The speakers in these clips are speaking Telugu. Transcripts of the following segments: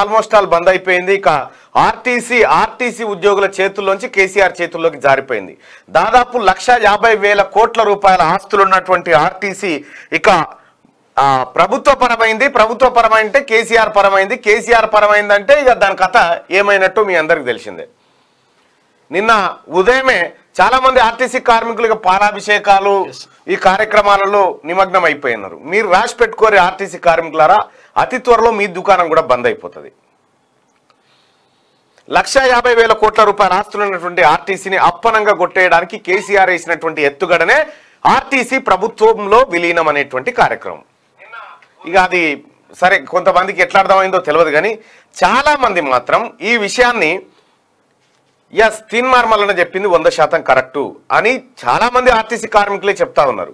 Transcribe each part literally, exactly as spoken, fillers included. ఆల్మోస్ట్ ఆల్ బంద్ అయిపోయింది. ఇక ఆర్టీసీ ఆర్టీసీ ఉద్యోగుల చేతుల్లోంచి కేసీఆర్ చేతుల్లోకి జారిపోయింది. దాదాపు లక్ష యాభై వేల కోట్ల రూపాయల ఆస్తులు ఉన్నటువంటి ఆర్టీసీ ఇక ప్రభుత్వపరమైంది. ప్రభుత్వపరమైందంటే కేసీఆర్ పరమైంది. కేసీఆర్ పరమైందంటే ఇక దాని కథ ఏమైనట్టు మీ అందరికి తెలిసిందే. నిన్న ఉదయమే చాలా మంది ఆర్టీసీ కార్మికులకు పాలాభిషేకాలు ఈ కార్యక్రమాలలో నిమగ్నం అయిపోయినారు. మీరు రాసి పెట్టుకోరే ఆర్టీసీ కార్మికులారా, అతి త్వరలో మీ దుకాణం కూడా బంద్ అయిపోతుంది. లక్ష యాభై వేల కోట్ల రూపాయల ఆస్తులున్నటువంటి ఆర్టీసీని అప్పనంగా కొట్టేయడానికి కేసీఆర్ వేసినటువంటి ఎత్తుగడనే ఆర్టీసీ ప్రభుత్వంలో విలీనం అనేటువంటి కార్యక్రమం. ఇక అది సరే, కొంతమందికి ఎట్లా అర్థమైందో తెలియదు, కానీ చాలా మంది మాత్రం ఈ విషయాన్ని ఎస్ తిన్మార్మలన చెప్పింది వంద శాతం కరెక్టు అని చాలామంది ఆర్టీసీ కార్మికులే చెప్తా ఉన్నారు.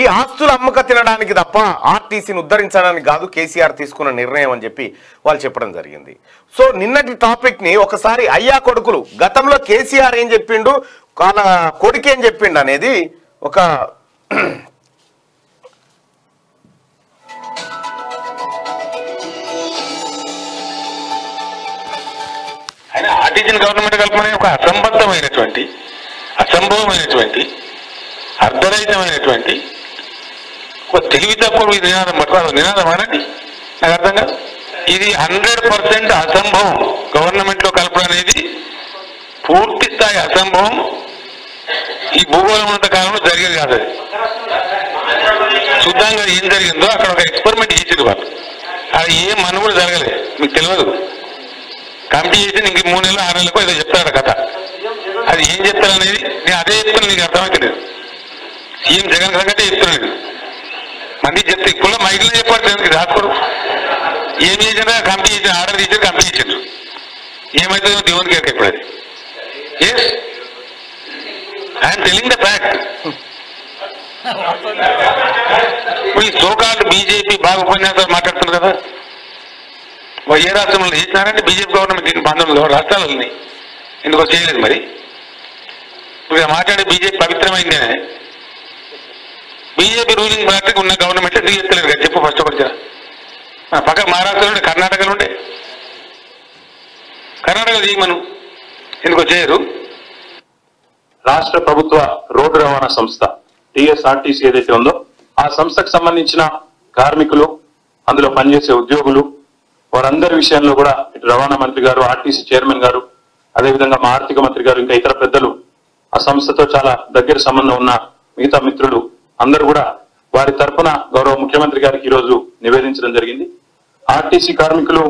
ఈ ఆస్తులు అమ్మక తినడానికి తప్ప ఆర్టీసీని ఉద్ధరించడానికి కాదు కేసీఆర్ తీసుకున్న నిర్ణయం అని చెప్పి వాళ్ళు చెప్పడం జరిగింది. సో నిన్నటి టాపిక్ని ఒకసారి అయ్యా కొడుకులు గతంలో కేసీఆర్ ఏం చెప్పిండు, వాళ్ళ కొడుకు ఏం చెప్పిండు అనేది ఒక అయినా ఆర్టీసీ గవర్నమెంట్ కల్పన ఒక అసంబద్ధమైనటువంటి అసంభవమైనటువంటి అర్ధరహితమైనటువంటి ఒక తెలివి తక్కువ నినాదం పట్టుకో నినాదం అనండి, నాకు అర్థం కాదు. ఇది హండ్రెడ్ పర్సెంట్ అసంభవం. గవర్నమెంట్లో కల్పన అనేది పూర్తి స్థాయి అసంభవం. ఈ భూగోళం ఉన్నంత కాలంలో జరిగేది కాదు. అది శుద్ధంగా ఏం జరిగిందో అక్కడ ఒక ఎక్స్పెరిమెంట్ చేసేది వాళ్ళు. అది ఏం మనుగోలు జరగలేదు, మీకు తెలియదు. కమిటీ చేసి ఇంక మూడు నెలలు ఆరు నెలలకు ఏదో చెప్తాడు కథ. అది ఏం చెప్తారనేది నేను అదే చెప్తాను, నీకు అర్థమవుతలేదు. సీఎం జగన్ సంగతే చెప్తున్నాడు. మంది చెప్తే కుల మైకులు చెప్పాడు జగన్కి రాసుకోడు. ఏం చేసినా కమిటీ చేసి ఆర్డర్ తీసారు, కమిటీ ఇచ్చారు. ఏమైతుందో దేవునికి ఎక్కడ ఇప్పుడు అది. Yes I'm telling the fact. ఇప్పుడు ఈ సోకాళ్ళు బీజేపీ బాగా ఉపన్యాసాలు మాట్లాడుతున్నారు కదా, ఏ రాష్ట్రంలో చేసినారంటే బీజేపీ గవర్నమెంట్ దీన్ని పంతొమ్మిది రాష్ట్రాలు ఉన్నాయి, ఎందుకో చేయలేదు. మరి ఇప్పుడు మాట్లాడే బీజేపీ పవిత్రమైందే. బీజేపీ రూలింగ్ పార్టీకి ఉన్న గవర్నమెంట్ ఎందుకు చేస్తలేదు కదా చెప్పు ఫస్ట్ ఒకటి. పక్క మహారాష్ట్రలో ఉండే, కర్ణాటకలో ఉండే, కర్ణాటకలో చేయమను, ఎందుకో చేయరు. రాష్ట్ర ప్రభుత్వ రోడ్డు రవాణా సంస్థ టీఎస్ఆర్టీసీ ఏదైతే ఉందో ఆ సంస్థకు సంబంధించిన కార్మికులు, అందులో పనిచేసే ఉద్యోగులు, వారందరి విషయంలో కూడా ఇటు రవాణా మంత్రి గారు, ఆర్టీసీ చైర్మన్ గారు, అదేవిధంగా మా ఆర్థిక మంత్రి గారు, ఇంకా ఇతర పెద్దలు, ఆ సంస్థతో చాలా దగ్గర సంబంధం ఉన్న మిగతా మిత్రులు అందరూ కూడా వారి తరఫున గౌరవ ముఖ్యమంత్రి గారికి ఈరోజు నివేదించడం జరిగింది. ఆర్టీసీ కార్మికులు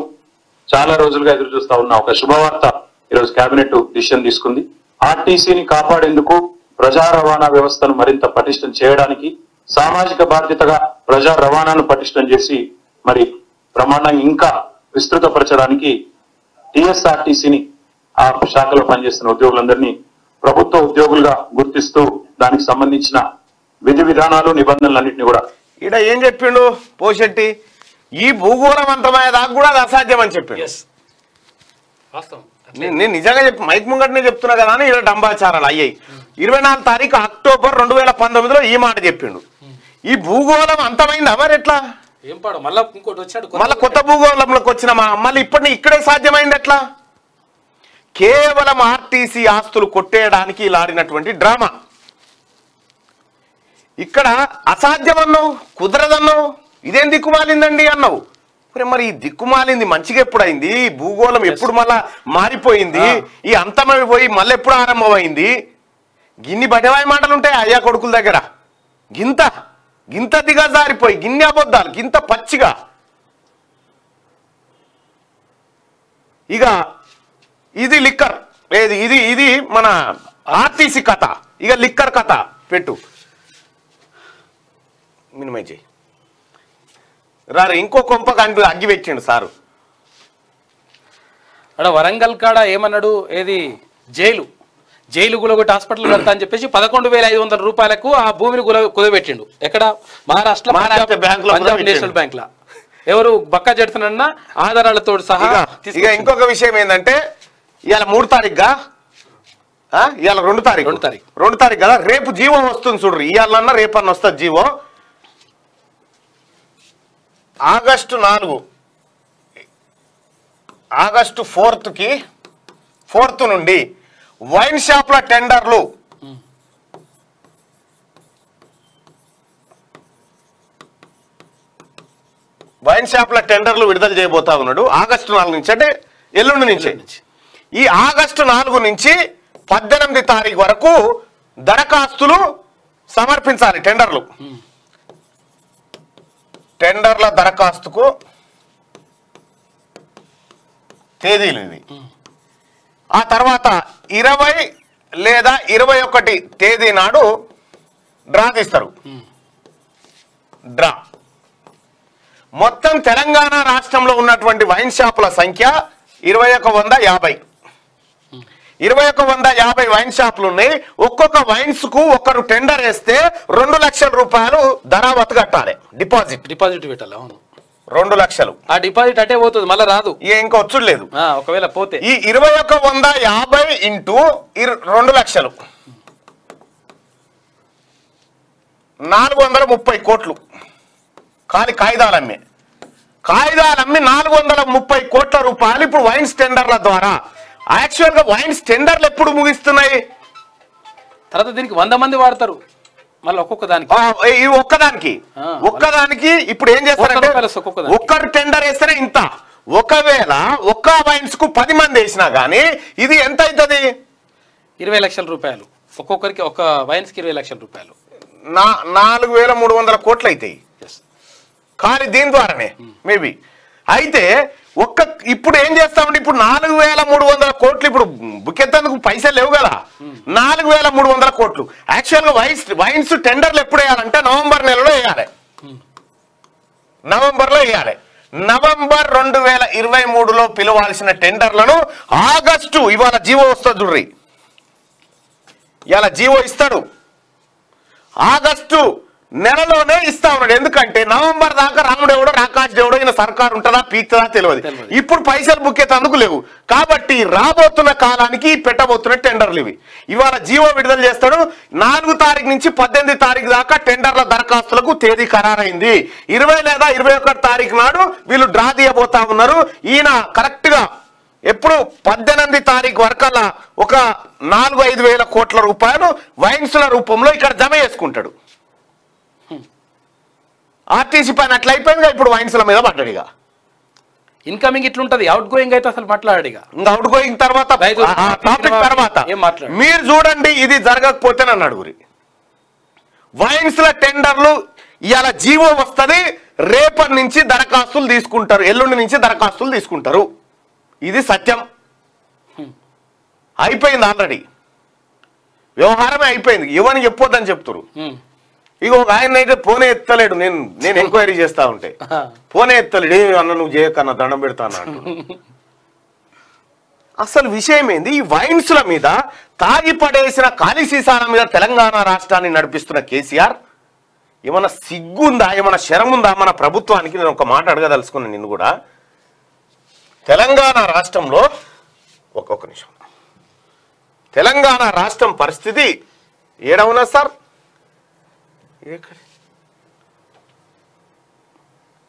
చాలా రోజులుగా ఎదురు చూస్తా ఉన్న ఒక శుభవార్త ఈరోజు కేబినెట్ డిసిషన్ తీసుకుంది. ఆర్టీసీని కాపాడేందుకు ప్రజా రవాణా వ్యవస్థను మరింత పటిష్టం చేయడానికి సామాజిక బాధ్యతగా ప్రజా రవాణాను పటిష్టం చేసి మరి ప్రమాణం ఇంకా విస్తృతపరచడానికి టీఎస్ఆర్టీసీని ఆ శాఖలో పనిచేస్తున్న ఉద్యోగులందరినీ ప్రభుత్వ ఉద్యోగులుగా గుర్తిస్తూ దానికి సంబంధించిన విధి విధానాలు, నిబంధనలన్నింటినీ కూడా ఈడ ఏం చెప్పిండు పోషెట్టి, ఈ భూగోళవంతమైన దాకా కూడా అది అసాధ్యం అని చెప్పాడు. నేను నిజంగా చెప్పి మైక్ ముంగట్నే చెప్తున్నా కదా అని ఇలా డంబాచారాలు అయ్యాయి. ఇరవై నాలుగు తారీఖు అక్టోబర్ రెండు వేల పంతొమ్మిదిలో ఈ మాట చెప్పిండు. ఈ భూగోళం అంతమైంది మరి ఎట్లా, మళ్ళీ ఇంకోటి వచ్చాడు, మళ్ళీ కొత్త భూగోళంలోకి వచ్చిన మళ్ళీ ఇప్పటి ఇక్కడే సాధ్యమైంది ఎట్లా? కేవలం ఆర్టీసీ ఆస్తులు కొట్టేయడానికి లాడినటువంటి డ్రామా. ఇక్కడ అసాధ్యం అన్నావు, కుదరదన్నావు, ఇదేం దిక్కుమాలిందండి అన్నావు. మరి ఈ దిక్కుమాలింది మంచిగా ఎప్పుడైంది? భూగోళం ఎప్పుడు మళ్ళా మారిపోయింది? ఈ అంతమైపోయి మళ్ళీ ఎప్పుడు ఆరంభమైంది? గిన్ని బటవాయి మాటలు ఉంటాయి అయ్యా కొడుకుల దగ్గర. గింత గింత దిగా జారిపోయి గిన్నె అబద్ధాలు గింత పచ్చిగా. ఇక ఇది లిక్కర్ లేదు, ఇది ఇది మన ఆర్టీసీ కథ. ఇక లిక్కర్ కథ పెట్టు మినిమై చేయి రారు. ఇంకో కొంప కనిపి అగ్గి పెట్టిండు సారు. అక్కడ వరంగల్ కాడ ఏమన్నాడు, ఏది జైలు జైలు గులగొట్టి హాస్పిటల్ కడతా అని చెప్పేసి పదకొండు వేల ఐదు వందల రూపాయలకు ఆ భూమిని గుల కుదబెట్టిండు. ఎక్కడ? మహారాష్ట్ర పంజాబ్ నేషనల్ బ్యాంక్ లా. ఎవరు బక్కా చెడుతున్నా ఆధారాలతో సహా. ఇంకొక విషయం ఏంటంటే ఇవాళ మూడు తారీఖుగా ఇవాళ రెండు తారీఖు రెండు తారీఖు రెండు తారీఖు కదా, రేపు జీవం వస్తుంది చూడరు. ఇవాళ రేపు అన్న వస్తుంది జీవం. ఆగస్టు నాలుగు ఆగస్టు నాలుగవ కి నాలుగవ నుండి వైన్ షాప్ల టెండర్లు వైన్ షాప్ల టెండర్లు విడుదల చేయబోతా ఉన్నాడు ఆగస్టు నాలుగు నుంచి అంటే ఎల్లుండి నుంచి ఈ ఆగస్టు నాలుగు నుంచి పద్దెనిమిది తారీఖు వరకు దరఖాస్తులు సమర్పించాలి టెండర్లు టెండర్ల దరఖాస్తుకు తేదీలు ఇవి ఆ తర్వాత ఇరవై లేదా ఇరవై ఒకటి తేదీ నాడు డ్రా తీస్తారు డ్రా మొత్తం తెలంగాణ రాష్ట్రంలో ఉన్నటువంటి వైన్ షాపుల సంఖ్య ఇరవై ఒకటి వంద యాభై ఇరవై ఒక వంద యాభై వైన్ షాపులు ఉన్నాయి ఒక్కొక్క వైన్స్ కు ఒకరు టెండర్ వేస్తే రెండు లక్షల రూపాయలు దరావత్ కట్టాలి డిపాజిట్ డిపాజిట్ పెట్టాలి అవును రెండు లక్షలు ఆ డిపాజిట్ అటే పోతుంది మళ్ళీ రాదు ఇంకా వచ్చుడు లేదు ఒకవేళ పోతే ఈ ఇరవై ఒక వంద యాభై ఇంటూ రెండు లక్షలు నాలుగు వందల ముప్పై కోట్లు కానీ కాయిదాలమ్మే కాయిదాలమ్మి నాలుగు వందల ముప్పై కోట్ల రూపాయలు ఇప్పుడు వైన్స్ టెండర్ల ద్వారా యాక్చువల్ గా వైన్స్ టెండర్లు ఎప్పుడు ముగిస్తున్నాయి తర్వాత దీనికి వంద మంది వాడతారు మళ్ళీ ఒక్కొక్కదానికి ఈ ఒక్కదానికి ఒక్కదానికి ఇప్పుడు ఏం చేస్తారంటే ఒక్కరు టెండర్ వేస్తేనే ఇంత ఒకవేళ ఒక్క వైన్స్ కు పది మంది వేసినా గానీ ఇది ఎంత అవుతుంది ఇరవై లక్షల రూపాయలు ఒక్కొక్కరికి ఒక వైన్స్ కి ఇరవై లక్షల రూపాయలు నాలుగు వేల మూడు వందల కోట్లు అవుతాయి కానీ దీని ద్వారానే మేబీ అయితే ఒక్క ఇప్పుడు ఏం చేస్తామంటే ఇప్పుడు నాలుగు వేల మూడు వందల కోట్లు ఇప్పుడు బుక్కెత్తేందుకు పైసలు లేవు కదా నాలుగు వేల మూడు వందల కోట్లు యాక్చువల్గా వైన్స్ వైన్స్ టెండర్లు ఎప్పుడు వేయాలంటే నవంబర్ నెలలో వేయాలి నవంబర్లో వేయాలి నవంబర్ రెండు వేల ఇరవై మూడులో పిలవాల్సిన టెండర్లను ఆగస్టు ఇవాళ జీవో వస్తుంది చూడ్రి ఇవాళ జీవో ఇస్తాడు ఆగస్టు నెలలోనే ఇస్తా ఉన్నాడు ఎందుకంటే నవంబర్ దాకా రాముడు ఎవడో రాకాష్ దేవుడో ఈయన సర్కారు ఉంటుందా పీక్తుందా తెలియదు ఇప్పుడు పైసలు బుక్కేతందుకు లేవు కాబట్టి రాబోతున్న కాలానికి పెట్టబోతున్న టెండర్లు ఇవి ఇవాళ జీవో విడుదల చేస్తాడు నాలుగు తారీఖు నుంచి పద్దెనిమిది తారీఖు దాకా టెండర్ల దరఖాస్తులకు తేదీ ఖరారైంది ఇరవై లేదా ఇరవై ఒకటి తారీఖు నాడు వీళ్ళు డ్రా తీయబోతా ఉన్నారు ఈయన కరెక్ట్ గా ఎప్పుడు పద్దెనిమిది తారీఖు వరకల్లా ఒక నాలుగు ఐదు వేల కోట్ల రూపాయలు వైన్స్ల రూపంలో ఇక్కడ జమ చేసుకుంటాడు ఆర్టీసీ పైన అట్లా అయిపోయిందిగా ఇప్పుడు వైన్స్ల మీద పడ్డాడు ఇక ఇన్కమింగ్ ఇట్లుంటది అవుట్ గోయింగ్ అయితే అసలు మాట్లాడాడు ఇక ఇంకా అవుట్ గోయింగ్ తర్వాత టాపిక్ తర్వాత మీరు చూడండి ఇది జరగకపోతే నన్ను అడుగురి వైన్స్ల టెండర్లు ఇవాళ జీవో వస్తుంది రేపటి నుంచి దరఖాస్తులు తీసుకుంటారు ఎల్లుండి నుంచి దరఖాస్తులు తీసుకుంటారు ఇది సత్యం అయిపోయింది ఆల్రెడీ వ్యవహారమే అయిపోయింది ఇవన్నీ చెప్పొద్దని చెప్తారు ఇక ఒక ఆయన అయితే ఫోనే ఎత్తలేడు నేను నేను ఎంక్వైరీ చేస్తా ఉంటే ఫోనే ఎత్తలేడు అన్న నువ్వు చేయకన్నా దండం పెడతాను అసలు విషయం ఏంది ఈ వైన్స్ల మీద తాగి పడేసిన ఖాళీ సీసాల మీద తెలంగాణ రాష్ట్రాన్ని నడిపిస్తున్న కేసీఆర్ ఏమన్నా సిగ్గుందా ఏమన్నా శరం ఉందా మన ప్రభుత్వానికి నేను ఒక మాట అడగదలుచుకున్నాను నిన్ను కూడా తెలంగాణ రాష్ట్రంలో ఒక్కొక్క నిమిషం తెలంగాణ రాష్ట్రం పరిస్థితి ఏడవునా సార్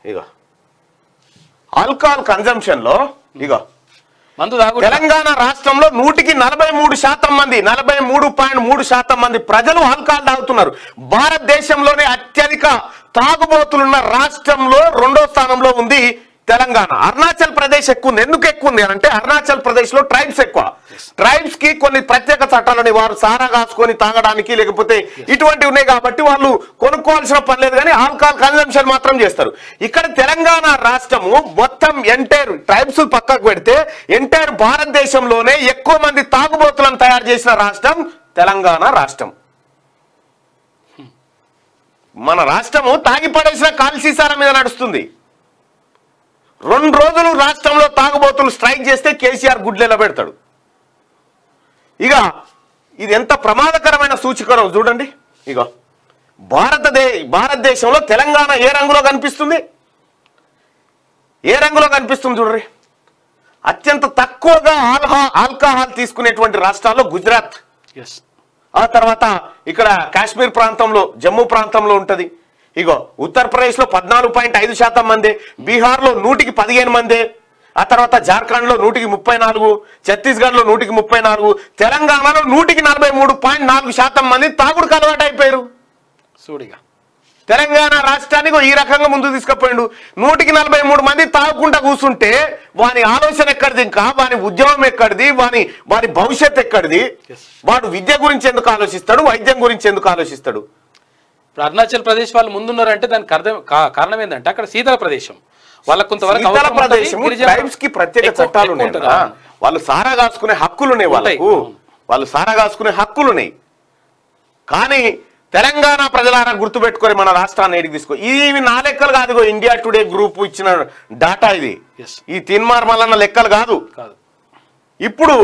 ఇగో ఆల్కహాల్ కన్జంప్షన్ లో ఇగో తెలంగాణ రాష్ట్రంలో నూటికి నలభై మూడు శాతం మంది నలభై మూడు పాయింట్ మూడు శాతం మంది ప్రజలు ఆల్కహాల్ తాగుతున్నారు భారతదేశంలోనే అత్యధిక తాగుబోతులున్న రాష్ట్రంలో రెండో స్థానంలో ఉంది తెలంగాణ అరుణాచల్ ప్రదేశ్ ఎక్కువ ఉంది ఎందుకు ఎక్కువ ఉంది అంటే అరుణాచల్ ప్రదేశ్ లో ట్రైబ్స్ ఎక్కువ ట్రైబ్స్ కి కొన్ని ప్రత్యేక చట్టాలని వారు సారా కాసుకొని తాగడానికి లేకపోతే ఇటువంటి ఉన్నాయి కాబట్టి వాళ్ళు కొనుక్కోవాల్సిన పని లేదు కానీ ఆల్కహాల్ కన్జంప్షన్ మాత్రం చేస్తారు ఇక్కడ తెలంగాణ రాష్ట్రము మొత్తం ఎంటైర్ ట్రైబ్స్ పక్కకు పెడితే ఎంటైర్ భారతదేశంలోనే ఎక్కువ మంది తాగుబోతులను తయారు చేసిన రాష్ట్రం తెలంగాణ రాష్ట్రం మన రాష్ట్రము తాగి పడేసిన కాల్ సీసాల మీద నడుస్తుంది రెండు రోజులు రాష్ట్రంలో తాగుబోతులు స్ట్రైక్ చేస్తే కేసీఆర్ గుడ్లెలా పెడతాడు ఇక ఇది ఎంత ప్రమాదకరమైన సూచికరో చూడండి ఇక భారతదే భారతదేశంలో తెలంగాణ ఏ రంగులో కనిపిస్తుంది ఏ రంగులో కనిపిస్తుంది చూడండి అత్యంత తక్కువగా ఆల్హా ఆల్కహాల్ తీసుకునేటువంటి రాష్ట్రాల్లో గుజరాత్ ఆ తర్వాత ఇక్కడ కాశ్మీర్ ప్రాంతంలో జమ్మూ ప్రాంతంలో ఉంటుంది ఇగో ఉత్తరప్రదేశ్లో పద్నాలుగు పాయింట్ ఐదు శాతం మంది బీహార్లో నూటికి పదిహేను మంది ఆ తర్వాత జార్ఖండ్ లో నూట ముప్పై నాలుగు, ఛత్తీస్గఢ్ లో నూట ముప్పై నాలుగు, తెలంగాణలో నూట నలభై మూడు పాయింట్ నాలుగు శాతం మంది తాగుడుకు అలవాటైపోయారు. సూడిగా తెలంగాణ రాష్ట్రానికి ఈ రకంగా ముందు తీసుకుపోయిండు. నూట నలభై మూడు మంది తాగుకుండా కూర్చుంటే వాని ఆలోచన ఎక్కడిది, ఇంకా వాని ఉద్యమం ఎక్కడిది, వాని వాని భవిష్యత్ ఎక్కడిది? వాడు విద్య గురించి ఎందుకు ఆలోచిస్తాడు, వైద్యం గురించి ఎందుకు ఆలోచిస్తాడు? ఇప్పుడు అరుణాచల్ ప్రదేశ్ వాళ్ళు ముందున్నారంటే దానికి అర్థం కారణం ఏంటంటే అక్కడ శీతల ప్రదేశం వాళ్ళకు కొంతవరకు ప్రత్యేక చట్టాలు ఉంటాయి. వాళ్ళు సారా కాసుకునే హక్కులు ఉన్నాయి, వాళ్ళకు వాళ్ళు సారా కాసుకునే హక్కులు ఉన్నాయి. కానీ తెలంగాణ ప్రజలారా గుర్తుపెట్టుకొని మన రాష్ట్రాన్ని ఏడికి తీసుకో. ఇవి నా లెక్కలు కాదు, ఇండియా టుడే గ్రూప్ ఇచ్చిన డాటా ఇది, ఈ తిన్మార్ మల్లన్న లెక్కలు కాదు. ఇప్పుడు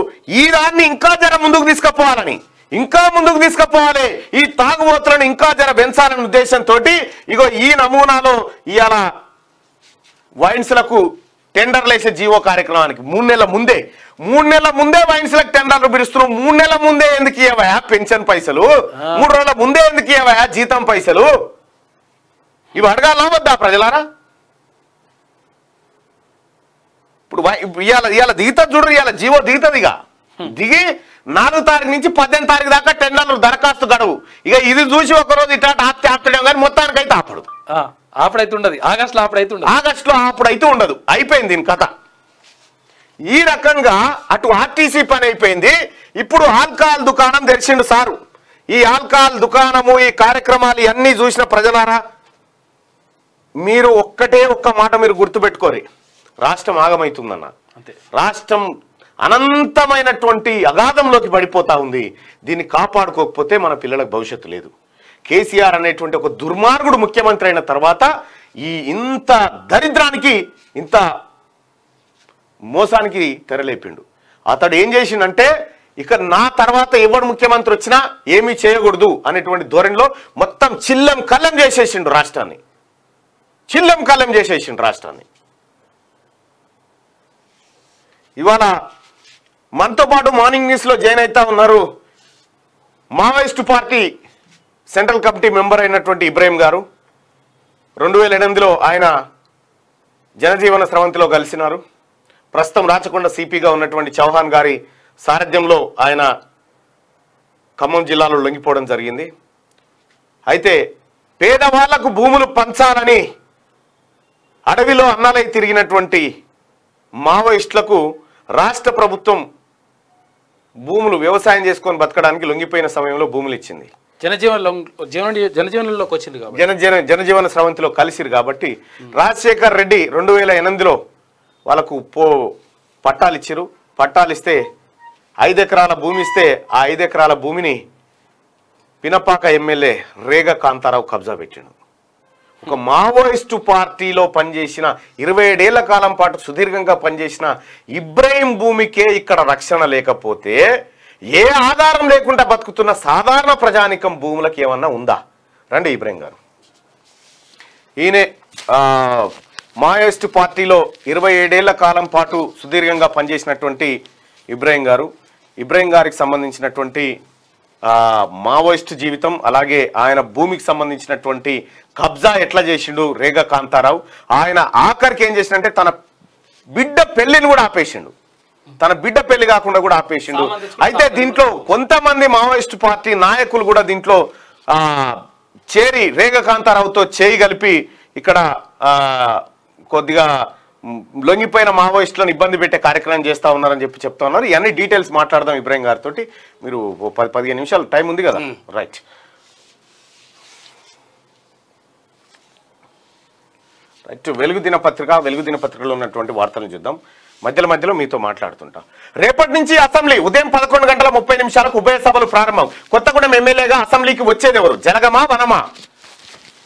ఈ దాన్ని ఇంకా జర ముందుకు తీసుకుపోవాలని, ఇంకా ముందుకు తీసుకుపోవాలి, ఈ తాగుబోతులను ఇంకా జర పెంచాలనే ఉద్దేశంతో ఇగో ఈ నమూనాలో ఇవాళ వైన్స్లకు టెండర్లు వేసే జీవో కార్యక్రమానికి మూడు నెలల ముందే మూడు నెలల ముందే వైన్స్లకు టెండర్లు పిలుస్తున్నాం. మూడు నెలల ముందే ఎందుకు ఇవ్వయా పెన్షన్ పైసలు, మూడు రోజుల ముందే ఎందుకు ఇవ్వయా జీతం పైసలు? ఇవి అడగాల వద్దా ప్రజలారా? ఇప్పుడు ఇవాళ ఇవాళ దిగుతుంది చూడరు, ఇవాళ జీవో దిగుతుందిగా, దిగి నాలుగు తారీఖు నుంచి పద్దెనిమిది తారీఖు దాకా టెండర్లు దరఖాస్తు గడువు. ఇక ఇది చూసి ఒకరోజు ఇట్లా ఆప్తి ఆపడం కానీ మొత్తానికి అయితే ఆపడు, ఆపడైతే ఉండదు. ఆగస్టులో ఆపడైతే ఉండదు, ఆగస్టులో ఆపడైతే ఉండదు. అయిపోయింది దీని కథ. ఈ రకంగా అటు ఆర్టీసీ పని అయిపోయింది. ఇప్పుడు ఆల్కహాల్ దుకాణం తెరిచిండు సారు. ఈ ఆల్కహాల్ దుకాణము, ఈ కార్యక్రమాలు ఇవన్నీ చూసిన ప్రజలారా మీరు ఒక్కటే ఒక్క మాట మీరు గుర్తుపెట్టుకోరు, రాష్ట్రం ఆగమవుతుందన్న. రాష్ట్రం అనంతమైనటువంటి అగాధంలోకి పడిపోతా ఉంది. దీన్ని కాపాడుకోకపోతే మన పిల్లలకు భవిష్యత్తు లేదు. కేసీఆర్ అనేటువంటి ఒక దుర్మార్గుడు ముఖ్యమంత్రి అయిన తర్వాత ఈ ఇంత దరిద్రానికి, ఇంత మోసానికి తెరలేపిండు. అతడు ఏం చేసిండంటే ఇక నా తర్వాత ఎవడు ముఖ్యమంత్రి వచ్చినా ఏమీ చేయకూడదు అనేటువంటి ధోరణిలో మొత్తం చిల్లం కల్లం చేసేసిండు రాష్ట్రాన్ని, చిల్లం కల్లం చేసేసిండు రాష్ట్రాన్ని. ఇవాళ మనతో పాటు మార్నింగ్ న్యూస్లో జాయిన్ అవుతా ఉన్నారు Maoist party central committee member అయినటువంటి ఇబ్రాహీం గారు. రెండు వేల ఎనిమిదిలో ఆయన జనజీవన స్రవంతిలో కలిసినారు. ప్రస్తుతం రాచకొండ సిపిగా ఉన్నటువంటి చౌహాన్ గారి సారథ్యంలో ఆయన ఖమ్మం జిల్లాలో లొంగిపోవడం జరిగింది. అయితే పేదవాళ్లకు భూములు పంచాలని అడవిలో అన్నాలై తిరిగినటువంటి మావోయిస్టులకు రాష్ట్ర ప్రభుత్వం భూములు వ్యవసాయం చేసుకొని బతకడానికి లొంగిపోయిన సమయంలో భూములు ఇచ్చింది. జనజీవన జనజీవనంలోకి వచ్చింది కాబట్టి జనజీవన జనజీవన స్రవంతిలో కలిసిరు కాబట్టి రాజశేఖర్ రెడ్డి రెండు వేల ఎనిమిదిలో వాళ్ళకు పో పట్టాలు ఇచ్చారు. పట్టాలు ఇస్తే ఐదు ఎకరాల భూమి ఇస్తే ఆ ఐదు ఎకరాల భూమిని పినపాక ఎమ్మెల్యే రేగ కాంతారావు కబ్జా పెట్టాడు. ఒక మావోయిస్టు పార్టీలో పనిచేసిన ఇరవై ఏడేళ్ల కాలం పాటు సుదీర్ఘంగా పనిచేసిన ఇబ్రాహీం భూమికే ఇక్కడ రక్షణ లేకపోతే ఏ ఆధారం లేకుండా బతుకుతున్న సాధారణ ప్రజానికం భూములకు ఏమన్నా ఉందా? రండి ఇబ్రాహీం గారు. ఈయనే మావోయిస్టు పార్టీలో ఇరవై ఏడేళ్ల కాలం పాటు సుదీర్ఘంగా పనిచేసినటువంటి ఇబ్రాహీం గారు. ఇబ్రాహీం గారికి సంబంధించినటువంటి మావోయిస్టు జీవితం, అలాగే ఆయన భూమికి సంబంధించినటువంటి కబ్జా ఎట్లా చేసిండు రేగ కాంతారావు, ఆయన ఆఖరికి ఏం చేసిండంటే తన బిడ్డ పెళ్లిని కూడా ఆపేసిండు, తన బిడ్డ పెళ్లి కాకుండా కూడా ఆపేసిండు. అయితే దీంట్లో కొంతమంది మావోయిస్టు పార్టీ నాయకులు కూడా దీంట్లో ఆ చేరి రేగ కాంతారావుతో చేయి కలిపి ఇక్కడ కొద్దిగా లొంగిపోయిన మావోయిస్టులను ఇబ్బంది పెట్టే కార్యక్రమం చేస్తూ ఉన్నారని చెప్పి చెప్తా ఉన్నారు. ఇవన్నీ డీటెయిల్స్ మాట్లాడదాం ఇబ్రాహీం గారితో. మీరు పది పదిహేను నిమిషాలు టైం ఉంది కదా? రైట్ రైట్ వెలుగు దినపత్రిక, వెలుగు దినపత్రికలో ఉన్నటువంటి వార్తలను చూద్దాం. మధ్యలో మధ్యలో మీతో మాట్లాడుతుంటాం. రేపటి నుంచి అసెంబ్లీ ఉదయం పదకొండు గంటల ముప్పై నిమిషాలకు ఉభయ సభలు ప్రారంభం. కొత్తగూడెం ఎమ్మెల్యేగా అసెంబ్లీకి వచ్చేది ఎవరు, జనగమా వనమా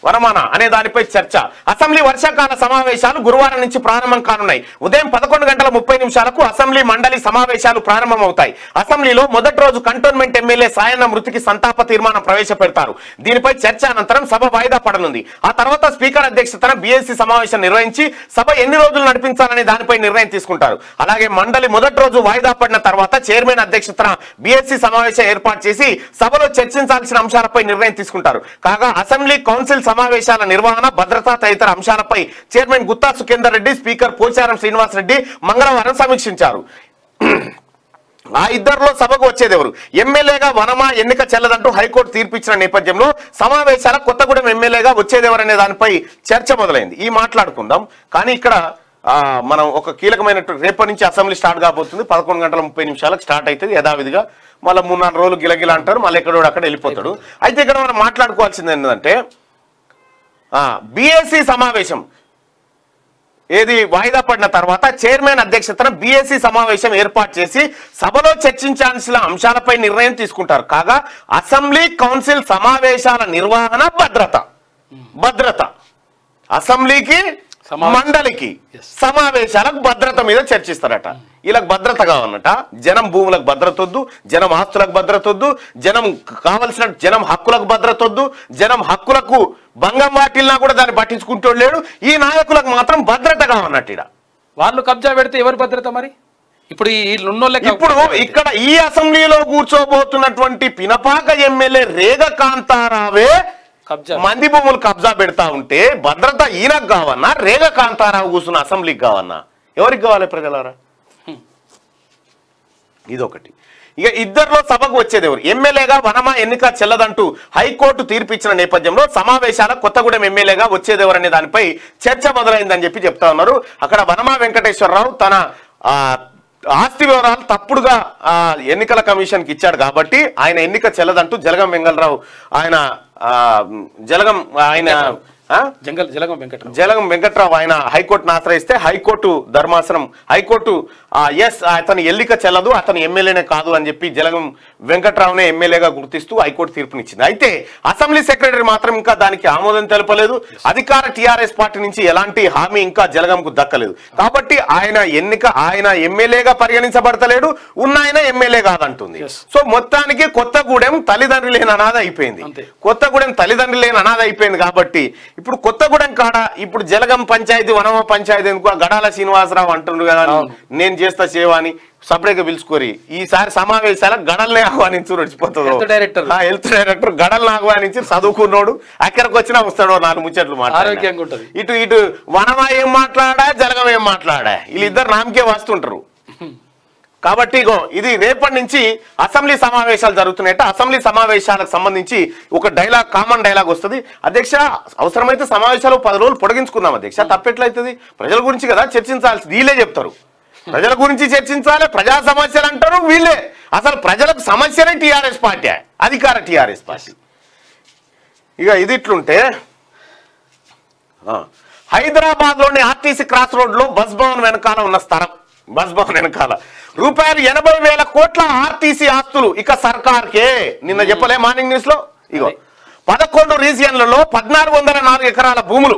వనమానా అనే దానిపై చర్చ. అసెంబ్లీ వర్షాకాల సమావేశాలు గురువారం నుంచి ప్రారంభం కానున్నాయి. ఉదయం పదకొండు గంటల ముప్పై నిమిషాలకు అసెంబ్లీ మండలి సమావేశాలు ప్రారంభమవుతాయి. అసెంబ్లీలో మొదటి రోజు కంటోన్మెంట్ ఎమ్మెల్యే సాయన్న మృతికి సంతాప తీర్మానం ప్రవేశపెడతారు. దీనిపై చర్చ అనంతరం సభ వాయిదా పడనుంది. ఆ తర్వాత స్పీకర్ అధ్యక్షతన బిఎస్సి సమావేశం నిర్వహించి సభ ఎన్ని రోజులు నడిపించాలనే దానిపై నిర్ణయం తీసుకుంటారు. అలాగే మండలి మొదటి రోజు వాయిదా పడిన తర్వాత చైర్మన్ అధ్యక్షతన బిఎస్సి సమావేశం ఏర్పాటు చేసి సభలో చర్చించాల్సిన అంశాలపై నిర్ణయం తీసుకుంటారు. కాగా అసెంబ్లీ కౌన్సిల్ సమావేశాల నిర్వహణ భద్రతా తదితర అంశాలపై చైర్మన్ గుత్తా సుఖేందర్ రెడ్డి స్పీకర్ పోచారం శ్రీనివాస్ రెడ్డి మంగళవారం సమీక్షించారు. ఆ ఇద్దర్లో సభకు వచ్చేదెవరు? ఎమ్మెల్యేగా వనమా ఎన్నిక చెల్లదంటూ హైకోర్టు తీర్పిచ్చిన నేపథ్యంలో సమావేశాల కొత్తగూడెం ఎమ్మెల్యేగా వచ్చేదెవరు అనే దానిపై చర్చ మొదలైంది. ఈ మాట్లాడుకుందాం. కానీ ఇక్కడ మనం ఒక కీలకమైనటువంటి రేపటి నుంచి అసెంబ్లీ స్టార్ట్ కాబోతుంది. పదకొండు గంటల ముప్పై నిమిషాలకు స్టార్ట్ అవుతుంది. యథావిధిగా మళ్ళీ మూడు నాలుగు రోజులు గిలగిల అంటారు, మళ్ళీ ఎక్కడో అక్కడ వెళ్ళిపోతాడు. అయితే ఇక్కడ మనం మాట్లాడుకోవాల్సింది ఏంటంటే బీఎస్సీ సమావేశం ఏది వాయిదా పడిన తర్వాత చైర్మన్ అధ్యక్షతన బీఎస్సీ సమావేశం ఏర్పాటు చేసి సభలో చర్చించాల్సిన అంశాలపై నిర్ణయం తీసుకుంటారు. కాగా అసెంబ్లీ కౌన్సిల్ సమావేశాల నిర్వహణ భద్రత భద్రత అసెంబ్లీకి మండలికి సమావేశాలకు భద్రత మీద చర్చిస్తారట. వీళ్ళకి భద్రత కావాలన్నట. జనం భూములకు భద్రత వద్దు, జనం ఆస్తులకు భద్రత వద్దు, జనం కావలసిన జనం హక్కులకు భద్రత వద్దు, జనం హక్కులకు భంగం వాటిల్నా కూడా దాన్ని పట్టించుకుంటూ లేడు. ఈ నాయకులకు మాత్రం భద్రత కావాలన్నట్టు. ఇడ వాళ్ళు కబ్జా పెడితే ఎవరు భద్రత మరి? ఇప్పుడు ఇప్పుడు ఇక్కడ ఈ అసెంబ్లీలో కూర్చోబోతున్నటువంటి పినపాక ఎమ్మెల్యే రేగ కాంతారావే మంది భూములు కబ్జా పెడతా ఉంటే భద్రత ఈయనకు కావన్నా రేగ కాంతారావు కూర్చున్న అసెంబ్లీకి కావన్నా? ఎవరికి కావాలి ప్రజలారా? ఇదొకటి. ఇక ఇద్దరిలో సభకు వచ్చేది ఎవరు? ఎమ్మెల్యేగా వనమా ఎన్నిక చెల్లదంటూ హైకోర్టు తీర్పిచ్చిన నేపథ్యంలో సమావేశాల కొత్తగూడెం ఎమ్మెల్యేగా వచ్చేదెవరు అనే దానిపై చర్చ మొదలైందని చెప్పి చెప్తా ఉన్నారు. అక్కడ వనమా వెంకటేశ్వరరావు తన ఆస్తి వివరాలు తప్పుడుగా ఎన్నికల కమిషన్కి ఇచ్చాడు కాబట్టి ఆయన ఎన్నిక చెల్లదంటూ జలగం వెంగళరావు ఆయన జలగం ఆయన జలగం వెంకట్రావు ఆయన హైకోర్టును ఆశ్రయిస్తే హైకోర్టు ధర్మాసనం హైకోర్టు ఎస్ అతను ఎన్నిక చెల్లదు, అతను ఎమ్మెల్యేనే కాదు అని చెప్పి జలగం వెంకట్రావునే ఎమ్మెల్యేగా గుర్తిస్తూ హైకోర్టు తీర్పునిచ్చింది. అయితే అసెంబ్లీ సెక్రటరీ మాత్రం ఇంకా దానికి ఆమోదం తెలపలేదు. అధికార టీఆర్ఎస్ పార్టీ నుంచి ఎలాంటి హామీ ఇంకా జలగంకు దక్కలేదు. కాబట్టి ఆయన ఎన్నిక ఆయన ఎమ్మెల్యేగా పరిగణించబడతలేడు, ఉన్న ఆయన ఎమ్మెల్యే కాదంటుంది. సో మొత్తానికి కొత్తగూడెం తల్లిదండ్రులు లేని అనాథ అయిపోయింది. కొత్తగూడెం తల్లిదండ్రులు లేని అనాథ అయిపోయింది కాబట్టి ఇప్పుడు కొత్తగూడెం కాడ ఇప్పుడు జలగం పంచాయతీ వనమ పంచాయతీ ఎందుకు గడాల శ్రీనివాసరావు అంటుండ్రు కదా, నేను చేస్తా సేవ అని సపరేట్గా పిలుచుకోరి. ఈసారి సమావేశాలకు గడల్ని ఆహ్వానించు వచ్చిపోతుంది. హెల్త్ డైరెక్టర్ గడల్ని ఆహ్వానించి చదువుకున్నాడు అక్కడికి వచ్చినా వస్తాడు నాలుగు ముచ్చట్లు మాట్లాడుతుంది. ఇటు ఇటు వనమ ఏం మాట్లాడా జలగం ఏం మాట్లాడా వీళ్ళిద్దరు నామకే వస్తుంటారు. కాబట్టి ఇది రేపటి నుంచి అసెంబ్లీ సమావేశాలు జరుగుతున్నాయట. అసెంబ్లీ సమావేశాలకు సంబంధించి ఒక డైలాగ్ కామన్ డైలాగ్ వస్తుంది. అధ్యక్ష అవసరమైతే సమావేశాలు పది రోజులు పొడిగించుకుందాం అధ్యక్ష, తప్పెట్లయితుంది? ప్రజల గురించి కదా చర్చించాల్సి. వీళ్ళే చెప్తారు ప్రజల గురించి చర్చించాలి, ప్రజా సమస్యలు అంటారు వీళ్ళే. అసలు ప్రజలకు సమస్యనే టీఆర్ఎస్ పార్టీ, అధికార టీఆర్ఎస్ పార్టీ. ఇక ఇది ఇట్లుంటే హైదరాబాద్లోని ఆర్టీసీ క్రాస్ రోడ్లో బస్ భవన్ వెనకాల ఉన్న స్థలం బస్ భవన్ వెనకాల రూపాయలు ఎనభై వేల కోట్ల ఆర్టీసీ ఆస్తులు ఇక సర్కార్కే. నిన్న చెప్పలే మార్నింగ్ న్యూస్ లో ఇగో పదకొండు రీజియన్లలో పద్నాలుగు వందల నాలుగు ఎకరాల భూములు,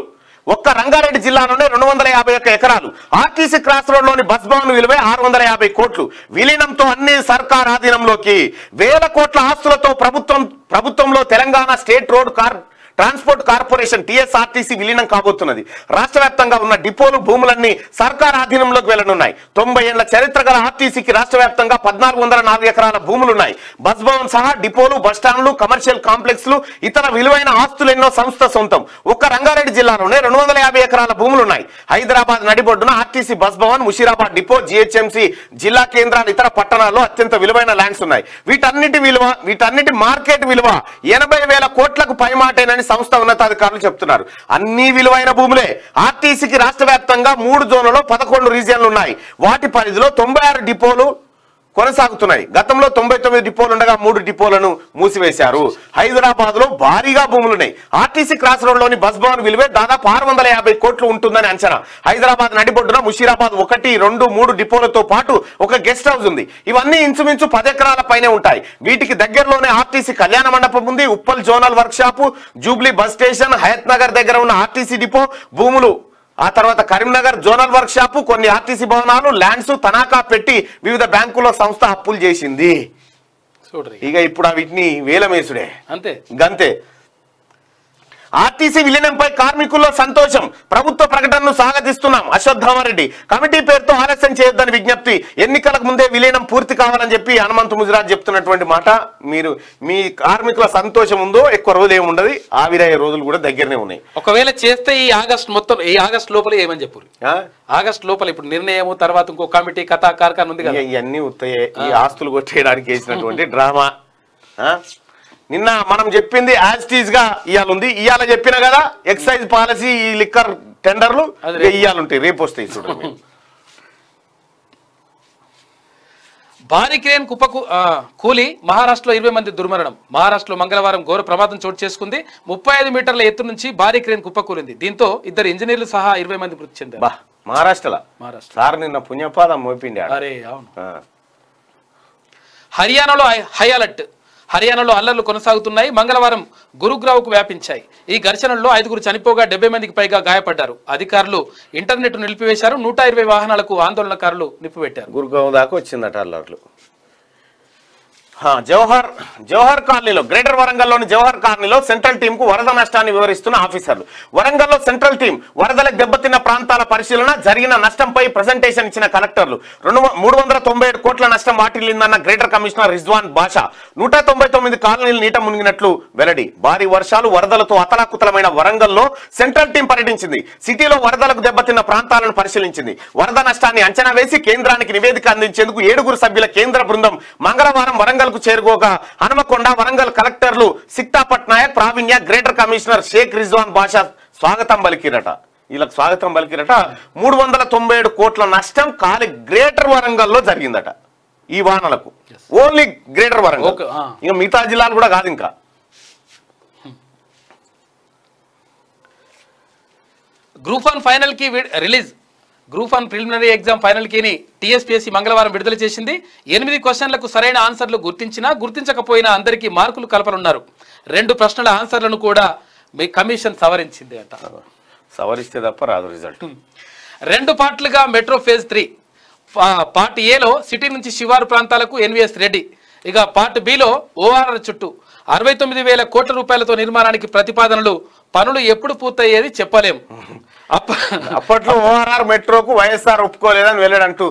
ఒక్క రంగారెడ్డి జిల్లాలోనే రెండు వందల యాభై ఒక్క ఎకరాలు. ఆర్టీసీ క్రాస్ రోడ్ లోని బస్ భవన్ విలువే ఆరు వందల యాభై కోట్లు. విలీనంతో అన్ని సర్కార్ ఆధీనంలోకి. వేల కోట్ల ఆస్తులతో ప్రభుత్వం ప్రభుత్వంలో Telangana state road car transport corporation TSRTC విలీనం కాబోతున్నది. రాష్ట్ర వ్యాప్తంగా ఉన్న డిపోలు భూములన్నీ సర్కార్ ఆధీనంలోకి వెళ్లనున్నాయి. తొంభై ఏళ్ల చరిత్ర గల ఆర్టీసీకి రాష్ట్ర వ్యాప్తంగా పద్నాలుగు వందల నాలుగు ఎకరాల భూములున్నాయి. బస్ భవన్ సహా డిపోలు, బస్టాండ్లు, కమర్షియల్ కాంప్లెక్స్లు, ఇతర విలువైన ఆస్తులు ఎన్నో సంస్థ సొంతం. ఒక్క రంగారెడ్డి జిల్లాలోనే రెండు వందల యాభై ఎకరాల భూములున్నాయి. హైదరాబాద్ నడిబొడ్డున RTC bus Bhavan, Musheerabad depot, GHMC జిల్లా కేంద్రాలు, ఇతర పట్టణాల్లో అత్యంత విలువైన ల్యాండ్స్ ఉన్నాయి. వీటన్నిటి విలువ వీటన్నిటి మార్కెట్ విలువ ఎనభై వేల కోట్లకు పైమాటైనని సంస్థ ఉన్నతాధికారులు చెప్తున్నారు. అన్ని విలువైన భూములే. ఆర్టీసీకి రాష్ట్ర వ్యాప్తంగా మూడు జోన్లలో పదకొండు రీజియన్లు ఉన్నాయి. వాటి పరిధిలో తొంభై ఆరు డిపోలు కొనసాగుతున్నాయి. గతంలో తొంభై తొమ్మిది డిపోలు ఉండగా మూడు డిపోలను మూసివేశారు. హైదరాబాద్ లో భారీగా భూములున్నాయి. ఆర్టీసీ క్రాస్ రోడ్ లోని బస్ భవన్ విలువే దాదాపు ఆరు వందల యాభై కోట్లు ఉంటుందని అంచనా. హైదరాబాద్ నడిబొడ్డున ముషీరాబాద్ ఒకటి రెండు మూడు డిపోలతో పాటు ఒక గెస్ట్ హౌస్ ఉంది. ఇవన్నీ ఇంచుమించు పది ఎకరాల పైనే ఉంటాయి. వీటికి దగ్గరలోనే ఆర్టీసీ కళ్యాణ మండపం ఉంది. Uppal zonal work shop, Jubilee bus station, Hayath Nagar దగ్గర ఉన్న ఆర్టీసీ డిపో భూములు, ఆ తర్వాత కరీంనగర్ జోనల్ వర్క్ షాపు, కొన్ని ఆర్టీసీ భవనాలు, ల్యాండ్స్ తనఖా పెట్టి వివిధ బ్యాంకుల్లో సంస్థ అప్పులు చేసింది. ఇక ఇప్పుడు వీటిని వేలమేసుడే అంతే గంతే. ఆర్టీసీ విలీనంపై కార్మికుల్లో సంతోషం. ప్రభుత్వ ప్రకటనను స్వాగతిస్తున్నాం. అశ్వత్థామరెడ్డి కమిటీ పేరుతో ఆలస్యం చేయొద్దని విజ్ఞప్తి. ఎన్నికలకు ముందే విలీనం పూర్తి కావాలని చెప్పి హనుమంతు ముజరాజ్ చెప్తున్నటువంటి మాట, మీరు మీ కార్మికుల సంతోషం ఉందో ఎక్కువ రోజులు ఏమి ఉండదు, ఆవిరయ్యే రోజులు కూడా దగ్గరనే ఉన్నాయి. ఒకవేళ చేస్తే ఈ ఆగస్టు మొత్తం ఈ ఆగస్టు లోపల ఏమని చెప్పారు? ఆగస్టు లోపల ఇప్పుడు నిర్ణయం, తర్వాత ఇంకో కమిటీ కథా కార్ఖాన ఉంది కదా, ఇవన్నీ ఉత్తయే ఈ ఆస్తులు కొట్టేయడానికి చేసినటువంటి డ్రామా. నిన్న మనం చెప్పింది యాజ్టీజ్ గా ఇవాళ ఉంది. ఇవాళ చెప్పినా కదా ఎక్సైజ్ పాలసీ, ఈ లిక్కర్ టెండర్లు ఇవాళ ఉంటాయి, రేపు వస్తాయి. చూడండి, భారీ క్రేన్ కుప్పకు కూలి మహారాష్ట్రలో ఇరవై మంది దుర్మరణం. మహారాష్ట్రలో మంగళవారం ఘోర ప్రమాదం చోటు చేసుకుంది. ముప్పై ఐదు మీటర్ల ఎత్తు నుంచి భారీ క్రేన్ కుప్పకూలింది. దీంతో ఇద్దరు ఇంజనీర్లు సహా ఇరవై మంది మృతి చెందారు. మహారాష్ట్రలో సార్ నిన్న పుణ్యపాదం మోపిండి. అరే అవును. హర్యానాలో హై అలర్ట్. హర్యానాలో అల్లర్లు కొనసాగుతున్నాయి. మంగళవారం గురుగ్రావ్కు వ్యాపించాయి. ఈ ఘర్షణల్లో ఐదుగురు చనిపోగా డెబ్బై మందికి పైగా గాయపడ్డారు. అధికారులు ఇంటర్నెట్ నిలిపివేశారు. నూట ఇరవై వాహనాలకు ఆందోళనకారులు నిప్పుపెట్టారు. గురుగ్రావ్ దాకా వచ్చిందట అల్లర్లు. జవహర్ జవహర్ కాలనీలో, గ్రేటర్ వరంగల్లోని జవహర్ కాలనీలో సెంట్రల్ టీమ్ కు వరద నష్టాన్ని వివరిస్తున్న ఆఫీసర్లు. వరంగల్లో సెంట్రల్ టీం వరదలకు దెబ్బతిన్న ప్రాంతాల పరిశీలన, జరిగిన నష్టంపై ప్రజెంటేషన్ ఇచ్చిన కలెక్టర్లు. రెండు మూడు వందల తొంభై ఏడు కోట్ల నష్టం వాటిల్లిందన్న గ్రేటర్ కమిషనర్ రిజ్వాన్ బాషా. నూట తొంభై తొమ్మిది కాలనీలు నీట మునిగినట్లు వెల్లడి. భారీ వర్షాలు, వరదలతో అతలాకుతలమైన వరంగల్లో సెంట్రల్ టీం పర్యటించింది. సిటీలో వరదలకు దెబ్బతిన్న ప్రాంతాలను పరిశీలించింది. వరద నష్టాన్ని అంచనా వేసి కేంద్రానికి నివేదిక అందించేందుకు ఏడుగురు సభ్యుల కేంద్ర బృందం మంగళవారం వరంగల్ చేరుకోగా హనుమకొండ, వరంగల్ కలెక్టర్లు సిక్తా పట్నాయక్, ప్రావీణ్య, గ్రేటర్ కమిషనర్ షేక్ రిజ్వాన్ బాషా స్వాగతం పలికిరట. వీళ్ళకి స్వాగతం పలికిరట. మూడు వందల తొంభై ఏడు కోట్ల నష్టం కాలి గ్రేటర్ వరంగల్లో జరిగిందట ఈ వానలకు. ఓన్లీ గ్రేటర్ వరంగల్, ఇంకా మిగతా జిల్లాలు కూడా కాదు. ఇంకా గ్రూప్ వన్ ఫైనల్ కి release. Group one preliminary exam final కీని టీఎస్పీఎస్సీ మంగళవారం విడుదల చేసింది. ఎనిమిది క్వశ్చన్లకు సరైన ఆన్సర్లు గుర్తించినా గుర్తించకపోయినా అందరికీ మార్కులు కలపనున్నారు. రెండు ప్రశ్నల ఆన్సర్లను కూడా మీ కమిషన్ సవరించింది అంట. సవరిస్తే తప్ప రాదు రిజల్ట్. రెండు పార్ట్లుగా మెట్రో ఫేజ్ త్రీ. పార్ట్ ఏలో సిటీ నుంచి శివారు ప్రాంతాలకు ఎన్విఎస్ రెడ్డి. ఇక పార్ట్ బిలో ఓఆర్ఆర్ చుట్టూ అరవై తొమ్మిది వేల కోట్ల రూపాయలతో నిర్మాణానికి ప్రతిపాదనలు. పనులు ఎప్పుడు పూర్తయ్యేది చెప్పలేము. అప్పట్లో ఓఆర్ఆర్ మెట్రోకు వైఎస్ఆర్ ఒప్పుకోలేదని వెళ్ళాడంటూ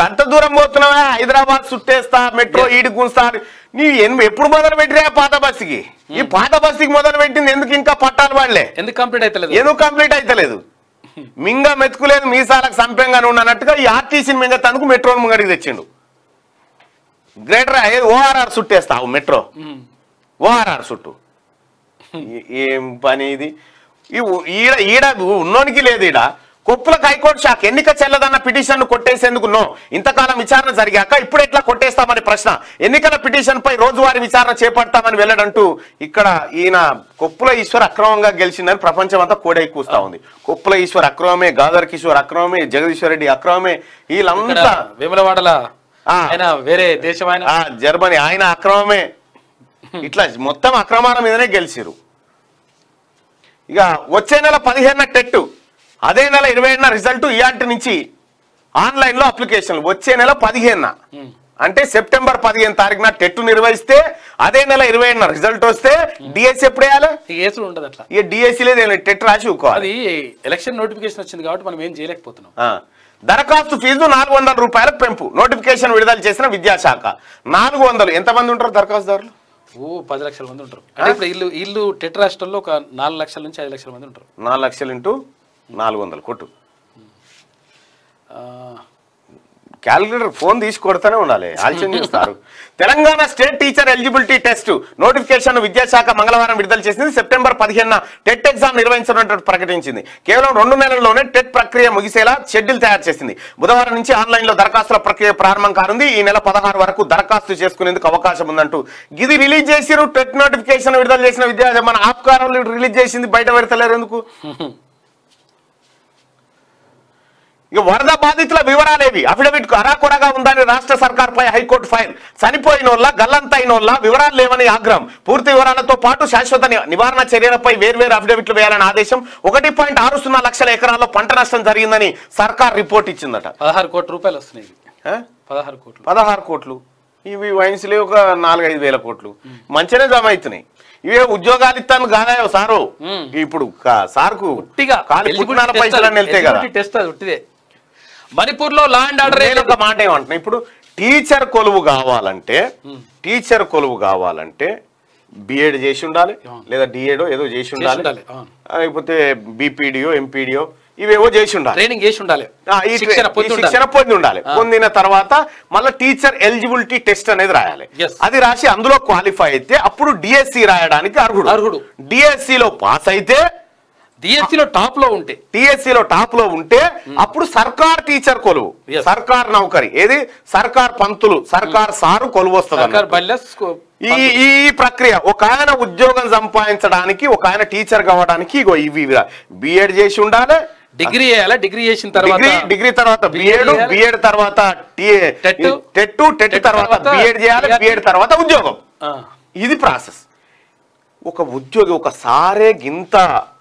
గంట దూరం పోతున్నావా, హైదరాబాద్ చుట్టేస్తా, మెట్రో ఈడుకుంటా. నీవు ఎప్పుడు మొదలు పెట్టినా పాత బస్సుకి, ఈ పాత బస్సుకి మొదలు పెట్టింది ఎందుకు ఇంకా పట్టాలు పడలే, ఎందుకు కంప్లీట్ అయితలేదు, ఎందుకు కంప్లీట్ అయితలేదు? మింగ మెతుకులేదు, మీసాలకు సంపంగా ఉండనట్టుగా ఈ ఆర్టీసీ మింగ తనకు మెట్రోను ముంగడికి తెచ్చిండు. గ్రేటర్ ఓఆర్ఆర్ చుట్టేస్తావు, మెట్రో ఓఆర్ఆర్ చుట్టూ. ఏం పని ఇది? ఈడ ఈడ ఉన్నోనికి లేదు. ఈడ కొప్పులకు హైకోర్టు శాఖ ఎన్నిక చెల్లదన్న పిటిషన్ను కొట్టేసేందుకు నో. ఇంతకాలం విచారణ జరిగాక ఇప్పుడు ఎట్లా కొట్టేస్తామని ప్రశ్న. ఎన్నికల పిటిషన్పై రోజువారీ విచారణ చేపడతామని వెళ్ళడంటూ ఇక్కడ ఈయన కొప్పుల ఈశ్వర్ అక్రమంగా గెలిచిందని ప్రపంచం అంతా కోడై కూస్తా ఉంది. కొప్పుల ఈశ్వర్ అక్రమమే, గాదర్ కిషోర్ అక్రమమే, జగదీశ్వర్ రెడ్డి అక్రమమే, వీళ్ళంతా వేములవాడల వేరే దేశమైన జర్మనీ ఆయన అక్రమమే. ఇట్లా మొత్తం అక్రమాల మీదనే గెలిచిరు. ఇక వచ్చే నెల పదిహేనున టెట్, అదే నెల ఇరవై ఏడున రిజల్ట్. ఇలాంటి నుంచి ఆన్లైన్లో అప్లికేషన్లు వచ్చే నెల పదిహేనున, అంటే సెప్టెంబర్ పదిహేను తారీఖున టెట్ నిర్వహిస్తే, అదే నెల ఇరవై ఏడున రిజల్ట్ వస్తే డిఎస్సీ ఎప్పుడు వేయాలి? ఉండదు అట్లా. ఇక డిఎస్సీ లేదు, టెట్ రాసి ఇవ్వాలి. ఎలక్షన్ నోటిఫికేషన్ వచ్చింది కాబట్టి మనం ఏం చేయలేకపోతున్నాం. దరఖాస్తు ఫీజు నాలుగు వందల రూపాయల పెంపు. నోటిఫికేషన్ విడుదల చేసిన విద్యాశాఖ. నాలుగు వందలు ఎంతమంది ఉంటారు దరఖాస్తుదారులు? ఓ పది లక్షల మంది ఉంటారు. అంటే ఇప్పుడు ఇల్లు ఇల్లు టెట్ రాష్ట్రాల్లో ఒక నాలుగు లక్షల నుంచి ఐదు లక్షల మంది ఉంటారు. నాలుగు లక్షలు ఇంటూ నాలుగు వందలు కొట్టు, క్యాలిక్యులేటర్ ఫోన్ తీసి కొడతానే ఉండాలి, ఆలోచన చేస్తారు. Telangana state teacher eligibility test notification విద్యాశాఖ మంగళవారం విడుదల చేసింది. సెప్టెంబర్ పదిహేనున టెట్ ఎగ్జామ్ నిర్వహించనున్నట్టు ప్రకటించింది. కేవలం రెండు నెలల్లోనే టెట్ ప్రక్రియ ముగిసేలా షెడ్యూల్ తయారు చేసింది. బుధవారం నుంచి ఆన్లైన్లో దరఖాస్తుల ప్రక్రియ ప్రారంభం కానుంది. ఈ నెల పదహారు వరకు దరఖాస్తు చేసుకునేందుకు అవకాశం ఉందంటూ ఇది రిలీజ్ చేసిరు. టెట్ నోటిఫికేషన్ విడుదల చేసిన విద్యాశాఖ మన ఆప్కారంలో రిలీజ్ చేసింది, బయట పెడతలేరు ఎందుకు? ఇక వరద బాధితుల వివరాలేవి. అఫిడవిట్ అరాకొరగా ఉందని రాష్ట్ర సర్కార్పై హైకోర్టు ఫైర్. చనిపోయినోళ్ళ, గల్లంతైనోళ్ళ వివరాలు లేవని ఆగ్రహం. పూర్తి వివరాలతో పాటు శాశ్వత నివారణ చర్యలపై వేర్వేరు అఫిడవిట్లు వేయాలని ఆదేశం. ఒకటి పాయింట్ ఆరు సున్నా లక్షల ఎకరాల్లో పంట నష్టం జరిగిందని సర్కార్ రిపోర్ట్ ఇచ్చిందట. పదహారు కోట్ల రూపాయలు వస్తున్నాయి. పదహారు కోట్లు పదహారు కోట్లు ఇవి వైన్స్ లే ఒక నాలుగు ఐదు వేల కోట్లు మంచినే జమ అవుతున్నాయి. ఇవే ఉద్యోగాలు ఇస్తాను గానాయో సారు ఇప్పుడు సార్కు ఉట్టిగా కాలి పుట్టిన పైసలన్నీ వెళ్తాయి కదా. టెస్ట్ అది ఉట్టిదే. మణిపూర్ లో ల్యాండ్ ఆర్డర్ ఏదో ఒక మాట ఏమంటున్నా ఇప్పుడు టీచర్ కొలువు కావాలంటే టీచర్ కొలువు కావాలంటే బిఎడ్ చేసి ఉండాలి లేదా డిఎడో ఏదో చేసి ఉండాలి లేకపోతే బిపిడియో ఎంపీడియో ఇవేవో చేసి ఉండాలి ట్రైనింగ్ చేసి ఉండాలి శిక్షణ పొంది ఉండాలి. పొందిన తర్వాత మళ్ళీ టీచర్ ఎలిజిబిలిటీ టెస్ట్ అనేది రాయాలి. అది రాసి అందులో క్వాలిఫై అయితే అప్పుడు డిఎస్సి రాయడానికి అర్హుడు అర్హుడు డిఎస్సిలో పాస్ అయితే డిఎస్సిలో టాప్ లో ఉంటే టీఎస్సిలో టాప్ లో ఉంటే అప్పుడు సర్కార్ టీచర్ కొలువు సర్కార్ నౌకరి ఏది సర్కార్ పంతులు సర్కార్ సారు కొలువు వస్తుంది. ఈ ఈ ప్రక్రియ ఒక ఆయన ఉద్యోగం సంపాదించడానికి ఒక ఆయన టీచర్ కావడానికి ఇగో ఇవి బిఎడ్ చేసి ఉండాలి డిగ్రీ చేయాలి డిగ్రీ చేసిన తర్వాత డిగ్రీ తర్వాత బిఎడ్ బిఎడ్ తర్వాత టెట్ టెట్ తర్వాత బిఎడ్ చేయాలి బిఎడ్ తర్వాత ఉద్యోగం. ఇది ప్రాసెస్. ఒక ఉద్యోగి ఒక సారే గింత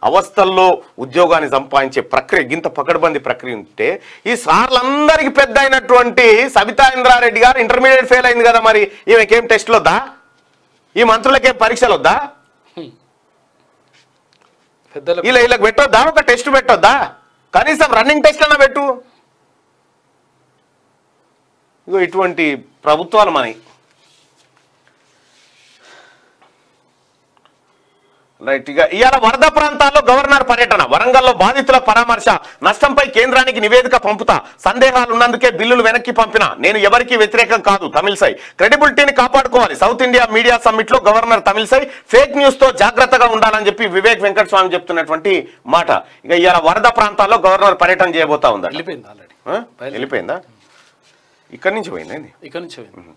అవస్థల్లో ఉద్యోగాన్ని సంపాదించే ప్రక్రియ గింత పకడ్బందీ ప్రక్రియ ఉంటే ఈ సార్లందరికీ పెద్ద అయినటువంటి సబితా ఇంద్రారెడ్డి గారు ఇంటర్మీడియట్ ఫెయిల్ అయింది కదా మరి ఈమెకేం టెస్ట్లు వద్దా ఈ మంత్రులకేం పరీక్షలు వద్దా ఇలా ఇలా పెట్టొద్దా ఒక టెస్ట్ పెట్టొద్దా కనీసం రన్నింగ్ టెస్ట్ అన్నా పెట్టు. ఇగో ఇటువంటి ప్రభుత్వాలు మనవి. రైట్ ఇక ఇవాళ వరద ప్రాంతాల్లో గవర్నర్ పర్యటన వరంగల్లో బాధితుల పరామర్శ నష్టంపై కేంద్రానికి నివేదిక పంపుతా సందేహాలు ఉన్నందుకే బిల్లులు వెనక్కి పంపినా నేను ఎవరికీ వ్యతిరేకం కాదు తమిళసై క్రెడిబిలిటీని కాపాడుకోవాలి సౌత్ ఇండియా మీడియా సమ్మిట్ లో గవర్నర్ తమిళసై ఫేక్ న్యూస్ తో జాగ్రత్తగా ఉండాలని చెప్పి వివేక్ వెంకట స్వామి చెప్తున్నటువంటి మాట. ఇక ఇవాళ వరద ప్రాంతాల్లో గవర్నర్ పర్యటన చేయబోతా ఉందా వెళ్ళిపోయిందా ఇక్కడి నుంచి పోయిందా ఇక్కడి నుంచి పోయింది.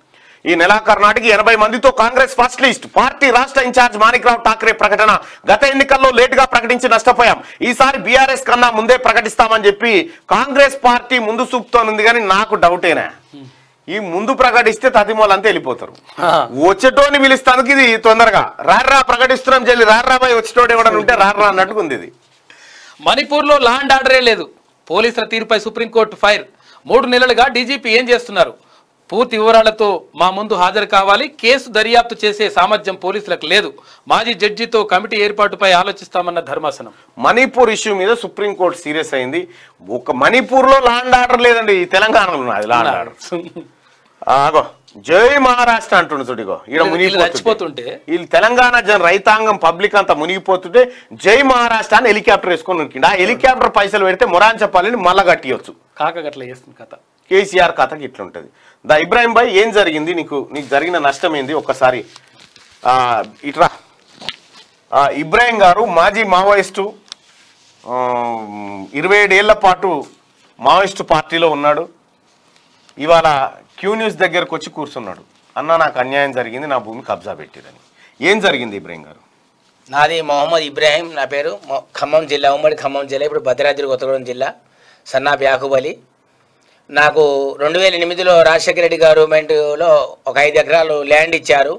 ఈ నెలాఖరు నాటికి ఎనభై మందితో కాంగ్రెస్ ఫస్ట్ లిస్ట్ పార్టీ రాష్ట్ర ఇన్ఛార్జ్ మాణిక్రావు ఠాకరే ప్రకటన గత ఎన్నికల్లో లేటుగా ప్రకటించి నష్టపోయాం ఈసారి బీఆర్ఎస్ కన్నా ముందే ప్రకటిస్తామని చెప్పి కాంగ్రెస్ పార్టీ ముందు చూపుతోంది కానీ నాకు డౌటేనా ఈ ముందు ప్రకటిస్తే తదిమోలంతా వెళ్ళిపోతారు వచ్చేటోని పిలుస్తానికి ఇది తొందరగా రార్రా ప్రకటిస్తున్నాం చెల్లి రార్రా బాయ్ వచ్చేటోడు ఎవడని ఉంటే రార్రా అన్నట్టుకుంది. ఇది మణిపూర్లో ల్యాండ్ ఆర్డరే లేదు పోలీసుల తీరుపై సుప్రీంకోర్టు ఫైర్ మూడు నెలలుగా డీజీపీ ఏం చేస్తున్నారు పూర్తి వివరాలతో మా ముందు హాజరు కావాలి కేసు దర్యాప్తు చేసే సామర్థ్యం పోలీసులకు లేదు మాజీ జడ్జితో కమిటీ ఏర్పాటుపై ఆలోచిస్తామన్న ధర్మాసనం. మణిపూర్ ఇష్యూ మీద సుప్రీంకోర్టు సీరియస్ అయింది. ఒక మణిపూర్లో ల్యాండ్ ఆర్డర్ లేదండి తెలంగాణలో ఉన్నది ల్యాండ్ ఆర్డర్ ఆగో జై మహారాష్ట్ర అంటుండు చూడిగో ఇక్కడ మునిగిపోతుంటే వీళ్ళు తెలంగాణ జన రైతాంగం పబ్లిక్ అంతా మునిగిపోతుంటే జై మహారాష్ట్ర అని హెలికాప్టర్ వేసుకొని ఉరికిండు ఆ హెలికాప్టర్ పైసలు పెడితే మొరాన్ చెప్పాలని మళ్ళా కట్టియొచ్చు కాకగట్ల చేస్తుంది కథ కేసీఆర్ కథకి ఇట్లుంటుంది. దా ఇబ్రాహీం భాయ్ ఏం జరిగింది నీకు నీకు జరిగిన నష్టం ఏంది ఒక్కసారి ఇట్రా ఇబ్రాహీం గారు మాజీ మావోయిస్టు ఇరవై ఏడేళ్ల పాటు మావోయిస్టు పార్టీలో ఉన్నాడు ఇవాళ క్యూ న్యూస్ దగ్గరకు వచ్చి కూర్చున్నాడు అన్న నాకు అన్యాయం జరిగింది నా భూమి కబ్జా పెట్టిరని ఏం జరిగింది ఇబ్రాహీం గారు? నాది మొహమ్మద్ ఇబ్రాహీం నా పేరు ఖమ్మం జిల్లా ఉమ్మడి ఖమ్మం జిల్లా ఇప్పుడు భద్రాద్రి కొత్తగూడెం జిల్లా సన్నాబ్ యాకూబ్ అలీ. నాకు రెండు వేల ఎనిమిదిలో రాజశేఖర రెడ్డి గవర్నమెంట్లో ఒక ఐదు ఎకరాలు ల్యాండ్ ఇచ్చారు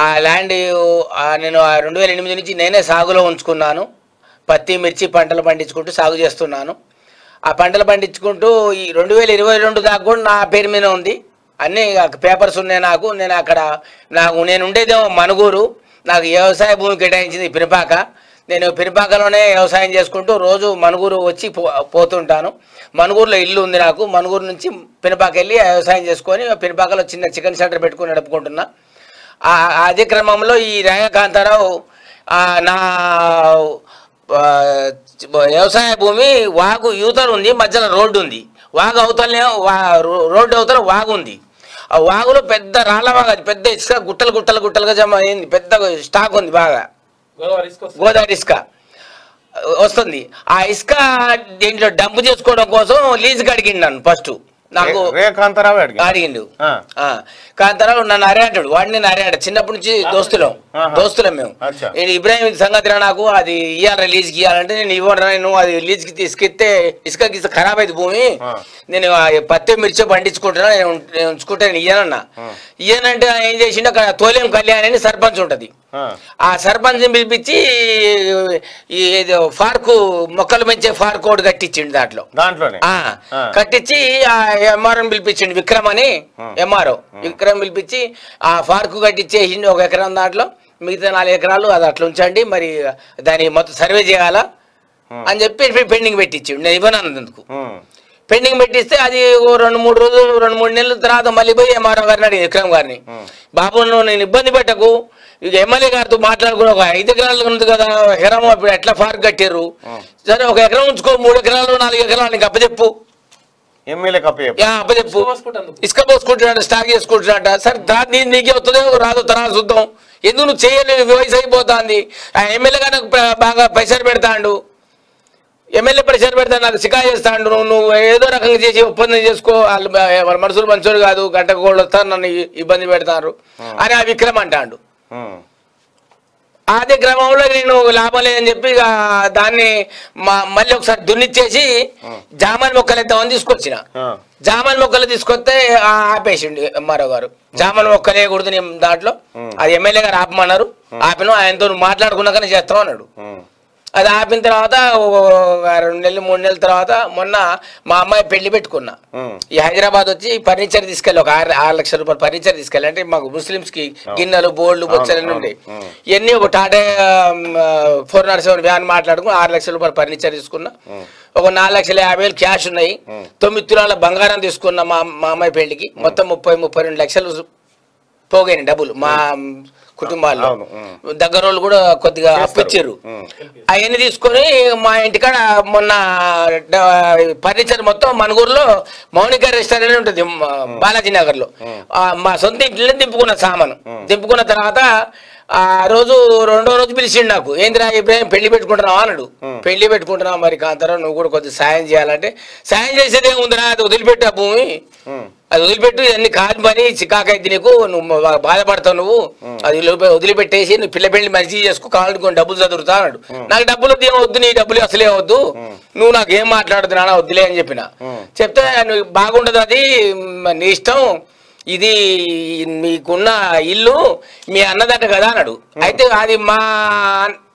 ఆ ల్యాండ్ నేను రెండు వేల ఎనిమిది నుంచి నేనే సాగులో ఉంచుకున్నాను పత్తి మిర్చి పంటలు పండించుకుంటూ సాగు చేస్తున్నాను ఆ పంటలు పండించుకుంటూ ఈ రెండు వేల ఇరవై రెండు దాకా కూడా నా పేరు మీద ఉంది అన్నీ పేపర్స్ ఉన్నాయి నాకు నేను అక్కడ నాకు నేను ఉండేదేమో మనుగూరు నాకు వ్యవసాయ భూమి కేటాయించింది పినపాక నేను పినపాకలోనే వ్యవసాయం చేసుకుంటూ రోజు మనుగూరు వచ్చి పో పోతుంటాను మనుగూరులో ఇల్లు ఉంది నాకు మనుగూరు నుంచి పినపాక వెళ్ళి వ్యవసాయం చేసుకొని పినపాకలో చిన్న చికెన్ సెంటర్ పెట్టుకుని నడుపుకుంటున్నా. ఆ అదే క్రమంలో ఈ రంగకాంతారావు నా వ్యవసాయ భూమి వాగు యూతలు ఉంది మధ్యలో రోడ్డు ఉంది వాగు అవతలనే రోడ్డు అవతల వాగు ఉంది ఆ వాగులో పెద్ద రాళ్ళ వాగు అది పెద్ద ఇసుక గుట్టలు గుట్టలు గుట్టలుగా జమ అయింది పెద్ద స్టాక్ ఉంది బాగా గోదావరి ఇసుక వస్తుంది ఆ ఇసుక దీంట్లో డంప్ చేసుకోవడం కోసం లీజుకి అడిగిండు ఫస్ట్ నాకు కాంతారావు అడిగిండు కాంతారావు నన్ను అరేటాడు వాడిని నేను అరేట చిన్నప్పటి నుంచి దోస్తులం దోస్తులం మేము నేను ఇబ్రాహీం సంగతిరా నాకు అది ఇవ్వాలరా లీజుకి ఇవ్వాలంటే నేను ఇవ్వరా నేను అది లీజుకి తీసుకెత్తే ఇసుక ఇసుక ఖరాబ్ అయితే భూమి నేను పత్తి మిర్చి పండించుకుంటున్నా నేను ఉంచుకుంటే నేను ఇయ్యానన్నా ఇయ్యానంటే ఏం చేసిండు అక్కడ తోలేం కళ్యాణ్ అని సర్పంచ్ ఉంటుంది ఆ సర్పంచ్ పిలిపించి ఏదో ఫార్కు మొక్కలు మంచి ఫార్కు ఒకటి కట్టించిండు దాంట్లో దాంట్లోనే కట్టించి ఆ ఎంఆర్ఓని పిలిపించిండు విక్రమ్ అని ఎంఆర్ఓ విక్రమ్ పిలిపించి ఆ ఫార్కు కట్టించేసిండు ఒక ఎకరం దాంట్లో మిగతా నాలుగు ఎకరాలు అది అట్లా ఉంచండి మరి దాని మొత్తం సర్వే చేయాలా అని చెప్పి పెండింగ్ పెట్టించిండు నేను ఇవ్వనందుకు పెండింగ్ పెట్టిస్తే అది రెండు మూడు రోజులు రెండు మూడు నెలల తర్వాత మళ్ళీ పోయి ఎంఆర్ఓ గారిని అడిగి విక్రమ్ గారిని బాబు నువ్వు నేను ఇబ్బంది పెట్టకు ఇక ఎమ్మెల్యే గారితో మాట్లాడుకుని ఒక ఐదు ఎకరాలు ఉంది కదా ఎకరం ఇప్పుడు ఎట్లా ఫార్క్ కట్టారు సరే ఒక ఎకరం ఉంచుకో మూడు ఎకరాలు నాలుగు ఎకరాలు నీకు అప్పచెప్పు ఎమ్మెల్యేకి అప్పచెప్పు ఇసుక పోసుకుంటున్నాడు స్టాక్ చేసుకుంటున్నాట సరే దాన్ని నీకే వస్తుందో రాదో తర్వాత చూద్దాం ఎందుకు నువ్వు చేయలేవు వయసు అయిపోతుంది ఆ ఎమ్మెల్యే గారు బాగా ప్రెషర్ పెడతాడు ఎమ్మెల్యే ప్రెషర్ పెడతా నాకు సికా చేస్తాడు నువ్వు ఏదో రకంగా చేసి ఒప్పందం చేసుకో వాళ్ళు వాళ్ళ మనుషులు మంచోడు కాదు గంటకు గోళ్ళు వస్తారు నన్ను ఇబ్బంది పెడతారు అని ఆ విక్రమ్ అంటాడు అదే క్రమంలో నేను లాభం లేదని చెప్పి దాన్ని మళ్ళీ ఒకసారి దున్నిచ్చేసి జామాన్ మొక్కలు ఎంత మంది తీసుకొచ్చిన జామాన్ మొక్కలు తీసుకొస్తే ఆపేసిండు ఎంఆర్ఓ గారు జామాన్ మొక్కలు వేయకూడదు నేను దాంట్లో అది ఎమ్మెల్యే గారు ఆపమన్నారు ఆపిన ఆయనతో మాట్లాడుకున్నాకనే చేస్తాం అన్నాడు అది ఆపిన తర్వాత రెండు నెలలు మూడు నెలల తర్వాత మొన్న మా అమ్మాయి పెళ్లి పెట్టుకున్నా ఈ హైదరాబాద్ వచ్చి ఫర్నిచర్ తీసుకెళ్ళి ఒక ఆరు ఆరు లక్షల రూపాయలు ఫర్నిచర్ తీసుకెళ్ళి అంటే మాకు ముస్లిమ్స్ కి గిన్నెలు బోర్డులు బొచ్చలు ఉంటాయి ఇవన్నీ ఒక Tata four nought seven van మాట్లాడుకుని ఆరు లక్షల రూపాయలు ఫర్నిచర్ తీసుకున్నా ఒక నాలుగు లక్షల యాభై వేలు క్యాష్ ఉన్నాయి తొమ్మిది తులాల బంగారం తీసుకున్నా మా మా అమ్మాయి పెళ్లికి మొత్తం ముప్పై ముప్పై రెండు లక్షలు పోగాయి డబ్బులు మా కుటుంబాల్లో దగ్గర వాళ్ళు కూడా కొద్దిగా అప్పిచ్చారు అవన్నీ తీసుకొని మా ఇంటికాడ మొన్న ఫర్నిచర్ మొత్తం మణుగూరులో మౌనిక రెస్టారెంట్ ఉంటుంది బాలాజీ నగర్ లో మా సొంత ఇంట్లో దింపుకున్న సామాను దింపుకున్న తర్వాత ఆ రోజు రెండో రోజు పిలిచిండు నాకు ఏంద్రా ఇప్పుడేం పెళ్లి పెట్టుకుంటున్నావు అన్నాడు పెళ్లి పెట్టుకుంటున్నావు మరి కాంతారావు నువ్వు కూడా కొద్దిగా సాయం చేయాలంటే సాయం చేసేది ఏముందిరా అది వదిలిపెట్టు ఆ భూమి అది వదిలిపెట్టు ఇవన్నీ కాదు పని చికాకైద్ది నీకు నువ్వు బాధపడతావు నువ్వు అది వదిలిపెట్టేసి నువ్వు పిల్ల పెళ్లి మంచి చేసుకో కావాలని కొన్ని డబ్బులు చదువుతా అన్నాడు నాకు డబ్బులు వద్దు ఏమవద్దు నీ డబ్బులు అసలే వద్దు నువ్వు నాకు ఏం మాట్లాడుతున్నా వద్దులే అని చెప్పిన చెప్తే నువ్వు బాగుండదు అది నీ ఇష్టం ఇది మీకున్న ఇల్లు మీ అన్నదట కదా అన్నాడు అయితే అది మా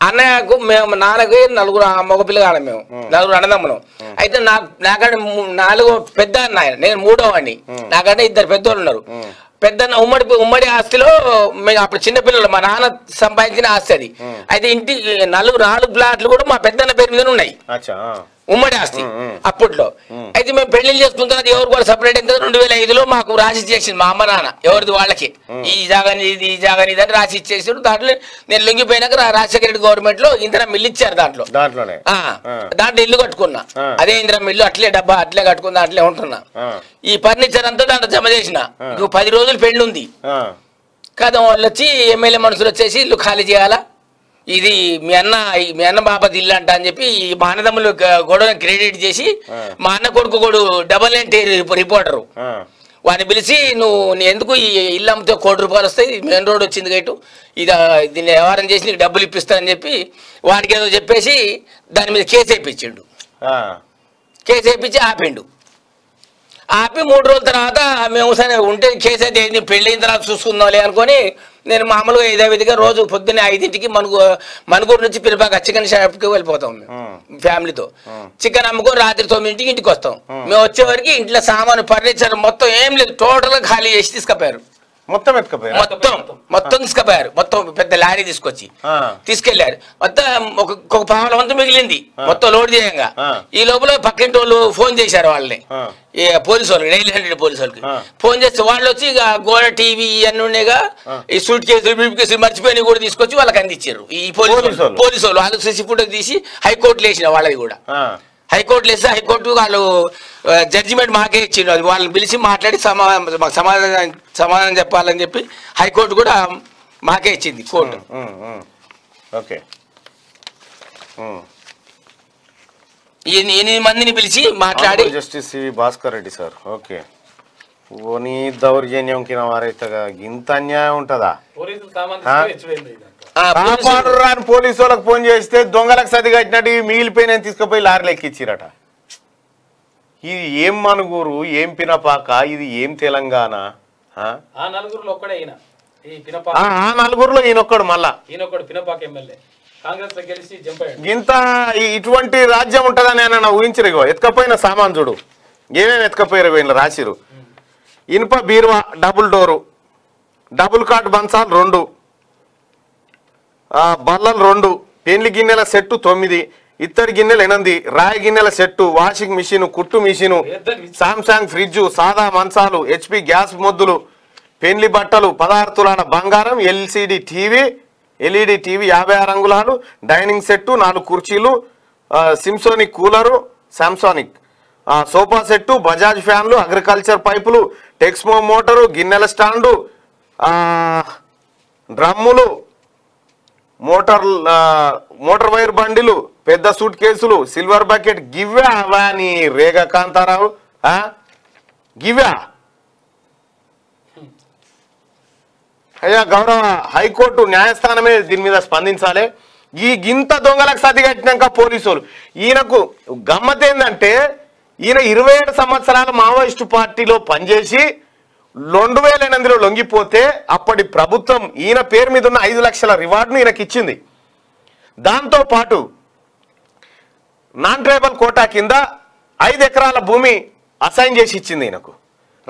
అన్నయ్యకు మేము నాన్నకి నలుగురు మగపిల్ల కాలం మేము నలుగురు అన్నదమ్ములం అయితే నాకు నాకంటే నాలుగో పెద్ద అన్న నేను మూడో అండి నాకంటే ఇద్దరు పెద్దోళ్ళు ఉన్నారు పెద్ద ఉమ్మడి ఉమ్మడి ఆస్తిలో మేము అప్పుడు చిన్నపిల్లలు మా నాన్న సంపాదించిన ఆస్తి అది అయితే ఇంటి నలుగురు నాలుగు ప్లాట్లు కూడా మా పెద్దన్న పేరు మీద ఉన్నాయి ఉమ్మడి ఆస్తి అప్పట్లో అయితే మేము పెళ్లిళ్ళు చేసుకున్న తర్వాత ఎవరు కూడా సపరేట్ అయిన తర్వాత రెండు వేల ఐదులో మాకు రాసి చేసింది మా అమ్మ నాన్న ఎవరిది వాళ్ళకి ఈ జాగాని ఇది ఈ జాగాని ఇది అని రాసి ఇచ్చేసారు దాంట్లో నేను లొంగిపోయినాక రాజశేఖర రెడ్డి గవర్నమెంట్ లో ఇందిరమ్మ ఇల్లు ఇచ్చారు దాంట్లో దాంట్లో ఇల్లు కట్టుకున్నా అదే ఇందిరమ్మ ఇల్లు అట్లే డబ్బా అట్లే కట్టుకున్నా అట్లే ఉంటున్నా ఈ ఫర్నిచర్ అంతా దాంట్లో జమ చేసిన నువ్వు పది రోజులు పెళ్లి ఉంది కదా వాళ్ళు వచ్చి ఎమ్మెల్యే మనుషులు వచ్చేసి ఇల్లు ఖాళీ చేయాలా ఇది మీ అన్న మీ అన్న బాబాది ఇల్లు అంట అని చెప్పి మా అన్నదమ్ములు గొడవ క్రెడిట్ చేసి మా అన్న కొడుకు కొడు డబల్ ఎంటీ రిపోర్టరు వాడిని పిలిచి నువ్వు ఎందుకు ఈ ఇల్లు అమ్మితే కోటి రూపాయలు వస్తాయి మెయిన్ రోడ్ వచ్చింది గైటు ఇది దీన్ని వ్యవహారం చేసి నీకు డబ్బులు ఇప్పిస్తానని చెప్పి వాడికి ఏదో చెప్పేసి దాని మీద కేసు వేయించిండు కేసు వేయించి ఆపిండు ఆపి మూడు రోజుల తర్వాత మేము సరే ఉంటే కేసు అయితే ఏంది పెళ్ళైన తర్వాత చూసుకుందాంలే అనుకొని నేను మామూలుగా ఇదే విధంగా రోజు పొద్దున్నే ఐదింటికి మనకు మనగూరు నుంచి పిలిపాక చికెన్ షాప్కి వెళ్ళిపోతాం మేము ఫ్యామిలీతో చికెన్ అమ్ముకొని రాత్రి తొమ్మిదింటికి ఇంటికి వస్తాం మేము వచ్చేవరకు ఇంట్లో సామాను ఫర్నిచర్ మొత్తం ఏం లేదు టోటల్గా ఖాళీ చేసి తీసుకుపోయారు మొత్తం ఎత్తుకపోయారు మొత్తం మొత్తం తీసుకుపోయారు మొత్తం పెద్ద లారీ తీసుకొచ్చి తీసుకెళ్లారు మొత్తం ఒక పావుల వంతు మిగిలింది మొత్తం లోడ్ చేయంగా ఈ లోపల పక్కింటి వాళ్ళు ఫోన్ చేశారు వాళ్ళని పోలీసు వాళ్ళకి డైలీ హండ్రెడ్ పోలీసు వాళ్ళకి ఫోన్ చేస్తే వాళ్ళు వచ్చి ఇక గోడ టీవీ ఇవన్నీ ఉండేగా ఈ సూట్ కేసులు బిప్ కేసులు మర్చిపోయినవి కూడా తీసుకొచ్చి వాళ్ళకి అందించారు ఈ పోలీసు పోలీసు వాళ్ళు వాళ్ళు సిసి ఫుటేజ్ తీసి హైకోర్టులో వేసిన వాళ్ళది కూడా హైకోర్టులో వేస్తే హైకోర్టు వాళ్ళు జడ్జిమెంట్ మాకే ఇచ్చిండు అది వాళ్ళని పిలిచి మాట్లాడి సమాధానం సమాధానం సమాధానం చెప్పాలని చెప్పి హైకోర్టు కూడా మాకే ఇచ్చింది కోర్టు ఓకే ఎనిమిది మందిని పిలిచి మాట్లాడి justice CV Bhaskar Reddy sir okay ఓనీ దౌర్జన్యం కింద వారైతగా ఇంత అన్యాయం ఉంటుందా కాపాడురాని పోలీసు వాళ్ళకి ఫోన్ చేస్తే దొంగలకు సది కట్టినట్టు మిగిలిపోయిన తీసుకుపోయి లారీలు ఎక్కిచ్చిరట ఇది ఏం మనుగూరు ఏం పినపాక ఇది ఏం తెలంగాణ నలుగురులో ఈయనొక్కడు మళ్ళా ఈయనొక్కడు పినపాక ఎమ్మెల్యే కాంగ్రెస్ లో గెలిచి జంప్ అయ్యాడు. గింత ఇటువంటి రాజ్యం ఉంటదని నేను ఊహించలేగో. ఎత్తుకపోయిన సామాన్ చూడు ఏమేమి ఎత్తుకపోయారు వీళ్ళు రాసిరు. ఇనుప బీరువా డబుల్ డోరు, డబుల్ కార్డ్ బంచాలు రెండు, బల్లలు రెండు, పెండ్లి గిన్నెల సెట్టు తొమ్మిది, ఇత్తడి గిన్నెలు ఎనిమిది, రాయి గిన్నెల సెట్టు, వాషింగ్ మిషన్, కుట్టు మిషను, సామ్సంగ్ ఫ్రిడ్జ్, సాదా మంచాలు, హెచ్పి గ్యాస్ మొద్దులు, పెండ్లి బట్టలు, పదహారు తులాల బంగారం, ఎల్సిడి టీవీ, ఎల్ఈడి టీవీ, యాభై ఆరు అంగుళాలు, డైనింగ్ సెట్టు, నాలుగు కుర్చీలు, సిమ్సోనిక్ కూలరు, శాంసోనిక్ సోఫా సెట్టు, బజాజ్ ఫ్యాన్లు, అగ్రికల్చర్ పైపులు, టెక్స్మో మోటారు, గిన్నెల స్టాండు, డ్రమ్ములు, మోటార్ మోటార్ వైర్ బండిలు, పెద్ద సూట్ కేసులు, సిల్వర్ బకెట్. గివ్వా అవా నీ రేగా కాంతారావు? గివ్వా అయ్యా గౌరవ హైకోర్టు న్యాయస్థానమే దీని మీద స్పందించాలి. ఈ గింత దొంగలకు సతి కట్టినాక పోలీసులు ఈయనకు గమ్మత్ ఏంటంటే ఈయన ఇరవై ఏడు సంవత్సరాలు మావోయిస్టు పార్టీలో పనిచేసి రెండు వేల ఎనిమిదిలో లొంగిపోతే అప్పటి ప్రభుత్వం ఈయన పేరు మీద ఉన్న ఐదు లక్షల రివార్డును ఈయనకి ఇచ్చింది. దాంతోపాటు నాన్ ట్రైబల్ కోటా కింద ఐదు ఎకరాల భూమి అసైన్ చేసి ఇచ్చింది ఈయనకు.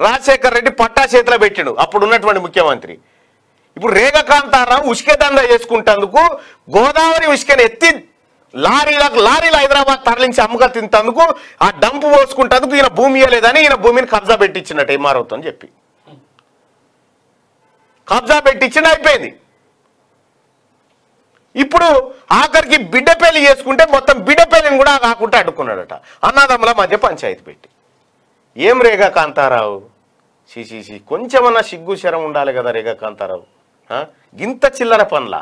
రాజశేఖర్ రెడ్డి పట్టా చేతిలో పెట్టిండు అప్పుడు ఉన్నటువంటి ముఖ్యమంత్రి. ఇప్పుడు రేఖకాంతారావు ఉసుకే దందా చేసుకుంటేందుకు గోదావరి ఉసుకని ఎత్తి లారీలకు లారీలు హైదరాబాద్ తరలించి అమ్మక తింటందుకు ఆ డంపు పోసుకుంటందుకు ఈయన భూమి ఇవ్వలేదని ఈయన భూమిని కబ్జా పెట్టించినట్టు ఎంఆర్ఓతో అని చెప్పి కబ్జా పెట్టించిన అయిపోయింది. ఇప్పుడు ఆఖరికి బిడ్డ పెళ్లి చేసుకుంటే మొత్తం బిడ్డ పెళ్లిని కూడా కాకుండా అడ్డుకున్నాడట అన్నదమ్ముల మధ్య పంచాయతీ పెట్టి. ఏం రేఖకాంతారావు సిసిసి కొంచెమన్నా సిగ్గు శరం ఉండాలి కదా రేఖకాంతారావు. ఇంత చిల్లర పనులా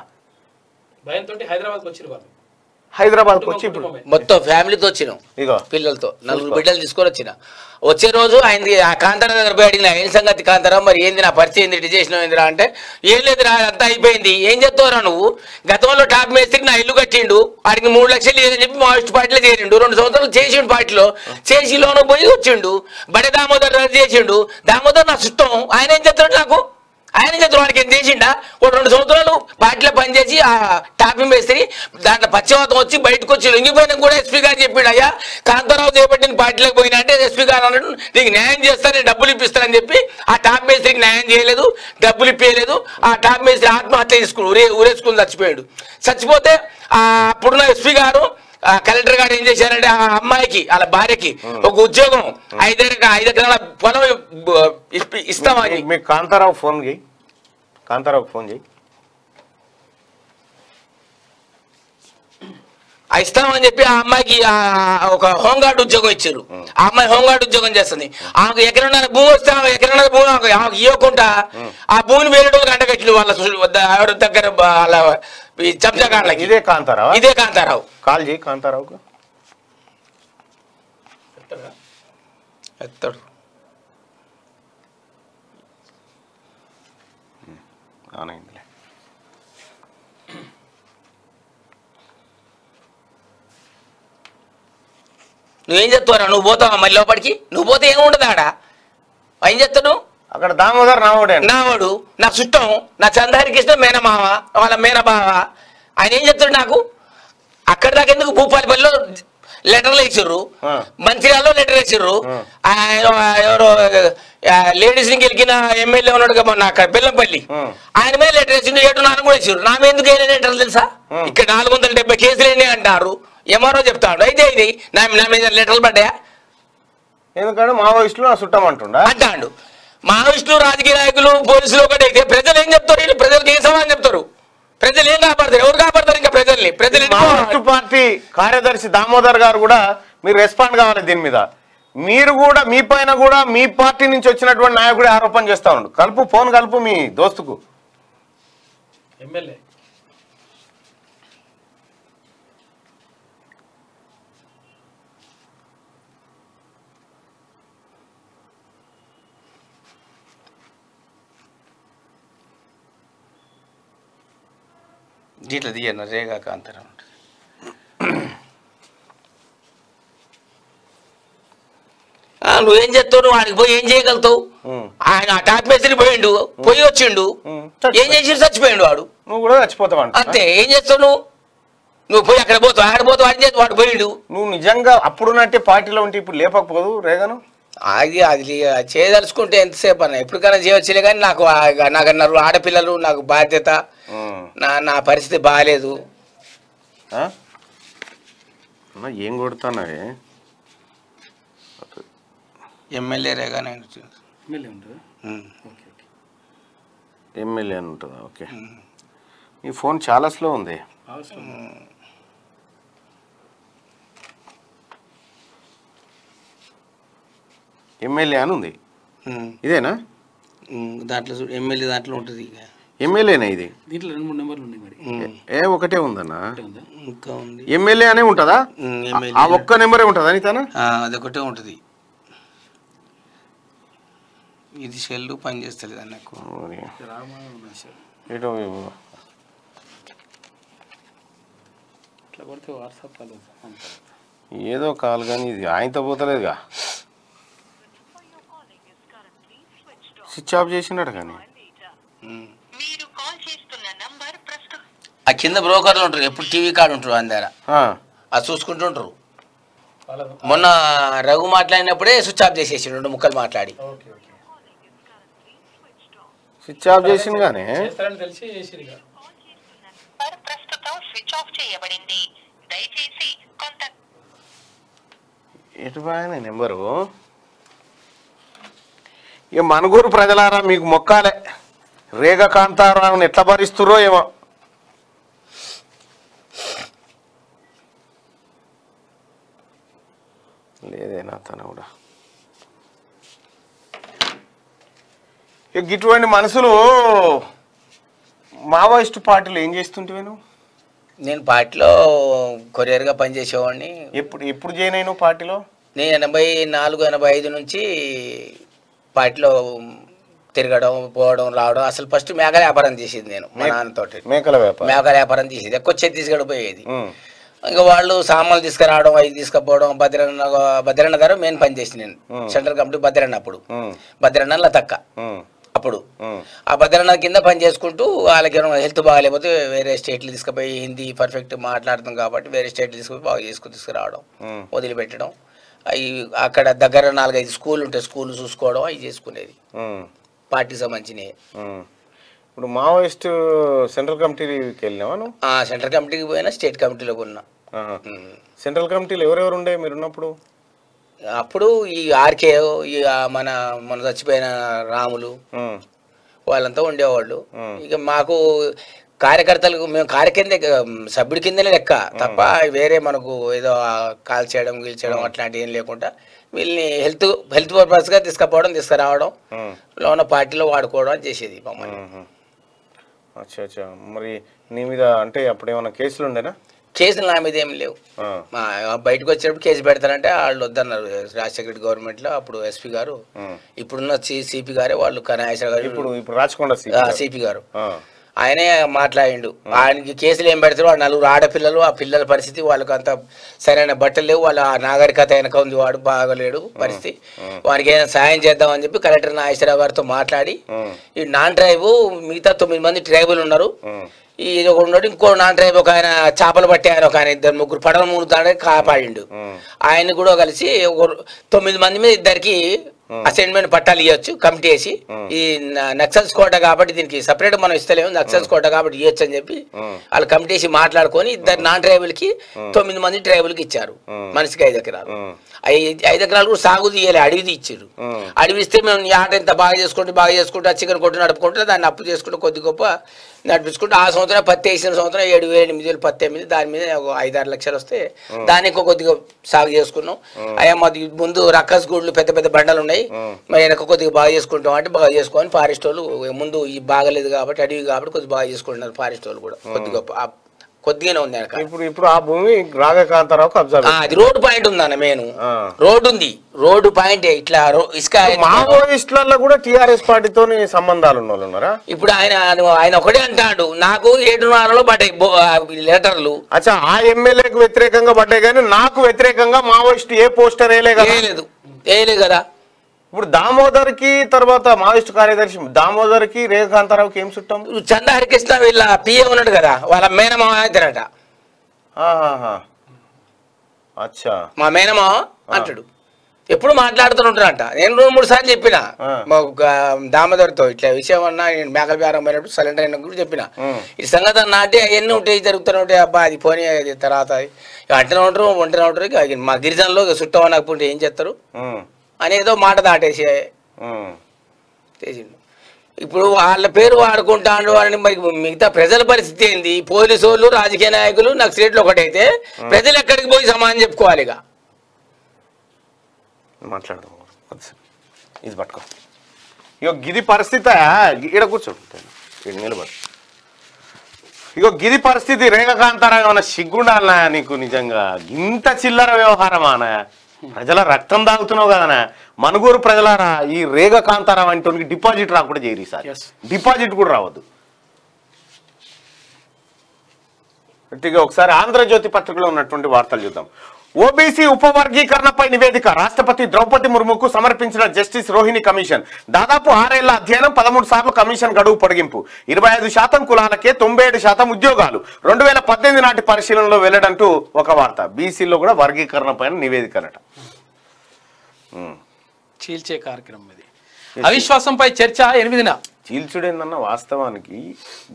భయంతో హైదరాబాద్కి వచ్చారు వాళ్ళు. హైదరాబాద్కి వచ్చి ఇప్పుడు మొత్తం ఫ్యామిలీతో వచ్చినాం, ఇగో పిల్లలతో నలుగురు బిడ్డలు తీసుకొని వచ్చిన. వచ్చే రోజు ఆయన ఆ కాంతారావు దగ్గర పోయి అడిగిన ఏం సంగతి కాంతారావు మరి ఏంది నా పరిచయం ఏంది ఇటు చేసినావు ఏందిరా అంటే ఏం లేదురా అంతా అయిపోయింది. ఏం చెప్తావురా నువ్వు? గతంలో టాప్ మేస్త్రికి నా ఇల్లు కట్టిండు, ఆడికి మూడు లక్షలు లేదని చెప్పి మావిస్ట్ పార్టీలో చేరిండు, రెండు సంవత్సరాలు చేసిండు పార్టీలో, చేసిలోనూ పోయి వచ్చిండు. బడే దామోదర్ రద్దు చేసిండు, దామోదర్ నా చుట్టం. ఆయన ఏం చెప్తాడు నాకు? ఆయన చేతులు వాడికి ఏం చేసిండా? ఒక రెండు సంవత్సరాలు పార్టీలో పనిచేసి ఆ టాపింగ్ వేసి దాంట్లో పశ్చిమతం వచ్చి బయటకు వచ్చి లొంగిపోయినా కూడా ఎస్పీ గారు చెప్పాడు అయ్యా కాంతారావు చేపట్టిన పార్టీలోకి పోయినా అంటే ఎస్పీ గారు అన్నాడు నీకు న్యాయం చేస్తాను డబ్బులు ఇప్పిస్తానని చెప్పి ఆ టాప్ మేస్త్రికి న్యాయం చేయలేదు, డబ్బులు ఇప్పలేదు. ఆ టాప్ మేస్త్రి ఆత్మహత్య చేసుకుని ఊరే ఊరేసుకుని చచ్చిపోయాడు. చచ్చిపోతే అప్పుడున్న ఎస్పీ గారు కలెక్టర్ గారు ఏం చేశారంటే ఆ అమ్మాయికి వాళ్ళ భార్యకి ఒక ఉద్యోగం ఐదు ఐదు ఎకరాల పొలం ఇస్తామని. మీకు కాంతారావు ఫోన్ చేయి, కాంతారావుకి ఫోన్ చేయి ఇస్తామని చెప్పి ఆ అమ్మాయికి ఒక హోంగార్డ్ ఉద్యోగం ఇచ్చారు. ఆ అమ్మాయి హోంగార్డ్ ఉద్యోగం చేస్తుంది. ఆమెకు ఎకరన్నర భూమి వస్తే ఎకరన్నర భూమి ఆమెకు ఇవ్వకుండా ఆ భూమిని వేరే రోజులు అంటగట్లు వాళ్ళ ఎవరి దగ్గర వాళ్ళ చంపకాళ్ళకి. ఇదే కాంతారావు ఇదే కాంతారావు కాల్ చేయి కాంతారావుకు. ఎత్తాడు అవునండి. నువ్వేం చెప్తావరా? నువ్వు పోతావా మరి లోపలికి? నువ్వు పోతే ఏముండదు ఆడ. ఏం చెప్తాను అక్కడ? దామోదర్ నావాడు నావాడు నా చుట్టం, నా చంద్రహరి కృష్ణ మేనమావ వాళ్ళ మేనబావ. ఆయన ఏం చెప్తాడు నాకు? అక్కడ దాకా ఎందుకు భూపాలపల్లిలో లెటర్లు ఇచ్చారు, మంచిర్యాలలో లెటర్ ఇచ్చారు. ఎవరో లేడీస్ ని గెలికిన ఎమ్మెల్యే ఉన్నాడు మొన్న అక్కడ బెల్లంపల్లి, ఆయన మీద లెటర్ ఇచ్చిండు. ఏడు నాన్న కూడా ఇచ్చారు. నా మీద ఎందుకు అయినా లెటర్లు తెలుసా? ఇక్కడ నాలుగు వందల డెబ్బై కేసులు అయినా అంటారు ఎంఆర్ఓ చెప్తాడు. అయితే ఇది నా నా మీద లెటర్లు పడ్డాయా? ఎందుకంటే మావోయిస్టులు చుట్టమంటుండ అంటాడు. మావోయిస్టులు రాజకీయ నాయకులు పోలీసులు ఒకటి అయితే ప్రజలు ఏం చెప్తారు? వీళ్ళు ప్రజలకు ఏం సమాధానం చెప్తారు? ప్రజలు ఏం కాపాడతారు? ఎవరు కాపాడతారు? ఇంకా ప్రజల్ని ప్రజలు పార్టీ కార్యదర్శి దామోదర్ గారు కూడా మీరు రెస్పాండ్ కావాలి దీని మీద. మీరు కూడా మీ పైన కూడా మీ పార్టీ నుంచి వచ్చినటువంటి నాయకుడే ఆరోపణ చేస్తా ఉండు. కలుపు ఫోన్ కలుపు మీ దోస్తుకు ఎమ్మెల్యే. దీంట్లో దిగను రేగా కాంతారావు ఉంటుంది. నువ్వేం చెప్తావు? నువ్వు ఆడికి పోయి ఏం చేయగలుగుతావు? ఆయన ఆయన అటాక్ చేసి పోయిండు, పోయి వచ్చిండు, ఏం చేసి చచ్చిపోయిండు వాడు. నువ్వు కూడా చచ్చిపోతావు అంతే. ఏం చేస్తావు నువ్వు? నువ్వు పోయి అక్కడ పోతావు, ఆడ పోతావు, ఆడ చేసి వాడు పోయిండు. నువ్వు నిజంగా అప్పుడున్నట్టే పార్టీలో ఉంటే ఇప్పుడు లేపకపోదు రేగను. అది అది చేయదలుచుకుంటే ఎంతసేపు అన్న ఎప్పటికైనా చేయవచ్చులే. కానీ నాకు నాకు అన్నారు ఆడపిల్లలు, నాకు బాధ్యత, నా నా పరిస్థితి బాగాలేదు. ఏం కొడుతున్నావే? ఎమ్మెల్యే రేగానే ఎమ్మెల్యే అని ఉంటుందా? ఓకే. ఈ ఫోన్ చాలా స్లో ఉంది. ఎమ్మెల్యే అని ఉంది, ఇదేనా? దాంట్లో ఎమ్మెల్యే దాంట్లో ఉంటుంది. ఎమ్మెల్యేనా ఇది? దీంట్లో రెండు మూడు నెంబర్లు ఉన్నాయి మరి. ఏ ఒకటే ఉందన్నా? ఇంకా ఉంది. ఎమ్మెల్యే అనే ఉంటుందా? ఆ ఒక్క నెంబరే ఉంటుందా నీతనా? అదొకటే ఉంటుంది. ఇది సెల్లు పని చేస్తలేదు నాకు. ఏదో కాల్ కానీ ఇది ఆయనతో పోతలేదుగా. స్విచ్ ఆఫ్ చేసినట్టు కానీ ఆ కింద బ్రోకర్లు ఉంటారు, ఎప్పుడు టీవీ కార్డు ఉంటారు అందరూ, అది చూసుకుంటూ ఉంటారు. మొన్న రఘు మాట్లాడినప్పుడే స్విచ్ ఆఫ్ చేసేసి రెండు ముక్కలు మాట్లాడి స్విచ్ ఆఫ్ చేసి ఎటుపోయినా నెంబరు. ఇక మనుగూరు ప్రజలారా మీకు మొక్కాలే, రేగ కాంతారావుని ఎట్లా భరిస్తురో ఏమో. లేదేనా తన కూడా ఇక ఇటువంటి మనసులు. మావోయిస్టు పార్టీలో ఏం చేస్తుంటే నువ్వు? నేను పార్టీలో కొరియర్గా పనిచేసేవాడిని. ఎప్పుడు ఎప్పుడు జాయిన్ అయినావు పార్టీలో? నేను ఎనభై నాలుగు ఎనభై ఐదు నుంచి పార్టీలో తిరగడం, పోవడం, రావడం. అసలు ఫస్ట్ మేకల వ్యాపారం చేసేది నేను మా నాన్నతో. మేకల వ్యాపారం మేకల వ్యాపారం చేసేది ఎక్కువ. ఛత్తీస్గఢ్ పోయేది. ఇంకా వాళ్ళు సామాన్లు తీసుకురావడం, అవి తీసుకుపోవడం. భద్రన్న భద్రన్న గారు మెయిన్ పని చేసి నేను సెంట్రల్ కమిటీ భద్రన్న, అప్పుడు భద్రన్న లతక్క, అప్పుడు ఆ భద్రన్న కింద పని చేసుకుంటూ వాళ్ళకి హెల్త్ బాగాలేకపోతే వేరే స్టేట్లు తీసుకుపోయి, హిందీ పర్ఫెక్ట్ మాట్లాడుతాం కాబట్టి వేరే స్టేట్లు తీసుకుపోయి బాగా చేసుకుని తీసుకురావడం, వదిలిపెట్టడం. అవి అక్కడ దగ్గర నాలుగైదు స్కూళ్ళు ఉంటాయి, స్కూళ్ళు చూసుకోవడం, అవి చేసుకునేది పార్టీకి సంబంధించినవి. ఇప్పుడు మావోయిస్ట్ సెంట్రల్ కమిటీకి వెళ్ళినావా? సెంట్రల్ కమిటీకి పోయినా, స్టేట్ కమిటీలో ఉన్నా. సెంట్రల్ కమిటీలో ఎవరెవరు ఉండే మీరున్నప్పుడు? అప్పుడు ఈ ఆర్కే, ఈ మన మన చచ్చిపోయిన రాములు, వాళ్ళంతా ఉండేవాళ్ళు. ఇక మాకు కార్యకర్తలకు మేము కార్యకింద సభ్యుడి కిందనే లెక్క తప్ప వేరే మనకు ఏదో కాల్ చేయడం గీల్చడం అట్లాంటివి ఏం లేకుండా వీళ్ళని హెల్త్ హెల్త్ పర్పస్గా తీసుకుపోవడం, తీసుకురావడం, లోన పార్టీలో వాడుకోవడం చేసేది మమ్మల్ని. అచ్చా అచ్చా. మరి నీ మీద అంటే అప్పుడు ఏమైనా కేసులు ఉండేనా? కేసులు నా మీద ఏమి లేవు. బయటకు వచ్చేటప్పుడు కేసు పెడతారంటే వాళ్ళు వద్దన్నారు రాజశేఖర రెడ్డి గవర్నమెంట్లో. అప్పుడు ఎస్పీ గారు, ఇప్పుడున్న సిపి గారే వాళ్ళు, కనీశ్వర గారు, ఇప్పుడు రాజకొండ సిపి గారు, ఆయనే మాట్లాడిండు. ఆయనకి కేసులు ఏం పెడతారు? వాడు నలుగురు ఆడపిల్లలు, ఆ పిల్లల పరిస్థితి, వాళ్ళకు అంత సరైన బట్టలు లేవు, వాళ్ళ నాగరికత వెనక ఉంది, వాడు బాగలేడు పరిస్థితి, వానికి ఏదైనా సాయం చేద్దామని చెప్పి కలెక్టర్ నాగేశ్వరరావు గారితో మాట్లాడి, ఈ నాన్ ట్రైబు మిగతా తొమ్మిది మంది ట్రైబులు ఉన్నారు, ఇది ఒక ఉన్నాడు, ఇంకో నాన్ ట్రైబ్ ఒక ఆయన, చేపలు పట్టే ఆయన ఒక ఆయన, ఇద్దరు ముగ్గురు పడవలు మూడు దానికి కాపాడిండు. ఆయన కూడా కలిసి ఒక తొమ్మిది మంది మీద ఇద్దరికి అసైన్మెంట్ పట్టాలు ఇవ్వచ్చు కమిటీ వేసి, ఈ నక్సల్స్ కోట కాబట్టి దీనికి సపరేట్ మనం ఇస్తలేము, నక్సల్స్ కోట కాబట్టి ఇవ్వచ్చు అని చెప్పి వాళ్ళు కమిటీ వేసి మాట్లాడుకొని ఇద్దరు నాన్ ట్రైబుల్కి, తొమ్మిది మంది ట్రైబుల్కి ఇచ్చారు మనిషికి ఐదు ఎకరాలు. ఐదు ఎకరాలు కూడా సాగుది ఇవ్వలే, అడవిది ఇచ్చారు. అడవి ఇస్తే మేము ఆట ఇంత బాగా చేసుకుంటూ బాగా చేసుకుంటూ చికెన్ కొట్టు నడుపుకుంటూ దాన్ని అప్పు చేసుకుంటూ కొద్ది గొప్ప నడిపించుకుంటూ ఆ సంవత్సరం పత్తి వేసిన సంవత్సరం ఏడు వేల ఎనిమిది వేలు పత్తి ఎనిమిది, దాని మీద ఒక ఐదారు లక్షలు వస్తే దాన్ని ఇంకో కొద్దిగా సాగు చేసుకున్నాం. అయ్యా మాది ముందు రక్కస్ గూడ్లు పెద్ద పెద్ద బండలు ఉన్నాయి, మరి వెనక కొద్దిగా బాగా చేసుకుంటాం అంటే బాగా చేసుకొని ఫారెస్ట్ వాళ్ళు, ముందు ఈ బాగలేదు కాబట్టి అడవి కాబట్టి కొద్దిగా బాగా చేసుకుంటున్నారు ఫారెస్ట్ వాళ్ళు కూడా, కొద్ది గొప్ప కొద్దిగానే ఉంది వెనక. ఇప్పుడు ఇప్పుడు ఆ భూమి అది రోడ్డు పాయింట్ ఉందన్న, మెయిన్ రోడ్డు ఉంది, రోడ్డు పాయింటే ఇట్లా ఇసుక. మావోయిస్టులలో కూడా టీఆర్ఎస్ పార్టీతో సంబంధాలు ఉన్న వాళ్ళు ఉన్నారా? ఇప్పుడు ఆయన ఆయన ఒకటే అంటాడు, నాకు ఏడున్నరలో పడ్డాయి లెటర్లు. అచ్చా, ఆ ఎమ్మెల్యేకు వ్యతిరేకంగా పడ్డాయి కానీ నాకు వ్యతిరేకంగా మావోయిస్ట్ ఏ పోస్టర్ వేయలేదు కదా. ఇప్పుడు దామోదర్ కి తర్వాత మావిస్ట్ కార్యదర్శి దామోదర్ కి రేఖాంతరావు కి ఏం చుట్టం చంద హరికృష్ణ వీళ్ళ పిఏ ఉన్నాడు కదా వాళ్ళ మేనమామ అంటారట ఆహా అచ్చా మా మేనమామ అంటాడు ఎప్పుడు మాట్లాడుతుంటారంట నేను రెండు మూడు సార్లు చెప్పినా దామోదర్ తో ఇట్లా విషయం అన్నా మేకల్ వ్యారం పోయినప్పుడు సైలెంట్ అయిన కూడా చెప్పినా ఈ సంగతి నాటే ఎన్ని ఉంటాయి జరుగుతూనే ఉంటాయి అబ్బా అది పోనీ తర్వాత అంటనే ఉంటారు ఒంటనే ఉంటారు మా గిరిజనులో చుట్టం అనకపోతే ఏం చేస్తారు అనేదో మాట దాటేసి ఇప్పుడు వాళ్ళ పేరు వాడుకుంటాను అని మరి మిగతా ప్రజల పరిస్థితి ఏంది పోలీసు వాళ్ళు రాజకీయ నాయకులు నాకు సీట్లు ఒకటైతే ప్రజలు ఎక్కడికి పోయి సమానం చెప్పుకోవాలి ఇక మాట్లాడదాం ఇది పట్టుకో ఇగో గిది పరిస్థితి ఈడ కూర్చోబెట్టాను ఈడ నిలబడు ఇగో గిది పరిస్థితి రేఖాంతరంగా ఉన్న సిగ్గుండాలనా నీకు నిజంగా ఇంత చిల్లర వ్యవహారమానా ప్రజల రక్తం దాగుతున్నావు కదనా మనుగూరు ప్రజలారా ఈ రేఖాంతరం అంటోనికి డిపాజిట్ రాకుండా చేయరు ఈసారి డిపాజిట్ కూడా రావద్దు గట్టిగా ఒకసారి ఆంధ్రజ్యోతి పత్రికలో ఉన్నటువంటి వార్తలు చూద్దాం ఓబీసీ ఉపవర్గీకరణపై నివేదిక రాష్ట్రపతి ద్రౌపది ముర్ముకు సమర్పించిన జస్టిస్ రోహిణి కమిషన్ దాదాపు ఆరేళ్ల అధ్యయనం పదమూడు సార్లు కమిషన్ గడువు పొడిగింపు ఇరవై ఐదు శాతం కులాలకే తొంభై ఏడు శాతం ఉద్యోగాలు రెండు వేల పద్దెనిమిది నాటి పరిశీలనలో వెళ్లడంటూ ఒక వార్త బీసీలో కూడా వర్గీకరణ పైన నివేదికనట చీల్చే కార్యక్రమం ఇది అవిశ్వాసంపై చర్చ ఎనిమిదిన చీల్చుడేందన్న వాస్తవానికి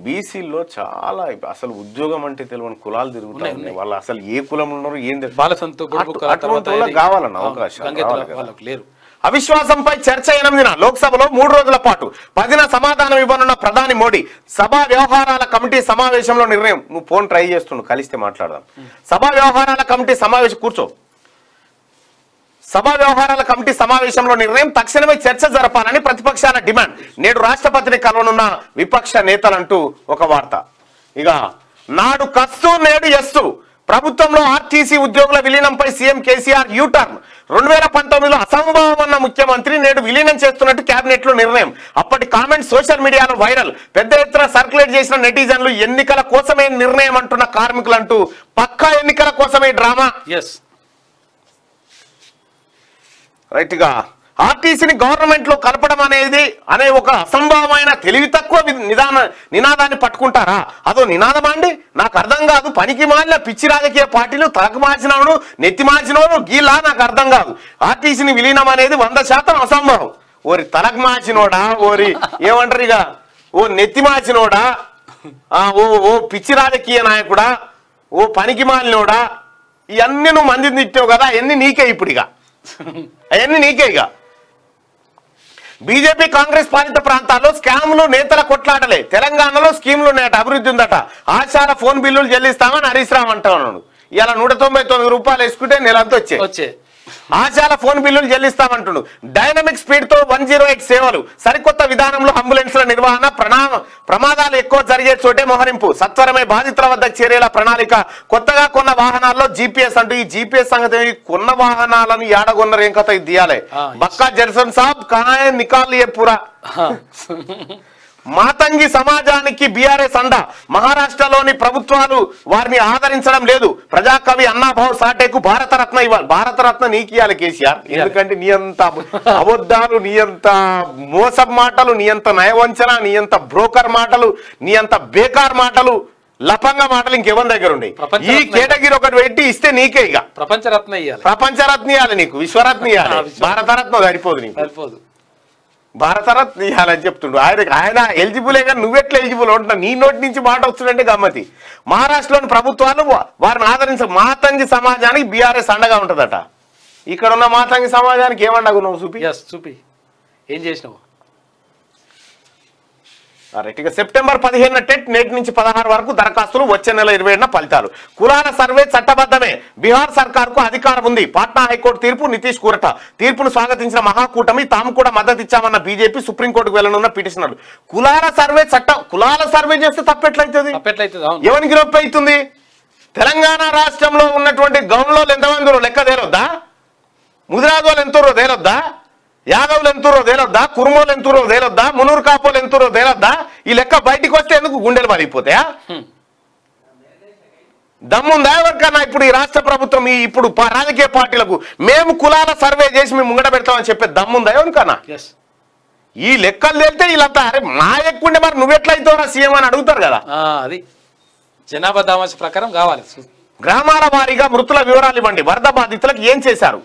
బీసీలో చాలా అసలు ఉద్యోగం అంటే తెలియని కులాలు తిరుగుతున్నాయి వాళ్ళు అసలు ఏ కులంలో ఉన్నారు ఏంది కావాలన్న అవకాశం లేరు అవిశ్వాసంపై చర్చ ఎనిమిదిన లోక్సభలో మూడు రోజుల పాటు పదిన సమాధానం ఇవ్వనున్న ప్రధాని మోడీ సభా వ్యవహారాల కమిటీ సమావేశంలో నిర్ణయం నువ్వు ఫోన్ ట్రై చేస్తున్నావు కలిస్తే మాట్లాడదాం సభా వ్యవహారాల కమిటీ సమావేశం కూర్చో సభా వ్యవహారాల కమిటీ సమావేశంలో నిర్ణయం తక్షణమే చర్చ జరపాలని ప్రతిపక్షాల డిమాండ్ నేడు రాష్ట్రపతిని కలవనున్న విపక్ష నేతలంటూ ఒక వార్త ఇక నాడు కస్తూ నేడు ఎస్తూ ప్రభుత్వంలో ఆర్టీసీ ఉద్యోగుల విలీనంపై సీఎం కేసీఆర్ యూటర్న్ రెండు వేల పంతొమ్మిదిలో అసంభవమన్న ముఖ్యమంత్రి నేడు విలీనం చేస్తున్నట్టు కేబినెట్ లో నిర్ణయం అప్పటి కామెంట్ సోషల్ మీడియాలో వైరల్ పెద్ద ఎత్తున సర్క్యులేట్ చేసిన నెటిజన్లు ఎన్నికల కోసమే నిర్ణయం అంటున్న కార్మికులంటూ పక్కా ఎన్నికల కోసమే డ్రామా ఎస్ రైట్గా ఆర్టీసీని గవర్నమెంట్ లో కలపడం అనేది అనే ఒక అసంభవమైన తెలివి తక్కువ నిదాన నినాదాన్ని పట్టుకుంటారా అదో నినాదమా అండి నాకు అర్థం కాదు పనికి మాలిన పిచ్చి రాజకీయ పార్టీలు తలకు మార్చినవును నెత్తి మార్చినవును గీలా నాకు అర్థం కాదు ఆర్టీసీని విలీనం అనేది వంద శాతం అసంభవం ఓరి తలకు మార్చినోడా ఓరి ఏమంటారు ఇక ఓ నెత్తి మార్చినోడా ఓ ఓ పిచ్చి రాజకీయ నాయకుడా ఓ పనికి మాలినోడా ఇవన్నీ నువ్వు మందిని తిట్టావు కదా అవన్నీ నీకే ఇప్పుడు ఇక అవన్నీ నీకే ఇక బీజేపీ కాంగ్రెస్ పాలిత ప్రాంతాల్లో స్కామ్లు నేతల కొట్లాటలే తెలంగాణలో స్కీమ్లు ఉన్నాయట అభివృద్ధి ఉందట ఆశార ఫోన్ బిల్లులు చెల్లిస్తామని హరీష్ రావు అంటున్నాడు ఇలా నూట తొంభై తొమ్మిది రూపాయలు వేసుకుంటే నెలంతా వచ్చే వచ్చే ఆశాల ఫోన్ బిల్లులు చెల్లిస్తామంటుడు డైనమిక్ స్పీడ్ తో వన్ జీరో ఎయిట్ సేవలు సరికొత్త విధానంలో అంబులెన్స్ల నిర్వహణ ప్రమాదాలు ఎక్కువ జరిగే చోటే మోహరింపు సత్వరమే బాధితుల వద్దకు చేరేలా ప్రణాళిక కొత్తగా కొన్న వాహనాల్లో జీపీఎస్ అంటూ ఈ జీపీఎస్ సంగతి కొన్న వాహనాలను ఏడగొన్నారు ఏం కథ ఇది దియాలే బక్కా జర్సన్ సాబ్ కాయ నికాలియే పురా మాతంగి సమాజానికి బీఆర్ఎస్ అండ మహారాష్ట్రలోని ప్రభుత్వాలు వారిని ఆదరించడం లేదు ప్రజాకవి అన్నాభావ్ సాటేకు భారతరత్న ఇవ్వాలి భారతరత్న నీకు ఇవ్వాలి కేసీఆర్ ఎందుకంటే నీ అంత అబద్ధాలు నీ అంత మోసం మాటలు నీ అంత నయవంచన నీ అంత బ్రోకర్ మాటలు నీ అంత బేకార్ మాటలు లపంగా మాటలు ఇంకెవరి దగ్గర ఉన్నాయి ఈ కేటగిరీ ఒకటి పెట్టి ఇస్తే నీకే ఇక ప్రపంచరత్న ఇవ్వాలి ప్రపంచరత్న ఇవ్వాలి నీకు విశ్వరత్న ఇవ్వాలి భారతరత్న సరిపోదు నీకు సరిపోదు భారతరత్న ఇవ్వాలని చెప్తుండ్రు ఆయన ఆయన ఎలిజిబులే కానీ నువ్వెట్లా ఎలిజిబుల్ ఉంటున్నా నీ నోటి నుంచి మాట వస్తుందంటే గమ్మతి మహారాష్ట్రలోని ప్రభుత్వాలు వారిని ఆదరించ మాతంగి సమాజానికి బీఆర్ఎస్ అండగా ఉంటుందట ఇక్కడ ఉన్న మాతంగి సమాజానికి ఏమండగున్నావు చూపి చూపి ఏం చేసినావు రైట్ ఇక సెప్టెంబర్ పదిహేను టెట్ నేటి నుంచి పదహారు వరకు దరఖాస్తులు వచ్చే నెల ఇరవై ఏడున ఫలితాలు కులాల సర్వే చట్టబద్ధమే బీహార్ సర్కార్కు అధికారం ఉంది పాట్నా హైకోర్టు తీర్పు నితీష్ కూరట తీర్పును స్వాగతించిన మహాకూటమి తాము కూడా మద్దతు ఇచ్చామన్న బీజేపీ సుప్రీంకోర్టుకు వెళ్లనున్న పిటిషనర్లు కులాల సర్వే చట్టం కులాల సర్వే చేస్తే తప్పెట్లయితుంది ఎవరికి నొప్పి అవుతుంది తెలంగాణ రాష్ట్రంలో ఉన్నటువంటి గౌన్లోలు ఎంతమంది లెక్క తేలొద్దా ముదిరాజోలు ఎంతరో తేలొద్దా యాదవులు ఎంతూరో తేలొద్దా కుర్మోలు ఎంతూరో తేలొద్దా మునూరు కాపులు ఎంతూరో తేలొద్దా ఈ లెక్క బయటికి వస్తే ఎందుకు గుండెలు పలిగిపోతాయా దమ్ముందా ఎవరికన్నా ఇప్పుడు ఈ రాష్ట్ర ప్రభుత్వం ఈ ఇప్పుడు రాజకీయ పార్టీలకు మేము కులాల సర్వే చేసి మేము ముంగడ పెడతామని చెప్పే దమ్ముందా ఎవరికన్నా? yes ఈ లెక్కలు తెలితే ఇలాంతా అరే మా ఎక్కుండే మరి నువ్వు ఎట్లా అవుతావురా సీఎం అని అడుగుతారు కదా. అది జనాభా దామాసు ప్రకారం కావాలి. గ్రామాల వారీగా మృతుల వివరాలు ఇవ్వండి, వరద బాధితులకు ఏం చేశారు,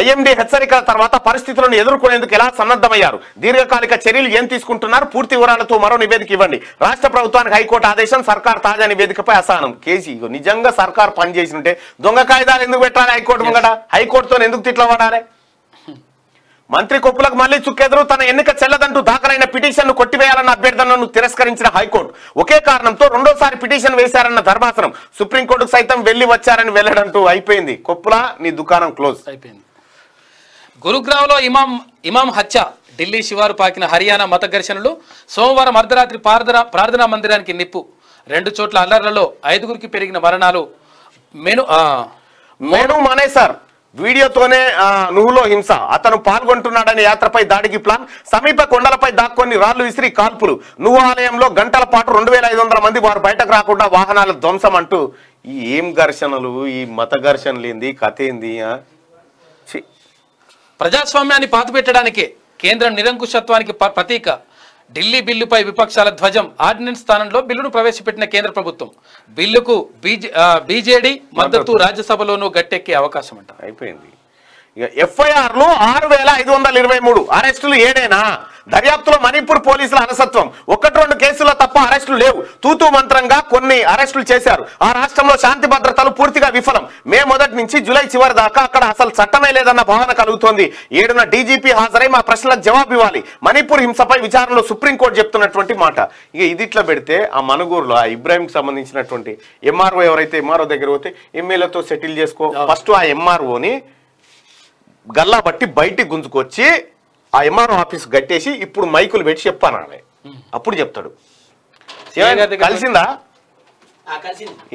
ఐఎండీ హెచ్చరికల తర్వాత పరిస్థితులను ఎదుర్కొనేందుకు ఎలా సన్నద్ధమయ్యారు, దీర్ఘకాలిక చర్యలు ఏం తీసుకుంటున్నారు, పూర్తి వివరాలతో మరో నివేదిక ఇవ్వండి. రాష్ట్ర ప్రభుత్వానికి హైకోర్టు ఆదేశం, సర్కార్ తాజా నివేదికపై అసహనం. కేజీ నిజంగా సర్కార్ పనిచేసి ఉంటే దొంగ కాయిదాలు ఎందుకు పెట్టాలి హైకోర్టు ముంగట? హైకోర్టుతో ఎందుకు తిట్ల పడాలి? మంత్రి కొప్పులకు మళ్లీ చుక్కెదురు, తన ఎన్నిక చెల్లదంటూ దాఖలైన పిటిషన్ ను కొట్టివేయాలన్న అభ్యర్థనను తిరస్కరించిన హైకోర్టు. ఒకే కారణంతో రెండోసారి పిటిషన్ వేశారన్న ధర్మాసనం సుప్రీంకోర్టుకు సైతం వెళ్లి వచ్చారని వెళ్లడంటూ అయిపోయింది. కొప్పుల నీ దుకాణం క్లోజ్ అయిపోయింది. గురుగ్రామ్లో ఇమాం ఇమాం హత్య, ఢిల్లీ శివారు పాకిన హర్యానా మత ఘర్షణలు, సోమవారం అర్ధరాత్రి ప్రార్థన ప్రార్థనా మందిరానికి నిప్పు, రెండు చోట్ల అల్లర్లలో ఐదుగురికి పెరిగిన మరణాలు. మెను మెను మానేశారు వీడియోతోనే నువ్వులో హింస, అతను పాల్గొంటున్నాడని యాత్రపై దాడికి ప్లాన్, సమీప కొండలపై దాక్కొని రాళ్లు విసిరి కాల్పులు, నువ్వు ఆలయంలో గంటల పాటు రెండు వేల ఐదు వందల మంది వారు బయటకు రాకుండా వాహనాల ధ్వంసం అంటూ ఈ ఏం ఘర్షణలు, ఈ మత ఘర్షణలు ఏంది కథ ఏంది? ప్రజాస్వామ్యాన్ని పాతుపెట్టడానికే కేంద్రం నిరంకుశత్వానికి ప్రతీక, ఢిల్లీ బిల్లుపై విపక్షాల ధ్వజం, ఆర్డినెన్స్ స్థానంలో బిల్లును ప్రవేశపెట్టిన కేంద్ర ప్రభుత్వం, బిల్లుకు బీజేడీ మద్దతు రాజ్యసభలోనూ గట్టెక్కే అవకాశం అంట. అయిపోయింది. ఎఫ్ఐఆర్లు ఆరు వేల ఐదు వందల ఇరవై మూడు అరెస్టులు ఏడేనా? దర్యాప్తులో మణిపూర్ పోలీసుల అలసత్వం, ఒకటి రెండు కేసుల తప్ప అరెస్టులు లేవు, తూతూ మంత్రంగా కొన్ని అరెస్టులు చేశారు. ఆ రాష్ట్రంలో శాంతి భద్రతలు పూర్తిగా విఫలం, మే మొదటి నుంచి జూలై చివరి దాకా అక్కడ అసలు చట్టమే లేదన్న భావన కలుగుతోంది. ఏడున డీజీపీ హాజరై మా ప్రశ్నలకు జవాబు ఇవ్వాలి, మణిపూర్ హింసపై విచారణలో సుప్రీంకోర్టు చెప్తున్నటువంటి మాట. ఇక ఇది ఇట్లా పెడితే ఆ మనుగూరులో ఆ ఇబ్రాహింకి సంబంధించినటువంటి ఎంఆర్ఓ ఎవరైతే ఎంఆర్ఓ దగ్గర పోతే ఎమ్మెల్యేతో సెటిల్ చేసుకో ఫస్ట్, ఆ ఎంఆర్ఓని గల్లా బట్టి బయటికి గుంజుకొచ్చి ఆ ఎంఆర్ఓ ఆఫీస్ కట్టేసి ఇప్పుడు మైకులు పెట్టి చెప్పాను ఆమె, అప్పుడు చెప్తాడు. కలిసిందా?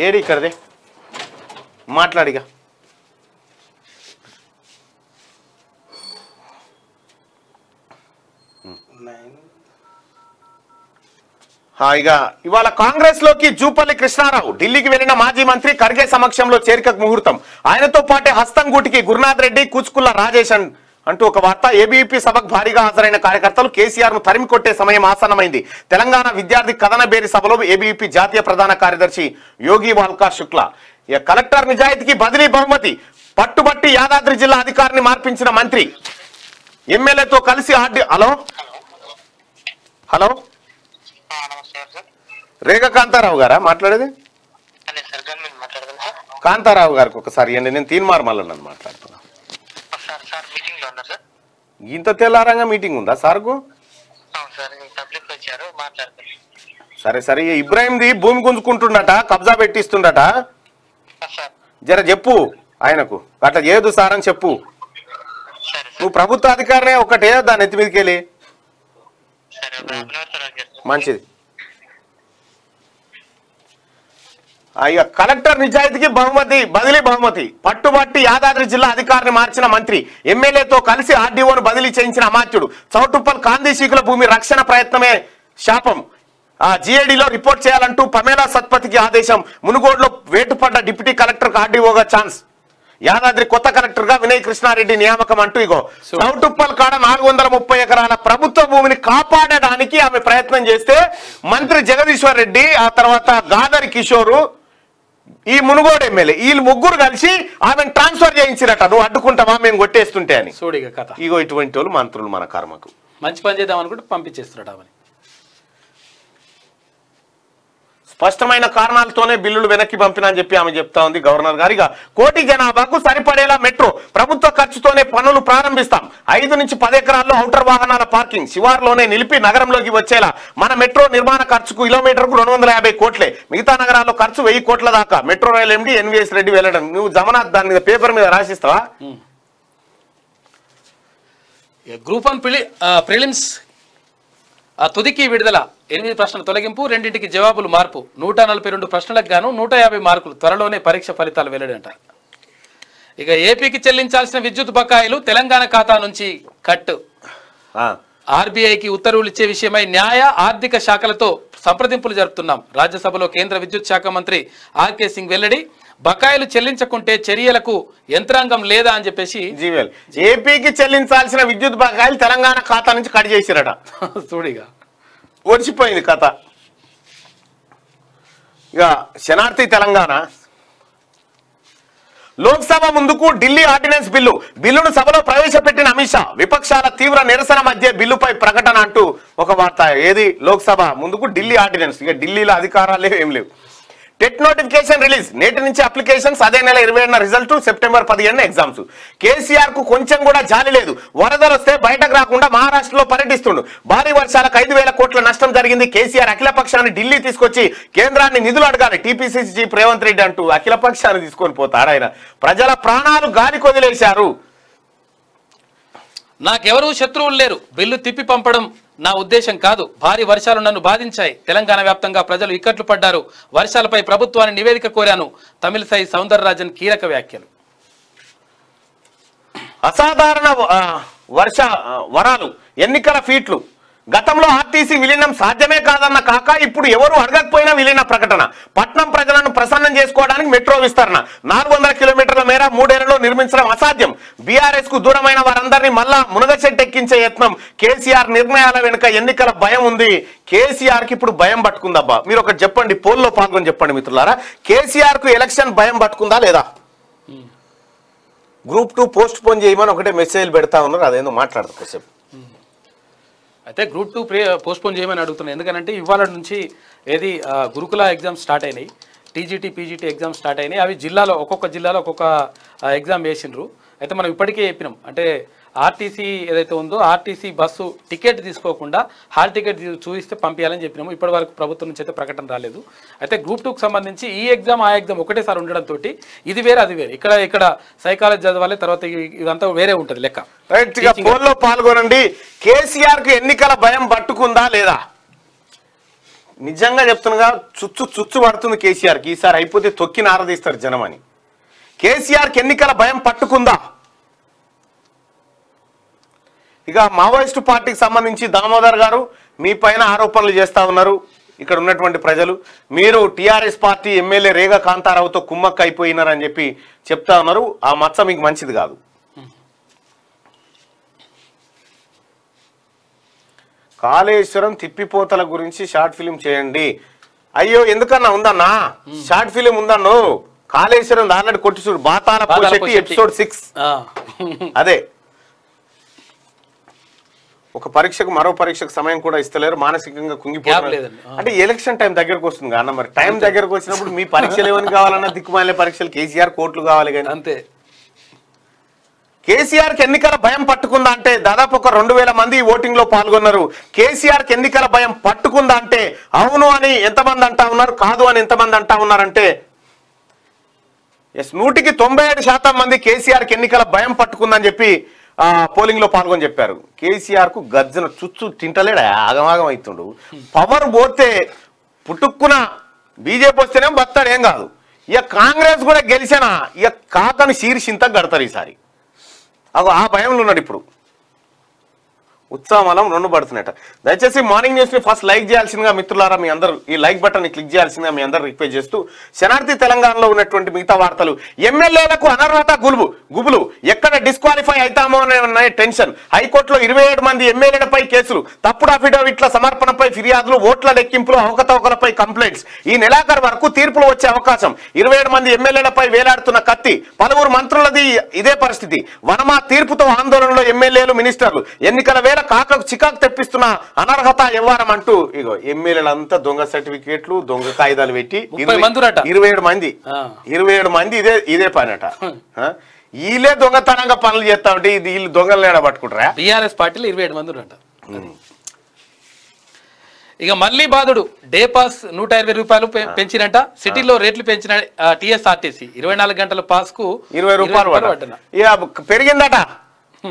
ఏడి ఇక్కడదే మాట్లాడిగా హాయిగా. ఇవాళ కాంగ్రెస్ లోకి జూపల్లి కృష్ణారావు, ఢిల్లీకి వెళ్లిన మాజీ మంత్రి ఖర్గే సమక్షంలో చేరికకు ముహూర్తం, ఆయనతో పాటే హస్తంగూటికి గురునాథ్ రెడ్డి, కూచుకుల్ల రాజేష్ అంటూ ఒక వార్త. ఏబీపీ సభకు భారీగా హాజరైన కార్యకర్తలు కేసీఆర్ ను తరిమి కొట్టే సమయం ఆసన్నమైంది. తెలంగాణ విద్యార్థి కథనబేరి సభలో ఏబీపీ జాతీయ ప్రధాన కార్యదర్శి యోగి వాల్కా శుక్లా. కలెక్టర్ నిజాయితీకి బదిలీ బహుమతి, పట్టుబట్టి యాదాద్రి జిల్లా అధికారిని మార్పించిన మంత్రి, ఎమ్మెల్యేతో కలిసి RD hello hello Rekha Kantharao గారా మాట్లాడేది? కాంతారావు గారికి ఒకసారి అండి, నేను తీన్మార్ మళ్ళీ నన్ను మాట్లాడుతున్నా. ఇంత తెల్లారంగా మీటింగ్ ఉందా సార్కు? సరే సరే. ఇబ్రాహింది భూమి గుంజుకుంటుండట, కబ్జా పెట్టిస్తుండట, జర చెప్పు ఆయనకు అట్లా చేయదు సార్ అని చెప్పు. నువ్వు ప్రభుత్వ అధికారనే ఒకటే దాని ఎత్తి మీదకి వెళ్ళి మంచిది. అయ్యా కలెక్టర్ నిజాయితీకి బహుమతి, బదిలీ బహుమతి, పట్టుబట్టి యాదాద్రి జిల్లా అధికారిని మార్చిన మంత్రి, ఎమ్మెల్యేతో కలిసి ఆర్డీఓను బదిలీ చేయించిన అమాత్యుడు, చౌటుప్పల్ కాందీశీకుల భూమి రక్షణ ప్రయత్నమే శాపం, ఆ జిఏడిలో రిపోర్ట్ చేయాలంటూ పమేలా సత్పతికి ఆదేశం, మునుగోడులో వేటుపడ్డ డిప్యూటీ కలెక్టర్కు ఆర్డీఓగా ఛాన్స్, యాదాద్రి కొత్త కలెక్టర్ గా వినయ్ కృష్ణారెడ్డి నియామకం అంటూ ఇగో చౌటుప్పల్ కాడ నాలుగు వందల ముప్పై ఎకరాల ప్రభుత్వ భూమిని కాపాడడానికి ఆమె ప్రయత్నం చేస్తే మంత్రి జగదీశ్వర్ రెడ్డి, ఆ తర్వాత గాదరి కిషోరు, ఈ మునుగోడు ఎమ్మెల్యే, వీళ్ళు ముగ్గురు కలిసి ఆమెను ట్రాన్స్ఫర్ చేయించినట. నువ్వు అడ్డుకుంటావా మేము కొట్టేస్తుంటే అని చూడిగా కథ. ఇగో ఇటువంటి వాళ్ళు మంత్రులు మన కర్మకు. మంచి పని చేద్దాం అనుకుంటే పంపించేస్తున్నాడు ఆమె. స్పష్టమైన కారణాలతోనే బిల్లులు వెనక్కి పంపినా అని చెప్పి ఆమె చెప్తా ఉంది గవర్నర్ గారిగా. కోటి జనాభాకు సరిపడేలా మెట్రో, ప్రభుత్వ ఖర్చుతోనే పనులు ప్రారంభిస్తాం, ఐదు నుంచి పది ఎకరాల్లో ఔటర్ వాహనాల పార్కింగ్ శివార్లోనే నిలిపి నగరంలోకి వచ్చేలా, మన మెట్రో నిర్మాణ ఖర్చుకు కిలోమీటర్కు రెండు వందల యాభై కోట్లే మిగతా నగరాల్లో ఖర్చు వెయ్యి కోట్ల దాకా, metro rail MD NVS Reddy వెళ్ళడం. నువ్వు జమనాథ్ దాని మీద పేపర్ మీద రాసిస్తావా? గ్రూప్ వన్ ప్రిలిమ్స్ తుదికి విడుదల, ఎనిమిది ప్రశ్నల తొలగింపు, రెండింటికి జవాబులు మార్పు, నూట నలభై రెండు ప్రశ్నలకు గాను నూట యాభై మార్కులు, త్వరలోనే పరీక్ష ఫలితాలు వెల్లడంటారు. ఇక ఏపీకి చెల్లించాల్సిన విద్యుత్ బకాయిలు తెలంగాణ ఖాతా నుంచి కట్, आरबीआई की उत्तर्वुलु इच्चे विषयमై न्याय आर्थिक शाखलतो संप्रदिंपुलु जरुपुतुन्नाम राज्यसभलो केंद्र विद्युत् शाख मंत्री आर्के सिंग वेल्लडी బకాయిలు చెల్లించకుంటే చర్యలకు యంత్రాంగం లేదా అని చెప్పేసి జీవల్ ఏపీకి చెల్లించాల్సిన విద్యుత్ బకాయిలు తెలంగాణ ఖాతా నుంచి కట్ చేశారట. చూడిగా ఓడిచిపోయింది కథ. ఇక శనార్థి తెలంగాణ లోక్సభ ముందుకు ఢిల్లీ ఆర్డినెన్స్ బిల్లు బిల్లును సభలో ప్రవేశపెట్టిన అమిత్ షా విపక్షాల తీవ్ర నిరసన మధ్య బిల్లుపై ప్రకటన అంటూ ఒక వార్త. ఏది లోక్సభ ముందుకు ఢిల్లీ ఆర్డినెన్స్. ఇక ఢిల్లీలో అధికారాలు లేవు ఏం లేవు. టెట్ నోటిఫికేషన్ రిలీజ్ నేటి నుంచి అప్లికేషన్స్ అదే నెల ఇరవై ఏడున రిజల్ట్ సెప్టెంబర్ పదిహేడున ఎగ్జామ్స్. కేసీఆర్ కు కొంచెం కూడా జాలి లేదు. వరదలు వస్తే బయటకు రాకుండా మహారాష్ట్రలో పర్యటిస్తుండు. భారీ వర్షాలకు ఐదు వేల కోట్ల నష్టం జరిగింది. కేసీఆర్ అఖిల పక్షాన్ని ఢిల్లీ తీసుకొచ్చి కేంద్రాన్ని నిధులు అడగాలి. టీపీసీసీ చీఫ్ రేవంత్ రెడ్డి అంటూ అఖిల పక్షాన్ని తీసుకొని పోతారు. ఆయన ప్రజల ప్రాణాలు గాలి కొదిలేశారు. నాకెవరూ శత్రువులు లేరు. బిల్లు తిప్పి పంపడం నా ఉద్దేశం కాదు. భారీ వర్షాలు నన్ను బాధించాయి. తెలంగాణ వ్యాప్తంగా ప్రజలు ఇక్కట్లు పడ్డారు. వర్షాలపై ప్రభుత్వాన్ని నివేదిక కోరాను. తమిళసై సౌందరరాజన్ కీలక వ్యాఖ్యలు. అసాధారణ వర్ష వరాలు ఎన్నికల ఫీట్లు. గతంలో ఆర్టీసీ విలీనం సాధ్యమే కాదన్న కాక ఇప్పుడు ఎవరు అడగకపోయినా విలీన ప్రకటన. పట్నం ప్రజలను ప్రసన్నం చేసుకోవడానికి మెట్రో విస్తరణ. నాలుగు వందల కిలోమీటర్ల మేర మూడేళ్లలో నిర్మించడం అసాధ్యం. బీఆర్ఎస్ కు దూరమైన వారందరినీ మళ్ళా మునగ చెట్టెక్కించే యత్నం. కేసీఆర్ నిర్ణయాల వెనుక ఎన్నికల భయం ఉంది. కేసీఆర్ కి ఇప్పుడు భయం పట్టుకుందబ్బా. మీరు ఒకటి చెప్పండి, పోల్లో పాల్గొని చెప్పండి మిత్రులారా, కేసీఆర్ కు ఎలక్షన్ భయం పట్టుకుందా లేదా? గ్రూప్ టూ పోస్ట్ పోన్ చేయమని ఒకటే మెసేజ్ పెడతా ఉన్నారు. అదేందో మాట్లాడదు కొంచెం. అయితే గ్రూప్ టూ ప్రే పోస్ట్పోన్ చేయమని అడుగుతున్నాను. ఎందుకంటే ఇవాళ నుంచి ఏది గురుకుల ఎగ్జామ్స్ స్టార్ట్ అయినాయి, టీజీటీ పీజీటీ ఎగ్జామ్స్ స్టార్ట్ అయినాయి. అవి జిల్లాలో ఒక్కొక్క జిల్లాలో ఒక్కొక్క ఎగ్జామ్ వేసినారు. అయితే మనం ఇప్పటికే చెప్పినాం, అంటే ఆర్టీసీ ఏదైతే ఉందో ఆర్టీసీ బస్సు టికెట్ తీసుకోకుండా హాల్ టికెట్ చూపిస్తే పంపించాలని చెప్పినాము. ఇప్పటి వరకు ప్రభుత్వం నుంచి అయితే ప్రకటన రాలేదు. అయితే గ్రూప్ టూకి సంబంధించి ఈ ఎగ్జామ్ ఆ ఎగ్జామ్ ఒకటేసారి ఉండడంతో ఇది వేరే అది వేరే. ఇక్కడ ఇక్కడ సైకాలజీ చదవాలి, తర్వాత ఇదంతా వేరే ఉంటుంది లెక్క. రైట్, పోల్లో పాల్గొనండి. కేసీఆర్ కు ఎన్నికల భయం పట్టుకుందా లేదా? నిజంగా చెప్తున్నా, చుచ్చు చుచ్చు పడుతుంది కేసీఆర్ కి. ఈసారి అయిపోతే తొక్కి నారదీస్తారు జనమని. కేసీఆర్ కి ఎన్నికల భయం పట్టుకుందా? ఇక మావోయిస్టు పార్టీకి సంబంధించి దామోదర్ గారు మీ పైన ఆరోపణలు చేస్తూ ఉన్నారు. ఇక్కడ ఉన్నటువంటి ప్రజలు మీరు టీఆర్ఎస్ పార్టీ ఎమ్మెల్యే రేగా కాంతారావుతో కుమ్మక్క అయిపోయినారని చెప్పి చెప్తా ఉన్నారు. ఆ మచ్చ మీకు మంచిది కాదు. కాళేశ్వరం తిప్పిపోతల గురించి షార్ట్ ఫిలిం చేయండి. అయ్యో ఎందుకన్నా, ఉందన్నా షార్ట్ ఫిలిం ఉందన్ను. కాళేశ్వరం దాని కొట్టి చూడు, బాతాల పోషెట్టి ఎపిసోడ్ సిక్స్. అదే ఒక పరీక్షకు మరో పరీక్షకు సమయం కూడా ఇస్తలేరు. మానసికంగా కుంగిపోలేదు. అంటే ఎలక్షన్ టైం దగ్గరకు వస్తుంది అన్న. మరి టైం దగ్గరకు వచ్చినప్పుడు మీ పరీక్షలు ఏమని కావాలన్నా దిక్కుమాలే పరీక్షలు. కేసీఆర్ కోట్లు కావాలి కానీ అంతే. కేసీఆర్ కి ఎన్నికల భయం పట్టుకుందా అంటే దాదాపు ఒక రెండు వేల మంది ఓటింగ్ లో పాల్గొన్నారు. కేసీఆర్ కి ఎన్నికల భయం పట్టుకుందా అంటే అవును అని ఎంతమంది అంటా ఉన్నారు, కాదు అని ఎంతమంది అంటా ఉన్నారంటే ఎస్ నూటికి తొంభై ఏడు శాతం మంది కేసీఆర్ కి ఎన్నికల భయం పట్టుకుందని చెప్పి పోలింగ్ లో పాల్గొని చెప్పారు. కేసీఆర్ కు గర్జన చుచ్చు తింటలేడా, ఆగమాగం అవుతుండు. పవర్ పోతే పుట్టుక్కున బీజేపీ వస్తేనే బతాడు, ఏం కాదు. ఇక కాంగ్రెస్ కూడా గెలిచినా ఇక కాకను శీర్షింత గడతారు ఈసారి. అగో ఆ భయంలో ఉన్నాడు ఇప్పుడు. ఉత్సాహం రెండు పడుతున్నట. దయచేసి మార్నింగ్ న్యూస్ ని ఫస్ట్ లైక్ చేయాల్సిందిగా మిత్రులారా, మీ అందరూ ఈ లైక్ బటన్ ని క్లిక్ చేయాల్సిందిగా మీ అందరూ రిక్వెస్ట్ చేస్తూ శనార్థి తెలంగాణలో ఉన్నటువంటి మిగతా వార్తలు. ఎమ్మెల్యేలకు అనర్హత గులుబు గుబులు ఎక్కడ డిస్క్వాలిఫై అవుతామో అనే టెన్షన్. హైకోర్టులో ఇరవై ఏడు మంది ఎమ్మెల్యేలపై కేసులు. తప్పుడు అఫిడవిట్ల సమర్పణపై ఫిర్యాదులు, ఓట్ల లెక్కింపులు, అవకతవకలపై కంప్లైంట్స్. ఈ నెలాఖరు వరకు తీర్పులు వచ్చే అవకాశం. ఇరవై ఏడు మంది ఎమ్మెల్యేలపై వేలాడుతున్న కత్తి. పలువురు మంత్రులది ఇదే పరిస్థితి. వనమా తీర్పుతో ఆందోళనలో ఎమ్మెల్యేలు, మినిస్టర్లు. ఎన్నికల వేళ కాకకు చికాకు తెప్పిస్తున్న అనర్హత వ్యవహారం అంటూ ఇగో ఎమ్మెల్యేలంతా దొంగ సర్టిఫికేట్లు, దొంగ కాగితాలు పెట్టి ఇరవై ఏడు మంది ఇరవై ఏడు మంది ఇదే ఇదే పనట. వీళ్ళే దొంగతనంగా పనులు చేస్తా ఉంటే ఇది వీళ్ళు దొంగలు పట్టుకుంటారా? బీఆర్ఎస్ పార్టీలో ఇరవై ఏడు మంది ఉన్నట. ఇక మళ్ళీ బాధుడు డే పాస్ నూట ఇరవై రూపాయలు పెంచినట. సిటీలో రేట్లు పెంచిన టీఎస్ఆర్టీసీ ఇరవై నాలుగు గంటల పాస్ కు ఇరవై రూపాయలు పెరిగిందట.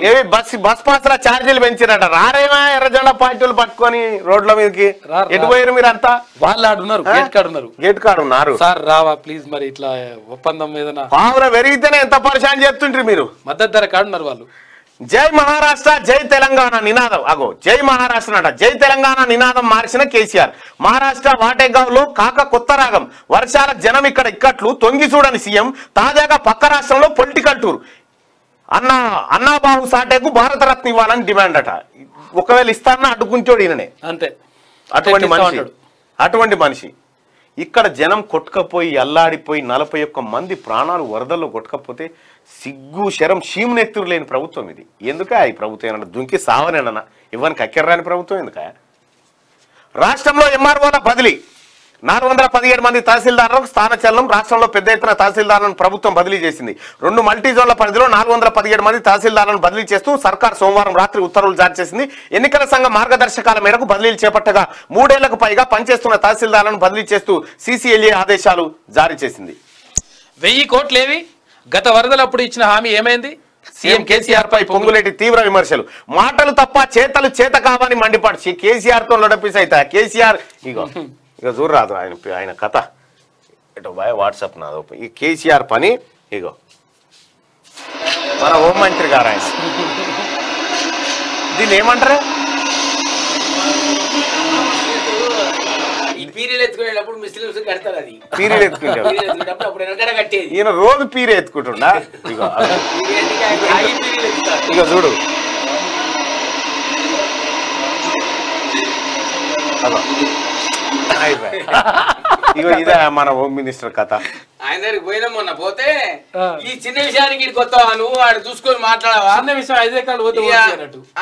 ఏవి బస్ బస్ పాస్ లా ఛార్జీలు పెంచిరట. రారేమా ఎర్రజెండా పార్టీలు పట్టుకొని రోడ్ల మీదకి ఎటుపోయారు మీరు అంతా? వాళ్ళు గేట్ కార్డు ఉన్నారు, గేట్ కార్డు ఉన్నారు. సార్ రావా ప్లీజ్, మరి ఇట్లా ఒప్పందం మీద పావుర పెరిగితేనే ఎంత పరిశాన్ చేస్తుంటారు మీరు. మద్దతు ధర కార్డు ఉన్నారు వాళ్ళు. జై మహారాష్ట్ర జై తెలంగాణ నినాదం అగో జై మహారాష్ట్ర నాట జై తెలంగాణ నినాదం మార్చిన కేసీఆర్ మహారాష్ట్ర వాటేగావ్లో కాక కొత్త రాగం వర్షాల జనం ఇక్కడ ఇక్కట్లు తొంగి చూడని సీఎం తాజాగా పక్క రాష్ట్రంలో పొలిటికల్ టూర్ అన్న అన్నాబాబు సాటేకు భారతరత్న ఇవ్వాలని డిమాండ్ అట. ఒకవేళ ఇస్తారన్నా అడ్డుకుంటాడు ఈయననే అంతే. అటువంటి మనిషి అటువంటి మనిషి ఇక్కడ జనం కొట్టుకపోయి అల్లాడిపోయి నలభై ఒక్క మంది ప్రాణాలు వరదల్లో కొట్టుకపోతే సిగ్గు శరం శీమునెత్తురు లేని ప్రభుత్వం ఇది. ఎందుక ఈ ప్రభుత్వం ఏనన్నా దుంకి సావనేనన్నా ఇవ్వని కక్కెర్రాని ప్రభుత్వం ఎందుక? రాష్ట్రంలో ఎంఆర్ఓల బదిలీ నాలుగు వందల పదిహేడు మంది తహసీల్దారులకు స్థానచలనం. రాష్ట్రంలో పెద్ద ఎత్తున తహసీల్దారులను ప్రభుత్వం బదిలీ చేసింది. రెండు మల్టీ జోన్ల పరిధిలో నాలుగు వందల పదిహేడు మంది తహసీల్దారులను బదిలీ చేస్తూ సర్కార్ సోమవారం రాత్రి ఉత్తర్వులు జారీ చేసింది. ఎన్నికల సంఘ మార్గదర్శకాల మేరకు బదిలీలు చేపట్టగా మూడేళ్లకు పైగా పనిచేస్తున్న తహసీల్దారులను బదిలీ చేస్తూ సీసీఎల్ఏ ఆదేశాలు జారీ చేసింది. వెయ్యి కోట్లేవి గత వరదలప్పుడు ఇచ్చిన హామీ ఏమైంది? సీఎం కేసీఆర్ పై పొంగులేటి తీవ్ర విమర్శలు. మాటలు తప్ప చేతలు చేత కావని మండిపడి కేసీఆర్ తో లొడపీస్ అవుతా కేసీఆర్ ఇగో ఇక చూడు రాదు ఆయన ఆయన కథ ఇటు బాయ్ వాట్సాప్ నాదో ఈ కేసీఆర్ పని ఇగో మన హోంమంత్రి గారు ఆయన దీన్ని ఏమంటారు ఈయన రోజు పీరి ఎత్తుకుంటుండా ఇగో ఇక చూడు అదో ఇగో ఇదే మన హోమ్ మినిస్టర్ కథ. ఆయన దగ్గరికి పోయినా మొన్న పోతే ఈ చిన్న విషయానికి నువ్వు ఆడు చూసుకొని మాట్లాడవా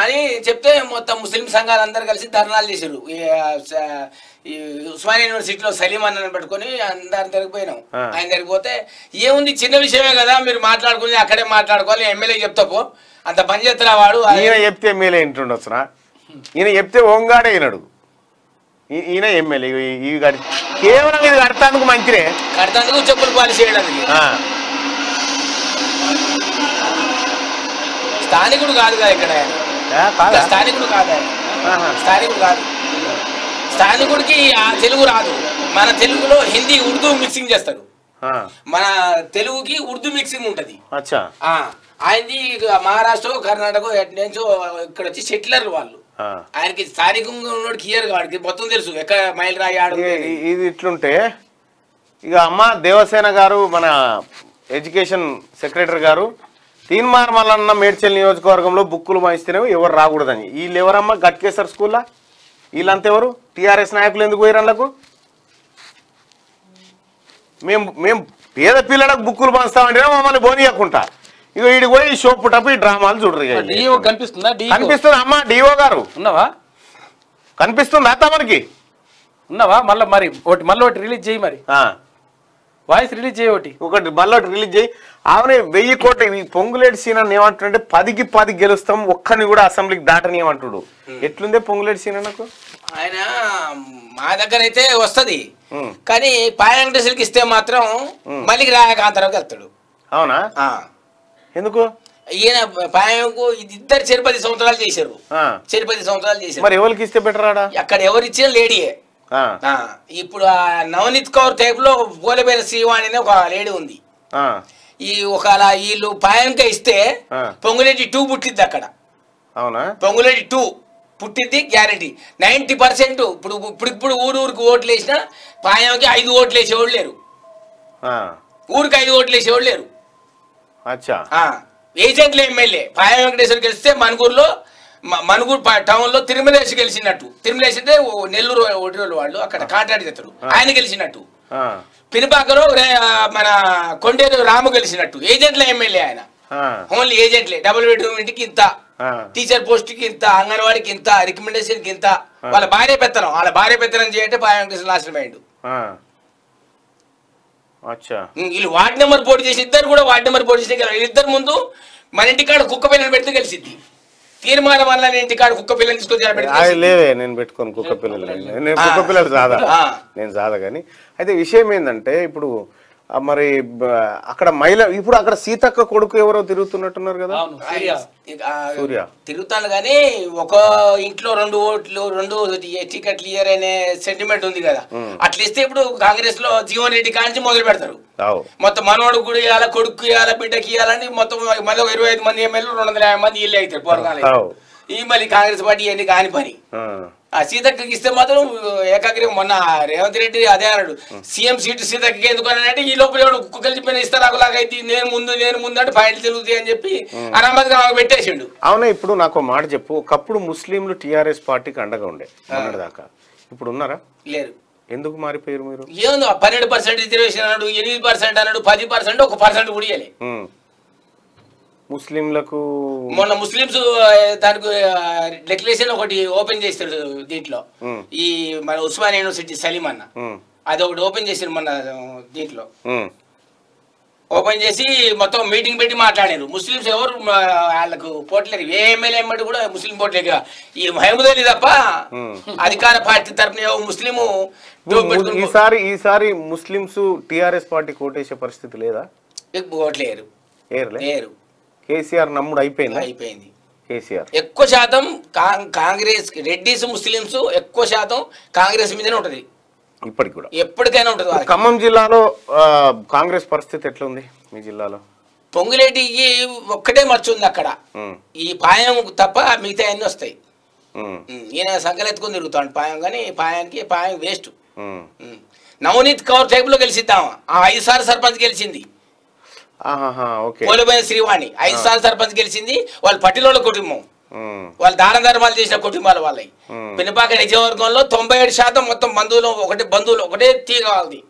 అని చెప్తే మొత్తం ముస్లిం సంఘాలు అందరు కలిసి ధర్నాలు చేసారు. ఉస్మానియా యూనివర్సిటీలో సలీం అన్న పెట్టుకుని అందరి దగ్గరికి పోయినాం. ఆయన దగ్గరికి పోతే ఏముంది చిన్న విషయమే కదా మీరు మాట్లాడుకుని అక్కడే మాట్లాడుకోవాలి ఎమ్మెల్యే చెప్తా పో అంత పని చేస్తున్నా వాడు చెప్తే ఎమ్మెల్యే ఏంటుండొచ్చునా ఈయన చెప్తే ఓంగాడే అయినాడు ఈయన ఎమ్మెల్యే ఇవి కడి కేవలం ఇది కడతానికి మంచిరే కడతానికి చెప్పులు పాలు చేయడానికి స్థానికుడు కాదు కదా ఇక్కడ స్థానికుడు కాదు స్థానికుడు కాదు స్థానికుడికి తెలుగు రాదు. మన తెలుగులో హిందీ ఉర్దూ మిక్సింగ్ చేస్తారు. మన తెలుగుకి ఉర్దూ మిక్సింగ్ ఉంటది. ఆయనది మహారాష్ట్ర కర్ణాటక ఇక్కడ వచ్చి సెటిలర్లు వాళ్ళు ఆయనకి స్థానికంగా ఉన్నాడు క్లియర్ కాబట్టి మొత్తం తెలుసు ఎక్కడ మైల్ రాయి ఆడు ఇది ఇట్లుంటే ఇక అమ్మ దేవసేన గారు మన ఎడ్యుకేషన్ సెక్రటరీ గారు తీన్మార్ మల్లన్న మేడ్చల్ నియోజకవర్గంలో బుక్కులు మాయిస్తేనేవి ఎవరు రాకూడదని వీళ్ళు ఎవరమ్మా గట్కేశ్వర్ స్కూల్లా వీళ్ళంతా ఎవరు టీఆర్ఎస్ నాయకులు ఎందుకు పోయారు వాళ్ళకు? మేము మేము పేద పిల్లలకు బుక్కులు పంచుతామంటే మమ్మల్ని బోనియకుంటా ఇక వీడికి పోయి షో పుటపు ఈ డ్రామాలు చూడరు కనిపిస్తుందా కనిపిస్తుంది అమ్మా డిఓ గారు ఉన్నావా కనిపిస్తుంది అత్త మనకి ఉన్నావా మళ్ళీ మరి ఒకటి మళ్ళీ ఒకటి రిలీజ్ చేయి మరి వాయిస్ రిలీజ్ చేయి ఒకటి ఒకటి మళ్ళీ ఒకటి రిలీజ్ చేయి. అవునే వెయ్యి కోట్ల ఈ పొంగులేటి సీన్ అని ఏమంటుండే పదికి పది గెలుస్తాం ఒక్కని కూడా అసెంబ్లీకి దాటని ఏమంటుడు ఎట్లుందే పొంగులేటి సీన్ నాకు ఆయన మా దగ్గర అయితే వస్తుంది కానీ పాయాంటేశ్వరికి ఇస్తే మాత్రం మళ్ళీ రాయకాంతరావుకి వెళ్తాడు. అవునా ఎందుకు ఈయన పాయంకు ఇద్దరు చెరుపతి సంవత్సరాలు చేశారు చెరుపతి సంవత్సరాలు చేశారు మరి ఎవరికి ఇస్తే బెటర్ ఆడ అక్కడ ఎవరిచ్చిన లేడీయే. ఇప్పుడు ఆ నవనీత్ కౌర్ టైప్ లో పోలేబేల శ్రీవాణి అనే ఒక లేడీ ఉంది. ఈ ఒకవేళ వీళ్ళు పాయంకే ఇస్తే పొంగులేటి టూ పుట్టిద్ది అక్కడ. అవునా పొంగులేటి టూ పుట్టిద్ది గ్యారెంటీ నైన్టీ పర్సెంట్ ఇప్పుడు ఇప్పుడు ఇప్పుడు ఊరు ఊరికి ఓట్లు వేసినా పాయంకి ఐదు ఓట్లు వేసేవాళ్ళు లేరు ఊరికి ఐదు ఓట్లు వేసేవాళ్ళు లేరు ఏజెంట్ల ఎమ్మెల్యే పాయ వెంకటేశ్వర్ గెలిస్తే మణుగూరులో మణుగూరు టౌన్ లో తిరుమలేశ్ గెలిచినట్టు తిరుమలేశ్ అంటే నెల్లూరు ఓడి రోజులు వాళ్ళు అక్కడ కాంట్రాక్ట్ చేస్తారు ఆయన గెలిచినట్టు పినపాకలో మన కొండేరు రాము గెలిచినట్టు ఏజెంట్ల ఎమ్మెల్యే ఆయన ఓన్లీ ఏజెంట్లే డబుల్ బెడ్రూమ్ ఇంటికి ఇంత టీచర్ పోస్ట్ కి ఇంత అంగన్వాడికి ఇంత రికమెండేషన్ కి ఇంత వాళ్ళ భార్య పెత్తనం వాళ్ళ భార్య పెత్తనం చేయంటే పాయ వెంకటేశ్వర నాశనం అయ్యిండు. వీళ్ళు వార్డు నెంబర్ పోటీ చేసి ఇద్దరు కూడా వార్డు నెంబర్ పోటీ చేసి ఇద్దరు ముందు మన ఇంటికాడ కుక్క పిల్లలు పెడితే గెలిచింది తీర్మాన వల్ల ఇంటికాడ కుక్క పిల్లలు తీసుకొని కుక్క పిల్లలు నేను కుక్క పిల్లలు సాదా నేను సాదా కానీ అయితే విషయం ఏంటంటే ఇప్పుడు మరి అక్కడ మైల ఇప్పుడు అక్కడ సీతక్క కొడుకు ఎవరో తిరుగుతున్నట్టున్నారు కదా. అవును సూర్య సూర్య తిరుగుతాను గానీ ఒక ఇంట్లో రెండు ఓట్లు రెండు టికెట్ క్లియర్ అనే సెంటిమెంట్ ఉంది కదా. అట్లీస్ట్ ఇప్పుడు కాంగ్రెస్ లో జీవన్ రెడ్డి కాంచి మొదలు పెడతారు. మొత్తం మనవాడు కూడా ఇవ్వాలి, కొడుకు ఇవ్వాలి, బిడ్డకి ఇవ్వాలని మొత్తం మళ్ళీ ఇరవై ఐదు మంది ఎమ్మెల్యే రెండు వందల యాభై మంది ఇల్లు అవుతారు పూర్వకాలం. ఈ మళ్ళీ కాంగ్రెస్ పార్టీ ఇవన్నీ కాని పని. ఆ సీతక్కకి ఇస్తే మాత్రం ఏకాగ్రీవం మొన్న రేవంత్ రెడ్డి అదే అన్నాడు, సీఎం సీటు సీతక్కకి ఎందుకు అని అంటే ఈ లోపల కుక్కలు చెప్పిన ఇస్తారు అగులాగైతే నేను ముందు నేను ముందు అంటే ఫైనల్ తిరుగుతాయి అని చెప్పి అనామతిగా పెట్టేసిండు. అవునా, ఇప్పుడు నాకు మాట చెప్పు, ఒకప్పుడు ముస్లింలు టీఆర్ఎస్ పార్టీకి అండగా ఉండే దాకా, ఇప్పుడు ఉన్నారా? లేరు. ఎందుకు మారిపోయారు మీరు? ఏందో పన్నెండు పర్సెంట్ రిజర్వేషన్ అన్నాడు, ఎనిమిది పర్సెంట్ అన్నాడు, పది పర్సెంట్ ఒక పర్సెంట్ కూడా ఇవ్వలే ముస్లింలకు. మొన్న ముస్లింస్ దానికి డెక్లరేషన్ ఒకటి ఓపెన్ చేస్తారు దీంట్లో, ఈ మన ఉస్మానియా యూనివర్సిటీ సలీం అన్న అది ఒకటి ఓపెన్ చేసారు మొన్న దీంట్లో. ఓపెన్ చేసి మొత్తం మీటింగ్ పెట్టి మాట్లాడారు. ముస్లింస్ ఎవరు వాళ్ళకు పోట్లేరు, ఏ ఎమ్మెల్యే ఎమ్మెల్యే కూడా ముస్లిం పోట్లేదు. ఈ మహమూద్ అలీ తప్ప అధికార పార్టీ తరఫున ముస్లిం. ఈసారి ఈసారి ముస్లింస్ టిఆర్ఎస్ పార్టీ కోటేసే పరిస్థితి లేదా? ఓట్లేరు లేరు. కేసీఆర్ నమ్ముడు అయిపోయింది అయిపోయింది కేసీఆర్. ఎక్కువ శాతం కాంగ్రెస్ రెడ్డిస్ ముస్లింస్ ఎక్కువ శాతం కాంగ్రెస్ మీదనే ఉంటది ఇప్పటికి కూడా, ఎప్పటికైనా ఉంటుంది. ఖమ్మం జిల్లాలో కాంగ్రెస్ పరిస్థితి ఎట్లా ఉంది మీ జిల్లాలో? పొంగులేటికి ఒక్కటే మర్చి ఉంది అక్కడ, ఈ పాయం తప్ప మిగతా అన్ని వస్తాయి. ఈయన సంకలు ఎత్తుకుని తిరుగుతాడు పాయం, కానీ పాయానికి పాయం వేస్ట్. నవనీత్ కౌర్ టైప్ లో గెలిచిద్దామా? ఐదు సార్లు సర్పంచ్ గెలిచింది పోలిపోయిన శ్రీవాణి, ఐదు సార్లు సర్పంచ్ గెలిచింది. వాళ్ళ పట్టిలోళ్ళ కుటుంబం, వాళ్ళు దాన ధర్మాలు చేసిన కుటుంబాల వాళ్ళవి. పిన్నపాక నిజవర్గంలో తొంభై ఏడు శాతం మొత్తం బంధువులు ఒకటే, బంధువులు ఒకటే తీగ వాళ్ళది.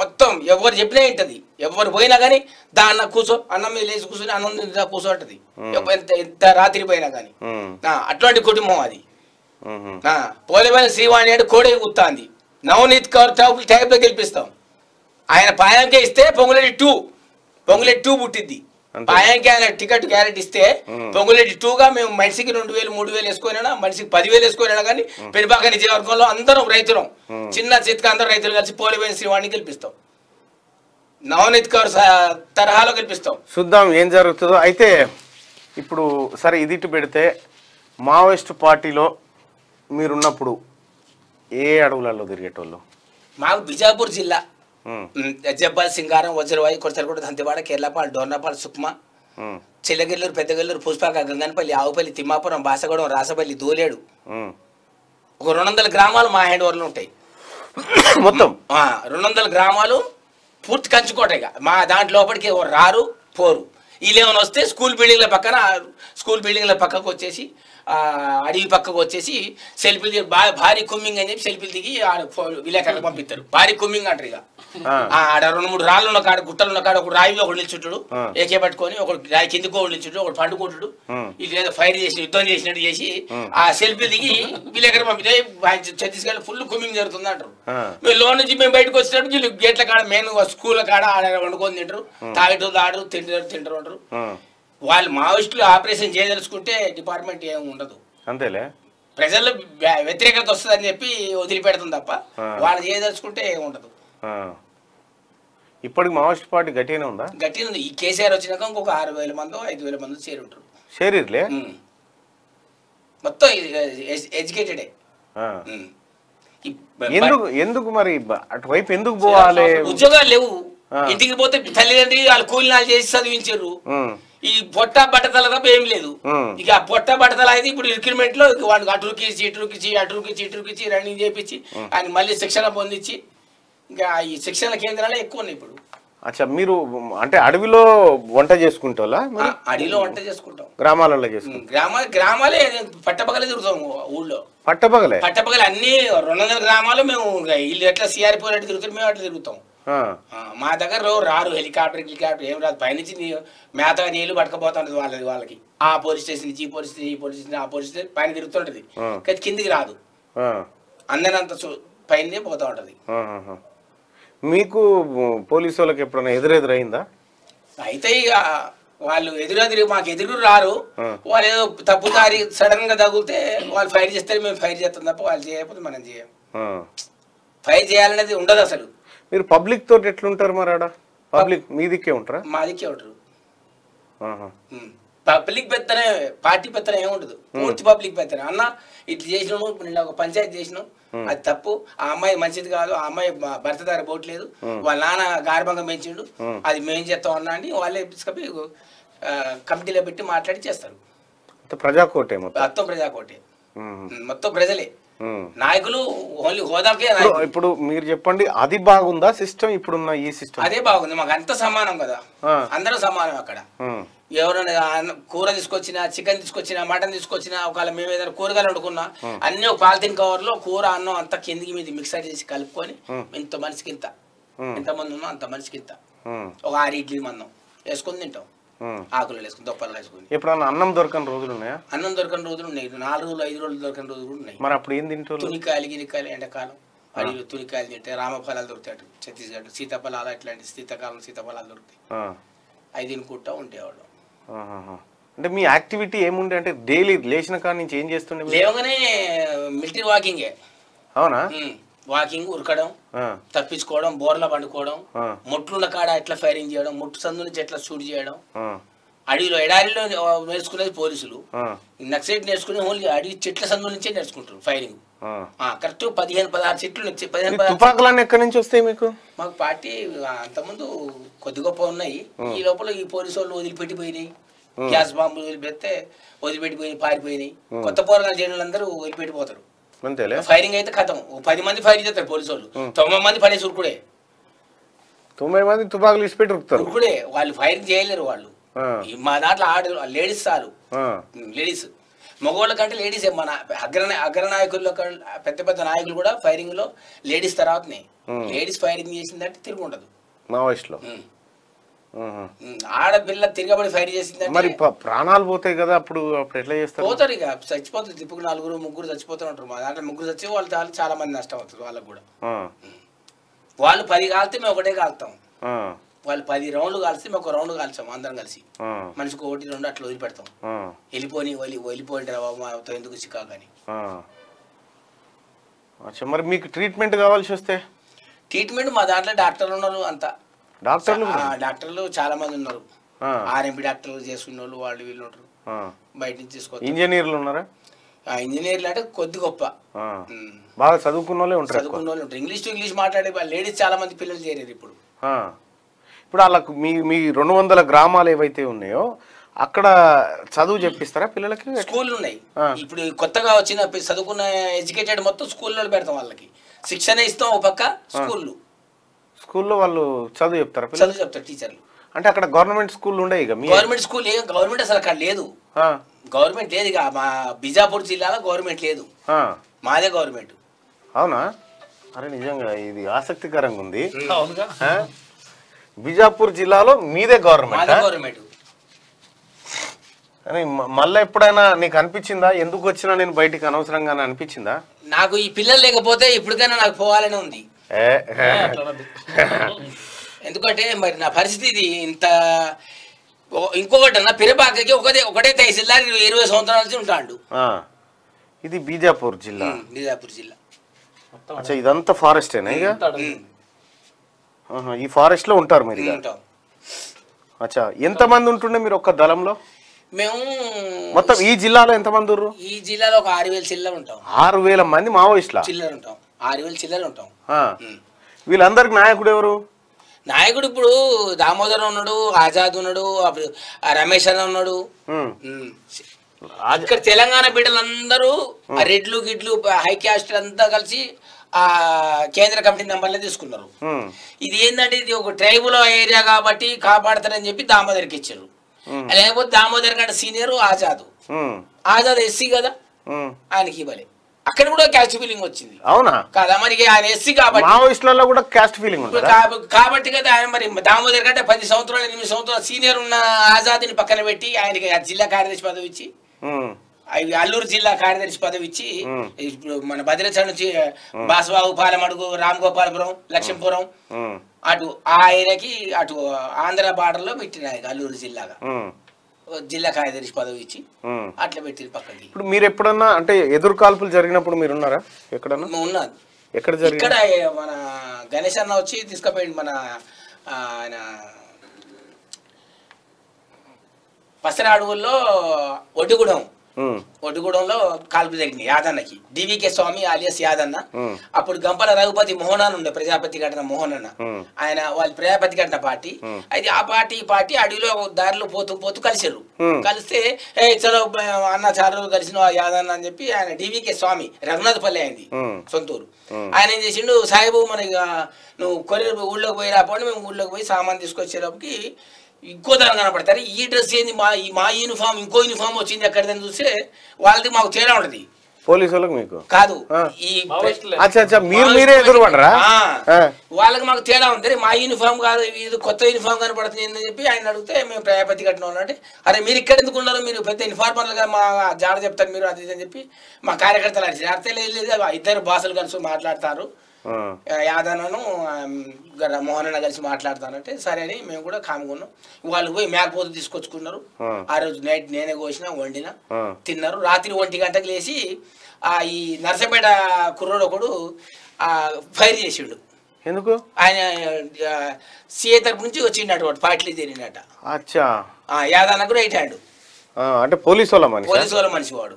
మొత్తం ఎవరు చెప్పినా ఏంటది, ఎవరు పోయినా కానీ దాన్న కూర్చో అన్నం మీద లేచి కూర్చొని అన్నం కూర్చోటది, ఎంత ఎంత రాత్రి పోయినా కానీ. అట్లాంటి కుటుంబం అది. పోలిపోయిన శ్రీవాణి అంటే కోడే గుర్తాంది. నవనీత్ కౌర్ టైప్ టైప్ లో గెలిపిస్తాం. ఆయన పాయాంకే ఇస్తే పొంగులేటి టూ పొంగులేటి టూ పుట్టింది. పాయానికి ఆయన టికెట్ గ్యారెంట్ ఇస్తే పొంగులేటి టూ గా మేము మనిషికి రెండు వేలు మూడు వేలు వేసుకునేనా, మనిషికి పదివేలు వేసుకునేనా, కానీ పెనుపాక నిజవర్గంలో అందరం రైతులం, చిన్న చిత్క అందరం రైతులు కలిసి పోలిపోయిన శ్రీవాణిని గెలిపిస్తాం. నవనీత్ కౌర్ తరహాలో గెలిపిస్తాం. చూద్దాం ఏం జరుగుతుందో. అయితే ఇప్పుడు సరే ఇది ఇటు పెడితే, మావోయిస్ట్ పార్టీలో మీరున్నప్పుడు ఏ అడవులలో తిరిగేటోళ్ళు? మాకు బిజాపూర్ జిల్లా జబ్బాల్, సింగారం, వజ్రవాయి, కొరసలగూడ, దంతెవాడ, కేరళపాల్, డోర్నాపాల్, సుక్మా, చిల్లగిల్లూరు, పెద్దగల్లూరు, పూసపాక, గంగనపల్లి, ఆవుపల్లి, తిమ్మాపురం, బాసగూడెం, రాసపల్లి, దోలేడు, ఒక రెండు వందల గ్రామాలు మా హ్యాండ్ ఓవర్లు ఉంటాయి. మొత్తం రెండు వందల గ్రామాలు పూర్తి కంచుకోటాయి. మా దాంట్లోపటికి రారు పోరు. వీళ్ళేమైనా వస్తే స్కూల్ బిల్డింగ్ల పక్కన, స్కూల్ బిల్డింగ్ల పక్కకు వచ్చేసి అడవి పక్కకు వచ్చేసి సెల్ఫీలు దిగి భారీ కుమ్మింగ్ అని చెప్పి సెల్ఫీలు దిగి విలేకరులకు పంపిస్తారు. భారీ కుమ్మింగ్ అంటారు. ఇక ఆడ రెండు మూడు రాళ్ళు ఉన్న కాడ, గుట్టలు ఉన్న కాడ ఒకడు రాయి ఒకటి నిల్చుంటాడు ఏకే పట్టుకొని, ఒకటి రాయి కిందికో నిల్చుంటాడు, ఒకటి పండుకుంటాడు. ఇది ఏదో ఫైర్ చేసి యుద్ధం చేసినట్టు చేసి ఆ సెల్ఫీలు దిగి విలేకరు పంపితే ఛత్తీస్గఢ్ ఫుల్ కుమ్మింగ్ జరుగుతుంది అంటారు. మేము లోన్ నుంచి మేము బయటకు వచ్చినప్పుడు వీళ్ళు గేట్ల కాడ, మెయిన్ స్కూల్ కాడ ఆడ వండుకొని తింటారు, తాగేటోళ్ళు ఆడరు, తింటారు తింటారు అంటారు. వాళ్ళు మావోయిస్టులు ఆపరేషన్ చేయదలుచుకుంటే డిపార్ట్మెంట్ ఏమి ఉండదు, అంతేలే. ప్రజల్లో వ్యతిరేకత వస్తుందని చెప్పి వదిలిపెడతాం తప్ప వాళ్ళు చేయదలుచుకుంటే ఏమి ఉండదు. ఇప్పటికి మావోయిస్ట్ పార్టీ గట్టిగానే ఉందా? గట్టిగా ఉంది. ఈ కేసీఆర్ వచ్చినాక ఇంకొక ఆరు వేల మంది ఐదు వేల మంది చేరి ఉంటారు. చేరిలే మొత్తం ఎడ్యుకేటెడే. ఎందుకు ఎందుకు మరి అటువైపు ఎందుకు పోవాలి? ఉద్యోగాలు లేవు. ఇంటికి పోతే తల్లిదండ్రి వాళ్ళు కూలినాలు చేసి చదివించారు. ఈ పొట్ట బట్టతల తప్ప ఏం లేదు. ఇక పొట్ట బట్టతల అయితే ఇప్పుడు రిక్రూట్మెంట్ లో వాడికి అటుకిచ్చి ఇటుకిచ్చి అటుకిచ్చి ఇటుకిచ్చి రన్నింగ్ చేపించి ఆయన మళ్ళీ శిక్షణ పొందించి ఇంకా ఈ శిక్షణ కేంద్రాలే ఎక్కువ ఉన్నాయి ఇప్పుడు. అచ్చా, మీరు అంటే అడవిలో వంట చేసుకుంటా? అడవిలో వంట చేసుకుంటాం, గ్రామాలలో చేసుకుంటాం. గ్రామాలు గ్రామాలే పట్టపగలే తిరుగుతాము ఊళ్ళో. పట్టపగలే పట్టపగలే అన్ని రెండు వందల గ్రామాలు మేము వీళ్ళు ఎట్లా సిఆర్పిఓ అట్లా తిరుగుతారు, మేము అట్లా తిరుగుతాం. మా దగ్గర రారు హెలికాప్టర్ హెలికాప్టర్ ఏం రాదు, పైనుంచి మేత నీళ్లు పట్టుకపోతుంటది వాళ్ళది. వాళ్ళకి ఆ పోలీస్ స్టేషన్ ఈ పోలీస్ స్టేషన్ ఈ పోలీస్ స్టేషన్ ఆ పోలీస్ స్టేషన్ పైన తిరుగుతుంటది, కానీ కిందికి రాదు. అందనంత పైన పోతా ఉంటది. మీకు పోలీసు వాళ్ళకి ఎప్పుడైనా ఎదురెదురైందా? అయితే ఇక వాళ్ళు ఎదురెదురు మాకు ఎదురు రారు. వాళ్ళు ఏదో తప్పు దారి సడన్ గా తగిలితే వాళ్ళు ఫైర్ చేస్తారు, మేము ఫైర్ చేస్తాం తప్ప వాళ్ళు చేయకపోతే మనం చేయం. ఫైర్ చేయాలనేది ఉండదు అసలు. మీరు పబ్లిక్ తోటి ఎట్లా ఉంటారు మరాడా? పబ్లిక్ మీ దిక్కే ఉంటారా? మా దిక్కే ఉంటారు. ఆహా. పబ్లిక్ పెత్తనే పార్టీ పెత్తనే ఏం ఉండదు. పూర్తి పబ్లిక్ పెత్తనే అన్న ఇట్లా చేసినాను ఇప్పుడు ఒక పంచాయతీ చేసినాను అది తప్పు, ఆ అమ్మాయి మంచిది కాదు, ఆ అమ్మాయి భర్త దారి పోవట్లేదు, వాళ్ళ నాన్న గార్భంగా పెంచిండు, అది మేం చేస్తాం అన్నా అని వాళ్ళే తీసుకొని కమిటీలో పెట్టి మాట్లాడి చేస్తారు. ప్రజాకోటే మొత్తం ప్రజాకోటే మొత్తం ప్రజలే నాయకులు ఓన్లీ హోదాకే. ఇప్పుడు మీరు చెప్పండి అది బాగుందా సిస్టమ్ ఇప్పుడున్న ఈ సిస్టమ్? అదే బాగుంది, మాకు అంత సమానం కదా, అందరూ సమానం. అక్కడ ఎవరైనా కూర తీసుకొచ్చినా చికెన్ తీసుకొచ్చినా మటన్ తీసుకొచ్చినా ఒకవేళ మేము ఏదైనా కూరగాయలు వండుకున్నా అన్ని ఒక పాలిథిన్ కవర్ లో కూర అన్నం అంతా కిందికి మీద మిక్సర్ చేసి కలుపుకొని ఇంత మనిషికి ఇంత ఎంతమంది ఉన్నా అంత మనిషికి ఇంత ఒక ఆరు ఇడ్లీ మందం వేసుకొని తింటాం, ఆకులు వేసుకుని దొప్పలు వేసుకుని. ఎప్పుడన్నా అన్నం దొరకని రోజులు ఉన్నాయా? అన్నం దొరకని రోజులు ఉన్నాయి, నాలుగు రోజులు ఐదు రోజులు దొరకని రోజులు కూడా ఉన్నాయి. మరి అప్పుడు ఏం తింటారు? తునికాయలు గినికాయలు ఎండాకాలం అది తునికాయలు తింటాయి, రామఫలాలు దొరుకుతాయి అటు ఛత్తీస్గఢ్, సీతాఫలాలు అట్లాంటి శీతాకాలం సీతాఫలాలు దొరుకుతాయి, అవి తినుకుంటా ఉండేవాళ్ళం. అంటే మీ యాక్టివిటీ ఏముండే అంటే డైలీ లేచిన కాడ నుంచి ఏం చేస్తుండే? లేవగానే మిలిటరీ వాకింగే. అవునా? వాకింగ్, ఉరకడం, తప్పించుకోవడం, బోర్ల పండుకోవడం, మొట్లున్న కాడ ఎట్లా ఫైరింగ్ చేయడం, మొట్టు సందు నుంచి ఎట్లా షూట్ చేయడం, అడవిలో ఎడారిలో నేర్చుకునేది పోలీసులు, నక్సైట్ నేర్చుకునే ఓన్లీ అడవి చెట్ల సందు నుంచే నేర్చుకుంటారు ఫైరింగ్. కరెక్ట్ పదిహేను పదహారు చెట్లు పదిహేను ఎక్కడి నుంచి వస్తాయి మీకు? మాకు పార్టీ అంతకుముందు కొద్ది గొప్ప ఉన్నాయి, ఈ లోపల ఈ పోలీసు వాళ్ళు వదిలిపెట్టిపోయినాయి, గ్యాస్ బాంబులు వదిలిపెడితే వదిలిపెట్టిపోయి పారిపోయినాయి, కొత్త పోరాటాల జైలు అందరూ వదిలిపెట్టిపోతారు. ఫైరింగ్ అయితే కథం పది మంది ఫైర్ చేస్తారు పోలీసు వాళ్ళు, తొంభై మంది పడేసి ఉరుకుడే, తొంభై మంది తుపాకులు ఇచ్చిపెట్టి ఉరుకుతారు ఉరుకుడే, వాళ్ళు ఫైరింగ్ చేయలేరు. వాళ్ళు మా దాంట్లో ఆడ లేడీస్ చాలు, లేడీస్ మగవాళ్ళ కంటే లేడీస్ మన అగ్ర అగ్ర నాయకుల్లో పెద్ద పెద్ద నాయకులు కూడా ఫైరింగ్ లో లేడీస్ తర్వాతనే, లేడీస్ ఫైరింగ్ చేసిందంటే తిరిగి ఉండదు మావోయిస్ట్లో, ఆడపిల్ల తిరగబడి ఫైర్ చేసిందంటే ప్రాణాలు పోతాయి కదా. అప్పుడు ఎట్లా చేస్తారు? పోతారు ఇక చచ్చిపోతారు, తిప్పుకు నలుగురు ముగ్గురు చచ్చిపోతూ ఉంటారు మా దాంట్లో, ముగ్గురు చచ్చి వాళ్ళు చాలా మంది నష్టం అవుతారు వాళ్ళకు కూడా. వాళ్ళు పది కాలితే మేము ఒకటే కాలుతాం, వాళ్ళు పది రౌండ్లు కాల్సి మేము ఒక రౌండ్ కాల్చాం అందరం కలిసి, మనిషికి ఒకటి రెండు అట్లా వదిలిపెడతాం, వెళ్ళిపోయి వెళ్ళిపోయింది రాబాబు ఎందుకు చికాగాని. మరి మీకు ట్రీట్మెంట్ కావాల్సి వస్తే? ట్రీట్మెంట్ మా దాంట్లో డాక్టర్లు ఉన్నారు, అంతా డాక్టర్లు డాక్టర్లు చాలా మంది ఉన్నారు, ఆర్ఎంపీ డాక్టర్లు చేసుకునే వాళ్ళు వాళ్ళు వీళ్ళు ఉంటారు, బయట నుంచి తీసుకో. ఇంజనీర్లు ఉన్నారా? ఇంజనీర్లు అంటే కొద్ది గొప్ప బాగా చదువుకున్న వాళ్ళే ఉంటారు, చదువుకున్న వాళ్ళు ఉంటారు, ఇంగ్లీష్ టు ఇంగ్లీష్ మాట్లాడే లేడీస్ చాలా మంది పిల్లలు చేరారు ఇప్పుడు. ఇప్పుడు వాళ్ళకు మీ మీ రెండు వందల గ్రామాలు ఏవైతే ఉన్నాయో అక్కడ చదువు చెప్పిస్తారా పిల్లలకి? స్కూళ్ళు ఉన్నాయి ఇప్పుడు కొత్తగా వచ్చిన చదువుకున్న ఎడ్యుకేటెడ్ మొత్తం స్కూల్లో పెడతాం, వాళ్ళకి శిక్షణ ఇస్తాం, ఒక పక్క స్కూళ్ళు స్కూల్లో వాళ్ళు చదువు చెప్తారు, చదువు చెప్తారు టీచర్లు. అంటే అక్కడ గవర్నమెంట్ స్కూల్ ఉండే? గవర్నమెంట్ స్కూల్ ఏం గవర్నమెంట్ అసలు అక్కడ లేదు, గవర్నమెంట్ లేదు ఇక మా బిజాపూర్ జిల్లాలో గవర్నమెంట్ లేదు, మాదే గవర్నమెంట్. అవునా? అరే నిజంగా ఇది ఆసక్తికరంగా ఉంది. బిజాపూర్ జిల్లాలో మీదే గవర్నమెంట్? మళ్ళీ ఎప్పుడైనా నీకు అనిపించిందా ఎందుకు వచ్చినా నేను బయటికి అనవసరంగా అనిపించిందా? నాకు ఈ పిల్లలు లేకపోతే ఇప్పటికైనా నాకు పోవాలని ఉంది, ఎందుకంటే మరి నా పరిస్థితి ఇది. ఇంత ఇంకొకటి అన్న పిరపాకకి ఒకటే ఒకటే తహసీల్లా ఇరవై సంవత్సరాల నుంచి ఉంటాడు, ఇది బిజాపూర్ జిల్లా. బిజాపూర్ జిల్లా ఇదంతా ఫారెస్టేనా? ఇక ఈ ఫారెస్ట్ లో ఉంటారు మీరు? అచ్చా. ఎంతమంది ఉంటుండే మీరు ఒక్క దళంలో? మేము మొత్తం ఈ జిల్లాలో ఎంతమంది ఉన్నారు? ఈ జిల్లాలో ఒక ఆరు వేల చిల్లర ఉంటాం. ఆరు వేల మంది మావోయిస్టుల చిల్లర ఉంటాం, ఆరు వేల చిల్లర ఉంటాం. వీళ్ళందరికి నాయకుడు ఎవరు? నాయకుడు ఇప్పుడు దామోదర్ ఉన్నాడు, ఆజాద్ ఉన్నాడు, అప్పుడు రమేష్ అన్న ఉన్నాడు. ఇక్కడ తెలంగాణ బిడ్డలందరూ రెడ్లు గిడ్లు హైకాస్ట్ అంతా కలిసి ఆ కేంద్ర కమిటీ నెంబర్లే తీసుకున్నారు. ఇది ఏంటంటే ఇది ఒక ట్రైబుల్ ఏరియా కాబట్టి కాపాడతారని చెప్పి దామోదర్కి ఇచ్చారు, లేకపోతే దామోదర్ కంటే సీనియర్ ఆజాద్, ఆజాద్ ఎస్సీ కదా ఆయనకి ఇవ్వలే, అక్కడ కూడా క్యాస్ట్ ఫీలింగ్ వచ్చింది. అవునా కదా? మరి ఆయన ఎస్సీ కాబట్టి కాబట్టి కదా ఆయన మరి దామోదర్ కంటే పది సంవత్సరాలు ఎనిమిది సంవత్సరాలు సీనియర్ ఉన్న ఆజాద్ని పక్కన పెట్టి ఆయనకి జిల్లా కార్యదర్శి పదవి ఇచ్చి, అవి అల్లూరు జిల్లా కార్యదర్శి పదవి ఇచ్చి, ఇప్పుడు మన భద్రాచలం నుంచి బాసబాబు పాలమడుగు రామ్ గోపాలపురం లక్ష్మీపురం అటు ఆ ఏరియాకి అటు ఆంధ్ర బార్డర్ లో పెట్టిన అల్లూరు జిల్లాగా జిల్లా కార్యదర్శి పదవి ఇచ్చి అట్లా పెట్టిన పక్కకి. ఇప్పుడు మీరు ఎప్పుడన్నా అంటే ఎదురు కాల్పులు జరిగినప్పుడు మీరు ఉన్నారా ఎక్కడన్నా? ఉన్నా, ఇక్కడ మన గణేష్ అన్న వచ్చి తీసుకుపోయింది మన ఆయన పసర అడవుల్లో ఒడ్డుగూడెం ఒడ్డుగూడెంలో కాల్పు జరిగింది యాదన్నకి. డివికే స్వామి అలియాస్ యాదన్న, అప్పుడు గంపల రఘుపతి మోహన్ అని ఉండే ప్రజాపతి గడిన మోహన్ అన్న, ఆయన వాళ్ళు ప్రజాపతి గడిన పార్టీ అయితే ఆ పార్టీ పార్టీ అడవిలో దారిలో పోతూ పోతూ కలిసారు. కలిస్తే ఏ చలో అన్న చారు కలిసిన యాదన్న అని చెప్పి ఆయన డివికే స్వామి రఘునాథపల్లి అయింది సొంతూరు, ఆయన ఏం చేసిండు సాహేబు మనకి నువ్వు కొరియర్ ఊళ్ళోకి పోయి రాకపోతే మేము ఊళ్ళోకి పోయి సామాన్ తీసుకొచ్చేటప్పటికి ఇంకో దాని కనపడతారు, ఈ డ్రెస్ ఏంది మా మా యూనిఫామ్ ఇంకో యూనిఫామ్ వచ్చింది ఎక్కడిదని చూస్తే వాళ్ళది మాకు తేడా ఉంటది పోలీసు వాళ్ళకి మీకు కాదు ఈ వాళ్ళకి మాకు తేడా ఉంటుంది, మా యూనిఫామ్ కాదు ఇది కొత్త యూనిఫామ్ కనపడుతుంది అని చెప్పి ఆయన అడిగితే మేము ప్రజాపతి కట్టినాం అంటే అరే మీరు ఇక్కడ ఎందుకు ఉన్నారు మీరు పెద్ద ఇన్ఫార్మర్లుగా మా జాడ చెప్తారు మీరు అది అని చెప్పి మా కార్యకర్తలు అడిచారు. అర్థం లేదు ఇద్దరు భాషలు కలిసి మాట్లాడతారు యాదనను మోహన్ అన్న కలిసి మాట్లాడతానంటే సరే అని మేము కూడా కాముకున్నాం. వాళ్ళు పోయి మేకపోతు తీసుకొచ్చుకున్నారు, ఆ రోజు నైట్ నేనే కోసిన వండిన తిన్నారు. రాత్రి ఒంటి గంటకు లేచి ఆ ఈ నర్సపేట కుర్రోడు ఒకడు ఆ ఫైర్ చేసిండు, ఎందుకు ఆయన సిఏ తరపు నుంచి వచ్చిండట పార్టీలు తిరిగినట యాదన్న కూడా ఎయిట్ హ్యాండ్ అంటే పోలీసు వాళ్ళ మనిషి పోలీసు వాళ్ళ మనిషి వాడు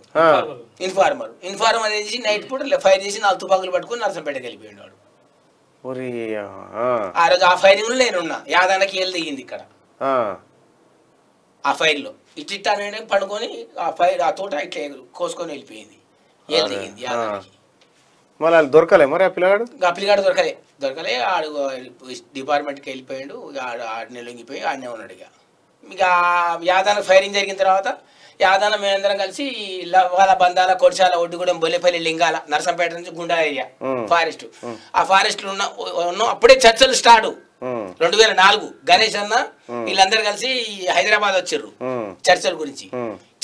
ఇన్ఫార్మర్ ఇన్ఫార్మర్ చేసి నైట్ పూట ఫైర్ చేసి నాలుగు తుపాకులు పట్టుకుని నర్సంపేటకి వెళ్ళిపోయినాడు. ఆ రోజు ఆ ఫైరింగ్ లో నేనున్నా, యాదన్నకి ఏళ్ళు దిగింది ఇక్కడ ఆ ఫైర్ లో ఇట్లా పడుకొని ఆ ఫైర్ ఆ తోట ఇట్లా కోసుకొని వెళ్ళిపోయింది ఏళ్ళు దిగింది యాదన్నకి. మళ్ళీ దొరకలే మరి ఆ పిల్లగాడు ఆ పిల్లగాడు దొరకలే దొరకలే ఆడు డిపార్ట్మెంట్కి వెళ్ళిపోయాడు, ఆడనే లొంగిపోయి ఆడనే ఉన్నాడు. ఇక ఇక యాదన్న ఫైరింగ్ జరిగిన తర్వాత యాదన్న మేమందరం కలిసి వాళ్ళ బంధాల కొడిచాల ఒడ్డుగూడెం బొల్లేపల్లి లింగాల నరసంపేట నుంచి గుండా ఏరియా ఫారెస్ట్ ఆ ఫారెస్ట్ లో ఉన్న అప్పుడే చర్చలు స్టార్ట్ రెండు వేల నాలుగు గణేష్ అన్న వీళ్ళందరూ కలిసి హైదరాబాద్ వచ్చారు చర్చల గురించి.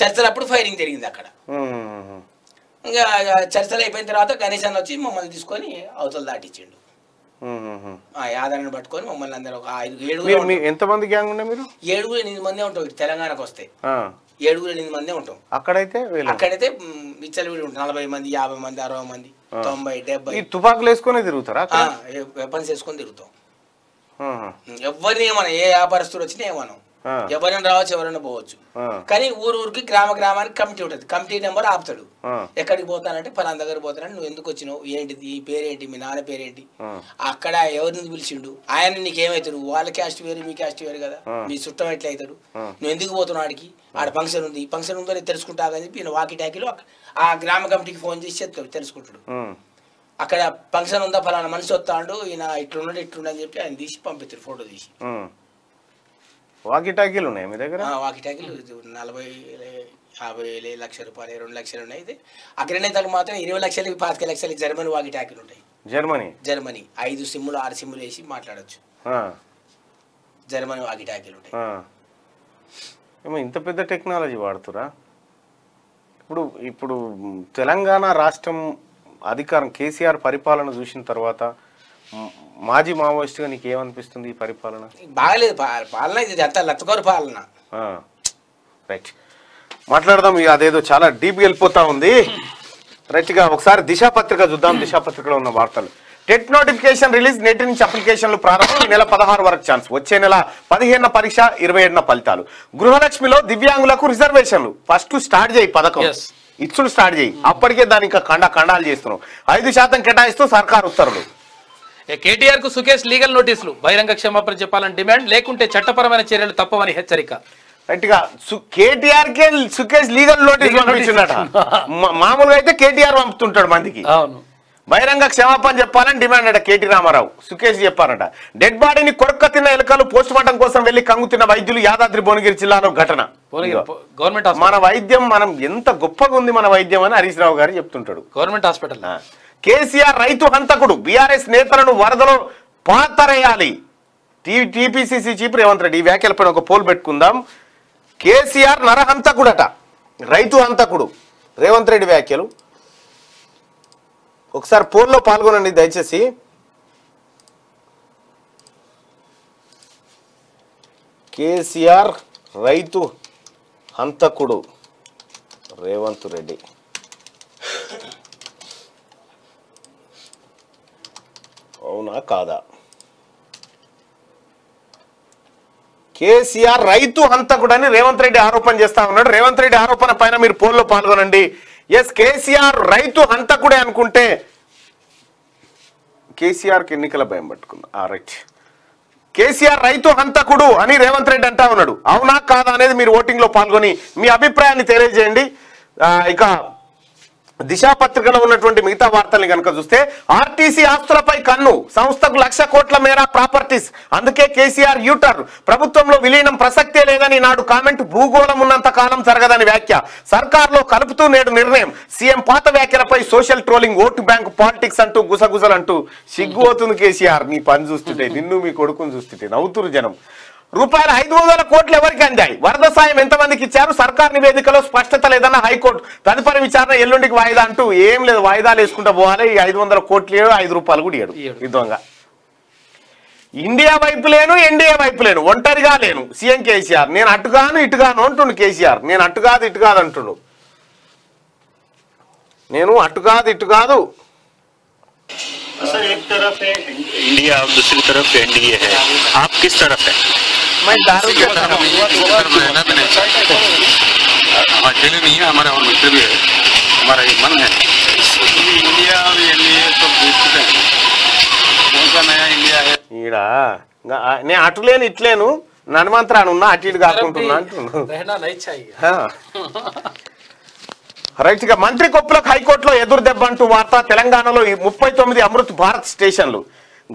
చర్చలు అప్పుడు ఫైరింగ్ జరిగింది అక్కడ. ఇంకా చర్చలు అయిపోయిన తర్వాత గణేష్ అన్న వచ్చి మమ్మల్ని తీసుకొని అవతలు దాటించిండు, యాదన్నని పట్టుకొని మమ్మల్ని అందరూ ఒక ఏడుగురు ఎంతమంది గ్యాంగ్ ఉన్నా మీరు ఏడుగురు ఎనిమిది మంది ఉంటాం. ఇటు తెలంగాణకు వస్తే ఏడుగురు ఎనిమిది మంది ఉంటాం, అక్కడైతే అక్కడైతే ఇచ్చలు వీళ్ళు ఉంటాం నలభై మంది యాభై మంది అరవై మంది తొంభై డెబ్బై తుపాకులు వేసుకొని తిరుగుతారా వెపన్స్ వేసుకొని తిరుగుతాం. ఎవరిని ఏమన్నా ఏ వ్యాపారస్తులు వచ్చినా ఏమన్నా ఎవరైనా రావచ్చు ఎవరైనా పోవచ్చు, కానీ ఊరు ఊరికి గ్రామ గ్రామానికి కమిటీ ఉంటుంది. కమిటీ నెంబర్ ఆపుతాడు, ఎక్కడికి పోతానంటే పలానా దగ్గర పోతానంటే నువ్వు ఎందుకు వచ్చినావు ఏంటిది ఈ పేరేంటి మీ నాన్న పేరేంటి అక్కడ ఎవరిని పిలిచిండు ఆయన నీకేమవుతాడు వాళ్ళ క్యాస్ట్ వేరు మీ క్యాస్ట్ వేరు కదా మీ చుట్టం ఎట్లా అవుతాడు నువ్వు ఎందుకు పోతున్నావు ఆడికి ఆడ ఫంక్షన్ ఉంది ఫంక్షన్ ఉందో నేను తెలుసుకుంటా అని చెప్పి వాకి టాకీలో ఆ గ్రామ కమిటీకి ఫోన్ చేసి చెప్తాడు తెలుసుకుంటాడు. అక్కడ ఫంక్షన్ ఉందా పలానా మనిషి వస్తాడు ఈయన ఇట్లున్నాడు ఇట్లుండని చెప్పి ఆయన తీసి పంపిస్తాడు ఫోటో తీసి. వాకి టాకీలు ఉన్నాయి మీ దగ్గర వాకి టాకీలు నలభై యాభై వేలు లక్ష రూపాయలు రెండు లక్షలు ఉన్నాయి. అయితే అగ్రనేతలు మాత్రం ఇరవై లక్షలకి పాతిక లక్షలకి జర్మనీ వాకి టాకీలు ఉంటాయి. జర్మనీ జర్మనీ ఐదు సిమ్ములు ఆరు సిమ్ములు వేసి మాట్లాడచ్చు జర్మనీ వాకి టాకీలు ఉంటాయి. ఇంత పెద్ద టెక్నాలజీ వాడుతురా ఇప్పుడు. ఇప్పుడు తెలంగాణ రాష్ట్రం అధికారం కేసీఆర్ పరిపాలన చూసిన తర్వాత మాజీ మావోయిస్టుగా నీకు ఏమనిపిస్తుంది? ఈ పరిపాలన బాగలేదు, పాలన ఇది అంత లచ్చకోరు పాలన. రైట్ మాట్లాడదాం, అదేదో చాలా డీప్గా వెళ్ళిపోతా ఉంది. రైట్గా ఒకసారి దిశాపత్రిక చూద్దాం. దిశాపత్రికలో ఉన్న వార్తలు: టెట్ నోటిఫికేషన్ రిలీజ్, నెట్ నుంచి అప్లికేషన్లు ప్రారంభం, ఈ నెల పదహారు వరకు ఛాన్స్, వచ్చే నెల పదిహేనున పరీక్ష, ఇరవై ఏడున ఫలితాలు. గృహలక్ష్మిలో దివ్యాంగులకు రిజర్వేషన్లు ఫస్ట్ స్టార్ట్ చేయి పథకం ఇచ్చులు స్టార్ట్ చేయి, అప్పటికే దానికి కండ కండాలు చేస్తున్నాం. ఐదు శాతం కేటాయిస్తూ సర్కార్ ఉత్తర్వులు. కేటీఆర్ కు సుకేష్ లీగల్ నోటీసులు, బహిరంగ క్షమాపణ చెప్పాలని డిమాండ్, లేకుంటే చట్టపరమైన చర్యలు తప్పవని హెచ్చరిక. కేటీఆర్ కే సుకేష్ లీగల్ నోటీస్ పంపించిందట. మామూలుగా అయితే కేటీఆర్ పంపుతుంటాడు మందికి, బహిరంగ క్షమాపణ చెప్పాలని డిమాండ్ అట. కేటీ రామారావు సుకేష్ చెప్పారట. డెడ్ బాడీని కొరక్క తిన్న ఎలుకలు పోస్ట్ మార్టం కోసం వెళ్లి కంగుతున్న వైద్యులు, యాదాద్రి భువనగిరి జిల్లాలో ఘటన. గవర్నమెంట్ మన వైద్యం మనం ఎంత గొప్పగా ఉంది మన వైద్యం అని హరీష్ రావు గారు చెప్తుంటాడు. Government hospital. కేసీఆర్ రైతు హంతకుడు, బీఆర్ఎస్ నేతలను వరదలో పాతరేయాలి, టీపీసీసీ చీఫ్ రేవంత్ రెడ్డి. ఈ వ్యాఖ్యలపై ఒక పోల్ పెట్టుకుందాం. కేసీఆర్ నరహంతకుడట, రైతు హంతకుడు రేవంత్ రెడ్డి వ్యాఖ్యలు. ఒకసారి పోల్లో పాల్గొనండి దయచేసి. కేసీఆర్ రైతు హంతకుడు రేవంత్ రెడ్డి. అవునా కాదా? కేసీఆర్ రైతు హంతకుడని రేవంత్ రెడ్డి ఆరోపణ చేస్తా ఉన్నాడు. రేవంత్ రెడ్డి ఆరోపణ పైన మీరు పోల్లో పాల్గొనండి. ఎస్, కేసీఆర్ రైతు హంతకుడే అనుకుంటే కేసీఆర్కి ఎన్నికల భయం పట్టుకుంది. ఆ రైట్, కేసీఆర్ రైతు హంతకుడు అని రేవంత్ రెడ్డి అంటా ఉన్నాడు. అవునా కాదా అనేది మీరు ఓటింగ్లో పాల్గొని మీ అభిప్రాయాన్ని తెలియజేయండి. ఇక దిశా పత్రికలో ఉన్నటువంటి మిగతా వార్తల్ని కనుక చూస్తే, ఆర్టీసీ ఆస్తులపై కన్ను, సంస్థకు లక్ష కోట్ల మేర ప్రాపర్టీస్, అందుకే కేసీఆర్ యూటర్, ప్రభుత్వంలో విలీనం ప్రసక్తే లేదని నాడు కామెంట్, భూగోళం ఉన్నంత కాలం జరగదని వ్యాఖ్య, సర్కార్లో కలుపుతూ నేడు నిర్ణయం, సీఎం పాత వ్యాఖ్యలపై social trolling, vote bank politics అంటూ గుసగుసలంటూ సిగ్గు అవుతుంది కేసీఆర్. నీ పని చూస్తుంటే, నిన్ను మీ కొడుకును చూస్తుంటే నవ్వుతురు జనం. రూపాయలు ఐదు వందల కోట్లు ఎవరికి అందాయి? వరద సాయం ఎంతమందికి ఇచ్చారు? సర్కార్ నివేదికలో స్పష్టత లేదన్న హైకోర్టు, తదుపరి విచారణ ఎల్లుండికి వాయిదా అంటూ ఏం లేదు, వాయిదాలు వేసుకుంటూ పోవాలి. ఈ ఐదు వందల కోట్లు ఐదు రూపాయలు కూడా ఇయ్యడు ఈ దొంగ. ఇండియా వైపు లేను, ఎన్డీఏ వైపు లేను, ఒంటరిగా లేను సీఎం కేసీఆర్. నేను అటుగాను ఇటుగాను అంటుండు కేసీఆర్. నేను అటు కాదు ఇటు కాదు అంటుండు. నేను అటు కాదు ఇటు కాదు. ఇండియా मैं दारू के अकेले नहीं है, हमारा और मित्र भी है, हमारा ये मन है इंडिया और एनडीए सब देखते हैं कौन सा नया इंडिया है ఈడా. నేను అటు లేను ఇటు లేను నన్మంత్రాను ఉన్నా, అటు ఇటు కాకుంటున్నా అంటున్నాను. రైట్, ఇక మంత్రి కొప్పులకు హైకోర్టులో ఎదురు దెబ్బ అంటూ వార్త. తెలంగాణలో ముప్పై తొమ్మిది అమృత్ భారత్ స్టేషన్లు,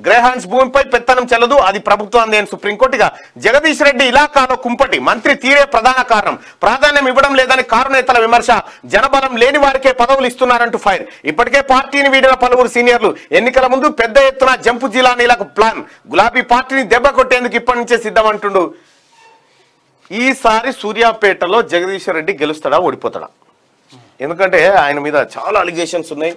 గ్రేహాన్స్ భూమిపై పెత్తనం చెల్లదు, అది ప్రభుత్వాన్ని అని సుప్రీంకోర్టుగా. జగదీష్ రెడ్డి ఇలాకాలో కుంపటి, మంత్రి తీరే ప్రధాన కారణం, ప్రాధాన్యం ఇవ్వడం లేదని కారు నేతల విమర్శ, జనబలం లేని వారికే పదవులు ఇస్తున్నారంటూ ఫైర్. ఇప్పటికే పార్టీని వీడిన పలువురు సీనియర్లు ఎన్నికల ముందు పెద్ద ఎత్తున జంపు జిల్లా నీలకు ప్లాన్, గులాబీ పార్టీని దెబ్బ కొట్టేందుకు ఇప్పటి నుంచే సిద్ధమంటుండు. ఈసారి సూర్యాపేటలో జగదీష్ రెడ్డి గెలుస్తాడా ఓడిపోతాడా? ఎందుకంటే ఆయన మీద చాలా అలిగేషన్స్ ఉన్నాయి.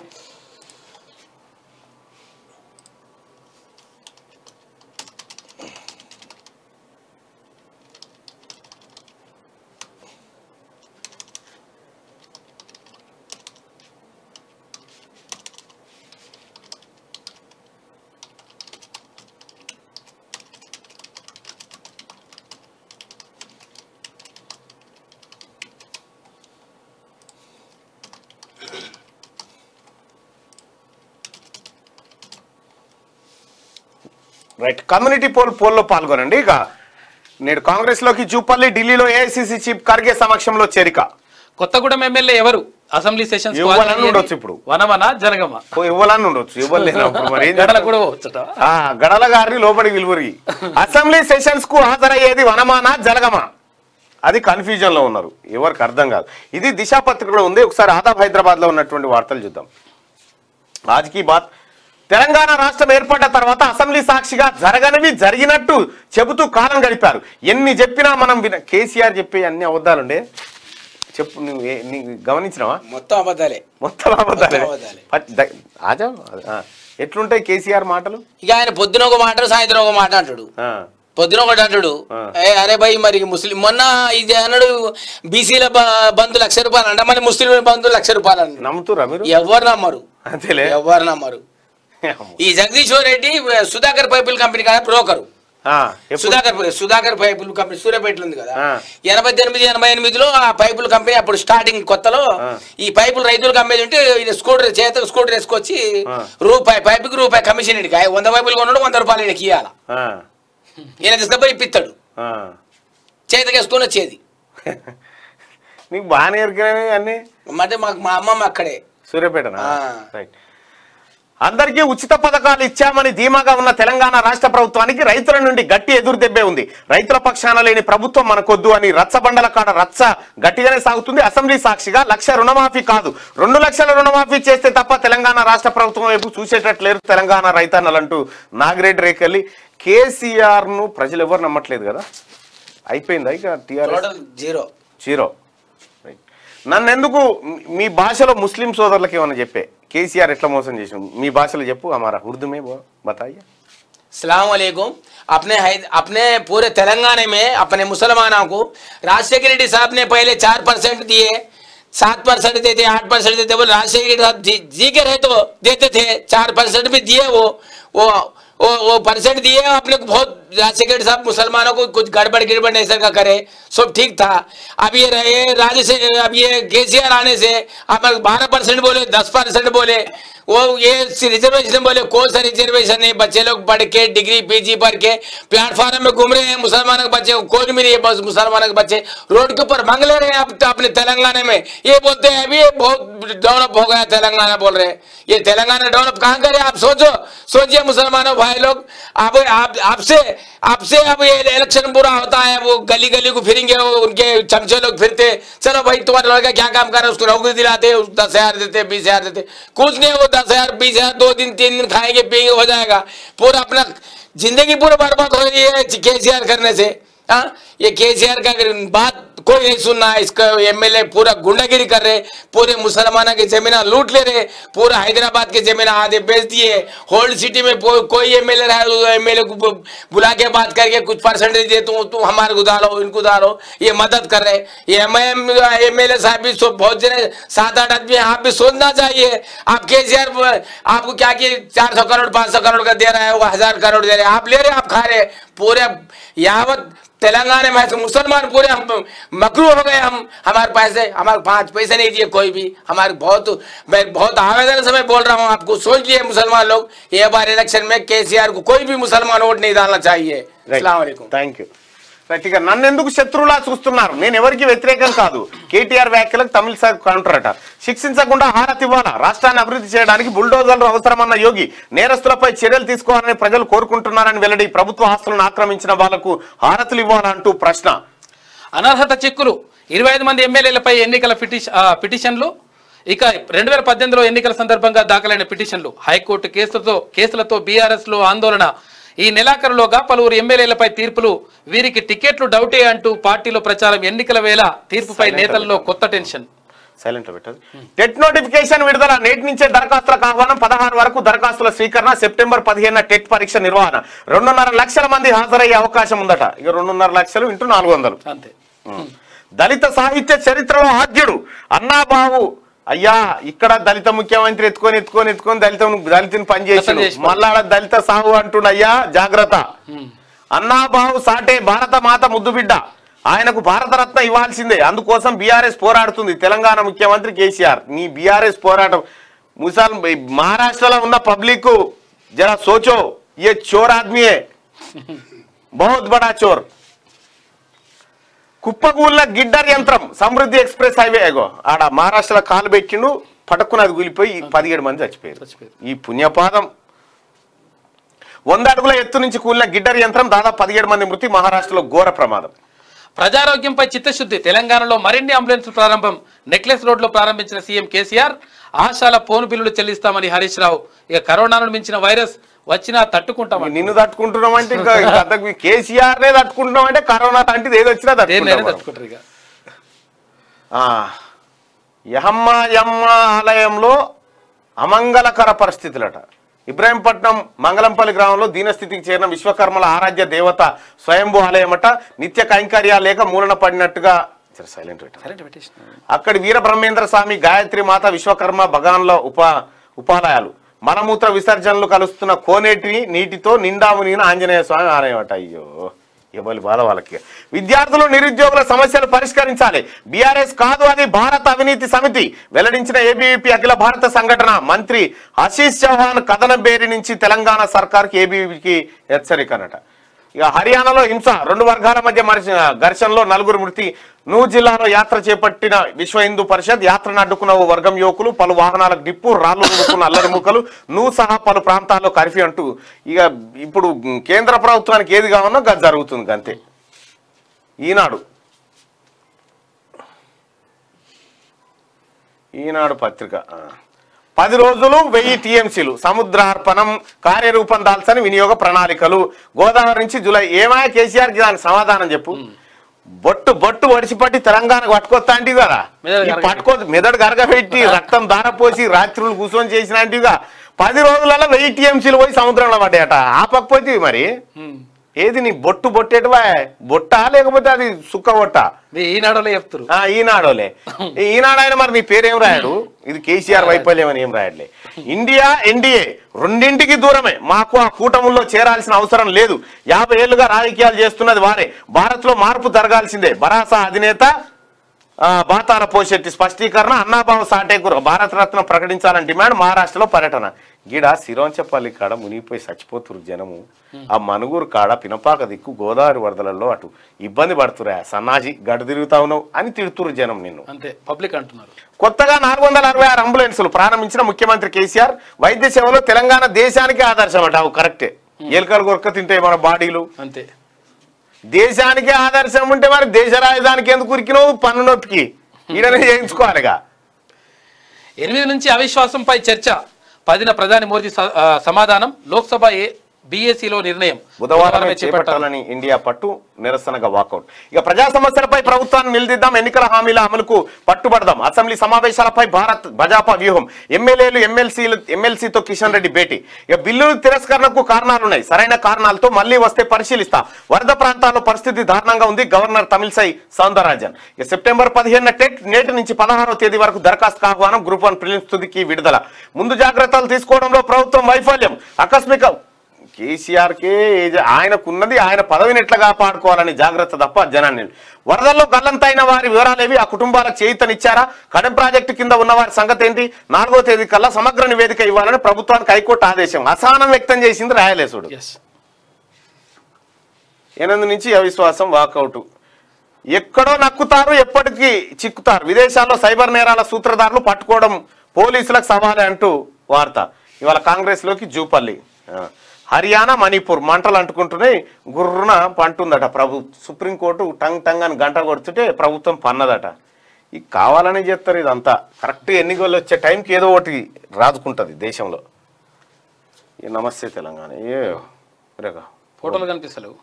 రైట్, కమ్యూనిటీ పోల్ పోల్లో పాల్గొనండి. ఇక నేడు కాంగ్రెస్ లోకి జూపల్లి, ఢిల్లీలో ఏఐసిసి చీఫ్ ఖర్గే సమక్షంలో చేరిక. కొత్తగూడెం ఎమ్మెల్యే ఎవరు? అసెంబ్లీ సెషన్ ఉండొచ్చు, ఇప్పుడు వనమనా జనగమ ఇవ్వాలని ఉండొచ్చు, ఇవ్వలేదు. గడల గారిని లోపలికి విలువరి. అసెంబ్లీ సెషన్స్ కు హాజరయ్యేది వనమానా జనగమ? అది కన్ఫ్యూజన్ లో ఉన్నారు, ఎవరికి అర్థం కాదు. ఇది దిశా పత్రికలో ఉంది. ఒకసారి ఆదాబ్ హైదరాబాద్ లో ఉన్నటువంటి వార్తలు చూద్దాం. ఆజ్ కీ బాత్, తెలంగాణ రాష్ట్రం ఏర్పడ్డ తర్వాత అసెంబ్లీ సాక్షిగా జరగనివి జరిగినట్టు చెబుతూ కాలం గడిపారు. ఎన్ని చెప్పినా మనం విన కేసీఆర్ చెప్పే అన్ని అబద్ధాలుండే. చెప్పు, నువ్వు గమనించినవా? మొత్తం అబద్ధాలే, మొత్తం అబద్ధాలే. ఆజా ఎట్లుంటాయి కేసీఆర్ మాటలు? ఇక ఆయన పొద్దున ఒక మాట, సాయంత్రం ఒక మాట అంటాడు. పొద్దున ఒకటి అంటాడు, అరే భయ్ మరి ముస్లిం, మొన్న ఇది అన్నాడు బీసీల బంధు లక్ష రూపాయలు అంట, మళ్ళీ ముస్లింల బంధు లక్ష రూపాయలు అంట. నమ్ముతురా మీరు? ఎవరు నమ్మరు, ఎవరు నమ్మరు. ఈ జగదీశ్వర్ రెడ్డి సుధాకర్ పైపుల కంపెనీ కదా బ్రోకరు, సుధాకర్ సుధాకర్ పైపుల కంపెనీ సూర్యాపేటలో ఉంది కదా. ఎనభై ఎనిమిది ఎనభై ఎనిమిదిలో ఆ పైపుల కంపెనీ అప్పుడు స్టార్టింగ్ కొత్తలో ఈ పైపులు రైతులకు అమ్మేది ఉంటే స్కూటర్ చేత స్కూటర్ వేసుకొచ్చి రూపాయి పైపుకి రూపాయి కమిషన్ ఇడికి, వంద పైపులు కొన్నాడు, వంద రూపాయలు ఈయనకి ఇవ్వాల, ఈయన తీసుకపోయి ఇప్పిస్తాడు, చేతకేసుకొని వచ్చేది. నీకు బాగానే ఎరికినవి అంటే మాకు మా అమ్మమ్మ అక్కడే సూర్యాపేట. అందరికీ ఉచిత పథకాలు ఇచ్చామని ధీమాగా ఉన్న తెలంగాణ రాష్ట్ర ప్రభుత్వానికి రైతుల నుండి గట్టి ఎదురు దెబ్బే ఉంది. రైతుల పక్షాన లేని ప్రభుత్వం మనకొద్దు అని రచ్చబండల కాడ రచ్చ గట్టిగానే సాగుతుంది. అసెంబ్లీ సాక్షిగా లక్ష రుణమాఫీ కాదు, రెండు లక్షల రుణమాఫీ చేస్తే తప్ప తెలంగాణ రాష్ట్ర ప్రభుత్వం వైపు చూసేటట్లేరు తెలంగాణ రైతన్నలంటూ నాగిరెడ్డి రేకెళ్ళి. కేసీఆర్ ను ప్రజలు ఎవరు నమ్మట్లేదు కదా, అయిపోయిందా ఇక టీఆర్ఎస్ జీరో జీరో. నన్నెందుకు మీ భాషలో ముస్లిం సోదరులకు ఏమన్నా చెప్పే కేసీఆర్ ఎట్లా మోసం చేసాం? మీ భాషలో చెప్పు, हमारा उर्दू में बताइए. अस्सलाम वालेकुम. अपने अपने पूरे तेलंगाना में अपने मुसलमानों को राजशेखर रेड्डी साहब ने पहले चार परसेंट दिए, सात परसेंट देते, आठ परसेंट देते, बोले राजशेखर साहब जी, जी के रहे तो देते थे, चार परसेंट भी दिए वो वो वो वो परसेंट दिए अपने को बहुत। राजशेखर साहब मुसलमानों को कुछ गड़बड़ गिड़बड़ नहीं सर का करे, सब ठीक था। अब ये रहे राज्य से, अब ये केसीआर आने से अब बारह परसेंट बोले, दस परसेंट बोले, वो ये रिजर्वेशन बोले, कौन सा रिजर्वेशन है? बच्चे लोग पढ़ के डिग्री पीजी पढ़ के प्लेटफॉर्म में घूम रहे हैं, मुसलमानों के बच्चे कोई मिली है, बस मुसलमानों के बच्चे रोड के ऊपर मांग ले रहे हैं। अब अपने तेलंगाना में ये बोलते हैं अभी बहुत डेवलप हो गया तेलंगाना, बोल रहे हैं ये तेलंगाना डेवलप कहाँ करे? आप सोचो, सोचिए मुसलमानों भाई लोग, आप आपसे आपसे अब ये इलेक्शन पूरा होता है, वो गली गली को फिरेंगे, वो उनके चमचे लोग फिरते, चलो भाई तुम्हारा लड़का क्या काम कर रहा है, उसको नौकरी दिलाते, उसको दस हजार देते, बीस हजार देते, कुछ नहीं, वो दस हजार बीस हजार दो दिन तीन दिन खाएंगे पिएंगे हो जाएगा, पूरा अपना जिंदगी पूरा बर्बाद हो रही है केसीआर करने से। हाँ, ये केसीआर का बात कोई नहीं सुनना, इसका एमएलए पूरा गुंडागिरी कर रहे, पूरे मुसलमानों की जमीन लूट ले रहे, पूरा हैदराबाद की जमीन आधे बेच दिए, होल्ड सिटी में कोई एमएलए रहा है, एमएलए को बुला के बात करके कुछ परसेंटेज दे, तुम तुम हमारे को उधारो, इनको उधारो, ये मदद कर रहे। ये एमएलए साहब भी बहुत जने सात आठ आदमी, आप भी सोचना चाहिए। आप केसीआर आपको क्या कि चार सौ करोड़ पाँच सौ करोड़ का दे रहा है, वो हजार करोड़ दे रहे, आप ले रहे, आप खा रहे, पूरे यावत तेलंगाना में तो मुसलमान पूरे हम मकरू हो गए, हम हमारे पैसे हमारे पाँच पैसे नहीं दिए कोई भी हमारे। बहुत मैं बहुत आवेदन से मैं बोल रहा हूँ आपको, सोचिए मुसलमान लोग ये बार इलेक्शन में केसीआर को कोई भी मुसलमान वोट नहीं डालना चाहिए। अस्सलाम वालेकुम, थैंक यू। ठीक है, नन्नेंदुकु शत्रुला चूस्तुन्नारु, नेनु एवरिकी व्यतिरेकं कादु, केटीआर व्याख्यलकु तमिल साग कंट्रट, शिक्षिंचकुंडा हारति इव्वाला, राष्ट्रान्नि अभिवृद्धि चेयडानिकि बुल्डोजर् अवसरमन्न योगी, नेरस्तुलपै चर्यलु तीसुकोवाలని प्रजलु कोरुकुंటున్నారని వెల్లడి, ప్రభుత్వ ఆస్తులను ఆక్రమించిన వాళ్లకు హారతులు ఇవ్వాలంటూ ప్రశ్న, అనర్హత చెక్కులు, ఇరవై ఐదు మంది ఎమ్మెల్యేలపై ఎన్నికల పిటిషన్లు, ఇక రెండు వేల పద్దెనిమిది లో ఎన్నికల సందర్భంగా దాఖలైన పిటిషన్లు, హైకోర్టు కేసులతో కేసులతో బీఆర్ఎస్ లో ఆందోళన, ఈ నెలాఖరులోగా పలువురు ఎమ్మెల్యేలపై తీర్పులు, వీరికి టికెట్లు డౌటే అంటూ పార్టీలో ప్రచారం, ఎన్నికల వేళ తీర్పుపై నేతల్లో కొత్త టెన్షన్। సైలెంట్ పెట్టాలి। టెట్ నోటిఫికేషన్ విడుదల, నేటి నుంచే దరఖాస్తులకు ఆహ్వానం, పదహారు వరకు దరఖాస్తుల స్వీకరణ, సెప్టెంబర్ పదిహేను టెట్ పరీక్ష నిర్వహణ, రెండున్నర లక్షల మంది హాజరయ్యే అవకాశం ఉందట, ఇక రెండున్నర లక్షలు ఇంటూ నాలుగు వందలు అంతే। దళిత సాహిత్య చరిత్రలో ఆద్యుడు అన్నాబాబు అయ్యా, ఇక్కడ దళిత ముఖ్యమంత్రి ఎత్తుకొని ఎత్తుకొని ఎత్తుకొని దళిత దళితుని పని చేసాడు, మళ్ళా దళిత సాహు అంటున్నాయ్యా జాగ్రత్త। అన్నాబాబు సాటే భారత మాత ముద్దు బిడ్డ, ఆయనకు భారతరత్న ఇవ్వాల్సిందే, అందుకోసం బీఆర్ఎస్ పోరాడుతుంది, తెలంగాణ ముఖ్యమంత్రి కేసీఆర్ నీ బీఆర్ఎస్ పోరాటం। ముసల్ మహారాష్ట్రలో ఉన్న పబ్లిక్ జరా సోచో, ఏ చోర్ ఆద్మీయే, బహుత్ బడా చోర్। కుప్పగూళ్ళ గిడ్డర్ యంత్రం, సమృద్ధి ఎక్స్ప్రెస్ హైవే ఏగో ఆడ మహారాష్ట్రలో కాలు పెట్టిండు, పటక్కున అది కూలిపోయి పదిహేడు మంది చచ్చిపోయారు, ఈ పుణ్యపాదం। వంద అడుగుల ఎత్తు నుంచి కూలిన గిడ్డర్ యంత్రం, దాదాపు పదిహేడు మంది మృతి, మహారాష్ట్రలో ఘోర ప్రమాదం। ప్రజారోగ్యంపై చిత్తశుద్ధి, తెలంగాణలో మరిన్ని అంబులెన్సులు ప్రారంభం, నెక్లెస్ రోడ్లో ప్రారంభించిన సీఎం కేసీఆర్, ఆశాల ఫోన్ బిల్లులు చెల్లిస్తామని హరీష్ రావు, ఇక కరోనాను మించిన వైరస్ వచ్చినా తట్టుకుంటామని, నిన్ను తట్టుకుంటున్నాం అంటే ఇంకా కేసీఆర్ నే తట్టుకుంటున్నాం అంటే కరోనా లాంటిది ఏది వచ్చినా తట్టుకుంటారు ఇక। యమ్మ యమ్మ ఆలయంలో అమంగళకర పరిస్థితులట, ఇబ్రాహీంపట్నం మంగళంపల్లి గ్రామంలో దీనస్థితికి చేరిన విశ్వకర్మల ఆరాధ్య దేవత స్వయంభూ ఆలయమట, నిత్య కైంకర్యాలు లేక మూలన పడినట్టుగా, సైలెంట్ అక్కడి వీర బ్రహ్మేంద్ర స్వామి గాయత్రి మాత విశ్వకర్మ భగవాన్ల ఉప ఉపాలయాలు, మనమూత్ర విసర్జనలు కలుస్తున్న కోనేటి నీటితో నిండామునిగిన ఆంజనేయ స్వామి ఆలయమట, అయ్యో ఎవరి బాధ వాళ్ళకి। విద్యార్థులు నిరుద్యోగుల సమస్యలు పరిష్కరించాలి, బీఆర్ఎస్ కాదు అది భారత అవినీతి సమితి వెల్లడించిన ఏబీవీపీ అఖిల భారత సంఘటన, మంత్రి ఆశీష్ చౌహాన్ కథనబేరి నుంచి తెలంగాణ సర్కార్కి ఏబీవీపీకి హెచ్చరికనట। ఇక హర్యానాలో హింస, రెండు వర్గాల మధ్య ఘర్షణలో నలుగురు మృతి, నూ జిల్లాలో యాత్ర చేపట్టిన విశ్వ హిందూ పరిషత్, యాత్రను అడ్డుకున్న ఓ వర్గం యువకులు, పలు వాహనాలకు డిప్పు, రాళ్లు ఊరుకున్న అల్లరి ముక్కలు, నూ సహా పలు ప్రాంతాల్లో కర్ఫ్యూ అంటూ, ఇక ఇప్పుడు కేంద్ర ప్రభుత్వానికి ఏది కావాలో అది జరుగుతుంది అంతే। ఈనాడు ఈనాడు పత్రిక, పది రోజులు వెయ్యి టీఎంసీలు, సముద్రార్పణం, కార్యరూపం దాల్సని వినియోగ ప్రణాళికలు, గోదావరి నుంచి జూలై, ఏమాయ కేసీఆర్కి దానికి సమాధానం చెప్పు, బొట్టు బొట్టు వడిసిపట్టి తెలంగాణకు పట్టుకొస్తా అంటివి కదా, పట్టుకో మెదడు గరగబెట్టి రక్తం దారపోసి రాత్రులు కూర్చొని చేసిన అంటివిగా, పది రోజులలో వెయ్యి టీఎంసీలు పోయి సముద్రంలో పడ్డాయట, ఆపకపోతే మరి ఏది నీ బొట్టు బొట్టేటవా బొట్టా లేకపోతే అది సుక్క బొట్టా ఈనాడోలే చెప్తారు ఆ ఈనాడోలే ఈనాడు ఆయన మరి నీ పేరు ఏం రాయాడు ఇది కేసీఆర్ వైఫల్యం అని ఏం రాయట్లే ఇండియా ఎన్డీఏ రెండింటికి దూరమే మాకు ఆ కూటముల్లో చేరాల్సిన అవసరం లేదు యాభై ఏళ్లుగా రాజకీయాలు చేస్తున్నది వారే భారత్ లో మార్పు జరగాల్సిందే భరాసా అధినేత బాతార పోషెట్టి స్పష్టీకరణ అన్నాబాబు సాటేకూర్ భారత రత్న ప్రకటించాలని డిమాండ్ మహారాష్ట్రలో పర్యటన గీడ సిరోంచపల్లి కాడ మునిగిపోయి చచ్చిపోతురు జనము ఆ మనుగూరు కాడ పినపాక దిక్కు గోదావరి వరదలలో అటు ఇబ్బంది పడుతురా సన్నాజీ గడ్డ తిరుగుతా ఉన్నావు అని తిడుతురు జనం నిన్ను అంతే పబ్లిక్ అంటున్నారు కొత్తగా నాలుగు వందల అరవై ఆరు అంబులెన్సులు ప్రారంభించిన ముఖ్యమంత్రి కేసీఆర్ వైద్య సేవలో తెలంగాణ దేశానికి ఆదర్శమట అవి కరెక్టే ఏలికలు గొరక తింటాయి మన బాడీలు అంతే దేశానికి ఆదర్శం ఉంటే మరి దేశ రాజధానికి ఎందుకు ఉరికినావు పన్ను నొప్పికి ఈడనే చేయించుకోవాలిగా ఎనిమిది నుంచి అవిశ్వాసంపై చర్చ పదిన ప్రధాని మోదీ సమాధానం లోక్సభ బీఏసీలో నిర్ణయం బుధవారమే చేపట్టాలని ఇండియా పట్టు నిరసనగా వాకౌట్ ఇక ప్రజా సమస్యలపై ప్రభుత్వాన్ని నిలదీద్దాం ఎన్నికల హామీల అమలుకు పట్టుబడదాం అసెంబ్లీ సమావేశాలపై భారత్ భాజపా వ్యూహం ఎమ్మెల్యేలు ఎమ్మెల్సీలు ఎమ్మెల్సీతో కిషన్ రెడ్డి భేటీ ఇక బిల్లులు తిరస్కరణకు కారణాలున్నాయి సరైన కారణాలతో మళ్లీ వస్తే పరిశీలిస్తాం వరద ప్రాంతాల్లో పరిస్థితి దారుణంగా ఉంది గవర్నర్ తమిళసై సౌందరరాజన్ ఇక సెప్టెంబర్ పదిహేను టెట్ నేటి నుంచి పదహారో తేదీ వరకు దరఖాస్తు ఆహ్వానం గ్రూప్ వన్ ప్రిలిమ్స్ తుదికి విడుదల ముందు జాగ్రత్తలు తీసుకోవడంలో ప్రభుత్వం వైఫల్యం ఆకస్మిక కేసీఆర్ కే ఆయనకున్నది ఆయన పదవిని ఎట్లా కాపాడుకోవాలని జాగ్రత్త తప్ప జనాన్ని వరదల్లో గల్లంతైన వారి వివరాలేవి ఆ కుటుంబాలకు చేయితనిచ్చారా కడెం ప్రాజెక్టు కింద ఉన్న వారి సంగతి ఏంటి నాలుగో తేదీ కల్లా సమగ్ర నివేదిక ఇవ్వాలని ప్రభుత్వానికి హైకోర్టు ఆదేశం అసహనం వ్యక్తం చేసింది రాయలేసుడు ఎనిమిది నుంచి అవిశ్వాసం వాకౌట్ ఎక్కడో నక్కుతారు ఎప్పటికీ చిక్కుతారు విదేశాల్లో సైబర్ నేరాల సూత్రధారులు పట్టుకోవడం పోలీసులకు సవాలే అంటూ వార్త ఇవాళ కాంగ్రెస్ లోకి జూపల్లి హర్యానా మణిపూర్ మంటలు అంటుకుంటున్నాయి గుర్రున పంటుందట ప్రభు సుప్రీంకోర్టు టంగ్ టంగ్ అని గంట కొడుతుంటే ప్రభుత్వం పన్నదట ఇది కావాలనే చెప్తారు ఇదంతా కరెక్ట్ ఎన్నికలు వచ్చే టైంకి ఏదో ఒకటి రాదుకుంటుంది దేశంలో ఈ నమస్తే తెలంగాణ ఏ ఫోటోలు కనిపిస్తలేవు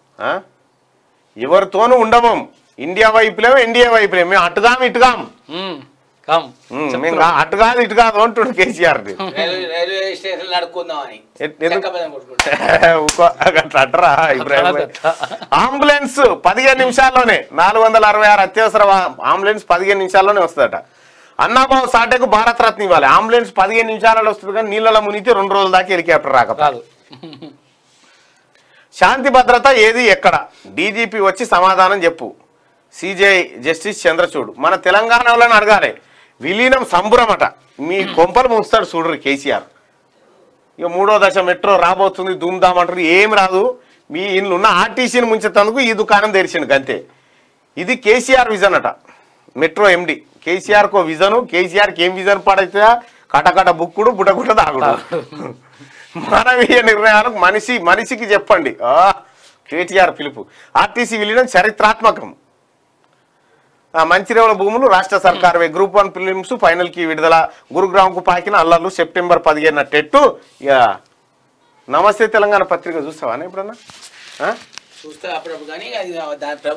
ఎవరితోనూ ఉండమం ఇండియా వైపులేము ఇండియా వైపులేము మేము అటుగాం ఇటుగాం అటు కాదు ఇటు కాదు అంటుడు కేసీఆర్ అట్రా అంబులెన్స్ పదిహేను నిమిషాల్లోనే నాలుగు వందల అరవై ఆరు అత్యవసర అంబులెన్స్ పదిహేను నిమిషాల్లోనే వస్తుందట అన్నాబాబు సాటేకు భారత రత్న ఇవ్వాలి అంబులెన్స్ పదిహేను నిమిషాలలో వస్తుంది కానీ నీళ్ళలో మునిగితే రెండు రోజుల దాకా హెలికాప్టర్ రాకపోదు శాంతి భద్రత ఏది ఎక్కడ డీజీపీ వచ్చి సమాధానం చెప్పు సిజేఐ జస్టిస్ చంద్రచూడ్ మన తెలంగాణ వాళ్ళని అడగాలి విలీనం సంబురమట మీ కొంపలు ముంచుతాడు చూడరు కేసీఆర్ ఇక మూడో దశ మెట్రో రాబోతుంది ధూమ్ధామ్ అంటారు ఏం రాదు మీ ఇల్లు ఉన్న ఆర్టీసీని ముంచేందుకు ఈ దుకాణం తెరిచిండు అంతే ఇది కేసీఆర్ విజన్ అట మెట్రో ఎండి కేసీఆర్కో విజను కేసీఆర్కి ఏం విజన్ పడైతే కటకట బుక్కుడు బుటగుట దాగుడు మానవీయ నిర్ణయాలకు మనిషి మనిషికి చెప్పండి కేటీఆర్ పిలుపు ఆర్టీసీ విలీనం చరిత్రాత్మకం మంచిరేవుల భూములు రాష్ట్ర సర్కార్వే గ్రూప్ వన్ ఫిలిమ్స్ ఫైనల్కి విడుదల గురుగ్రామ్కు పాకిన అల్లర్లు సెప్టెంబర్ పదిహేను టెట్టు ఇక నమస్తే తెలంగాణ పత్రిక చూస్తావా ఎప్పుడన్నా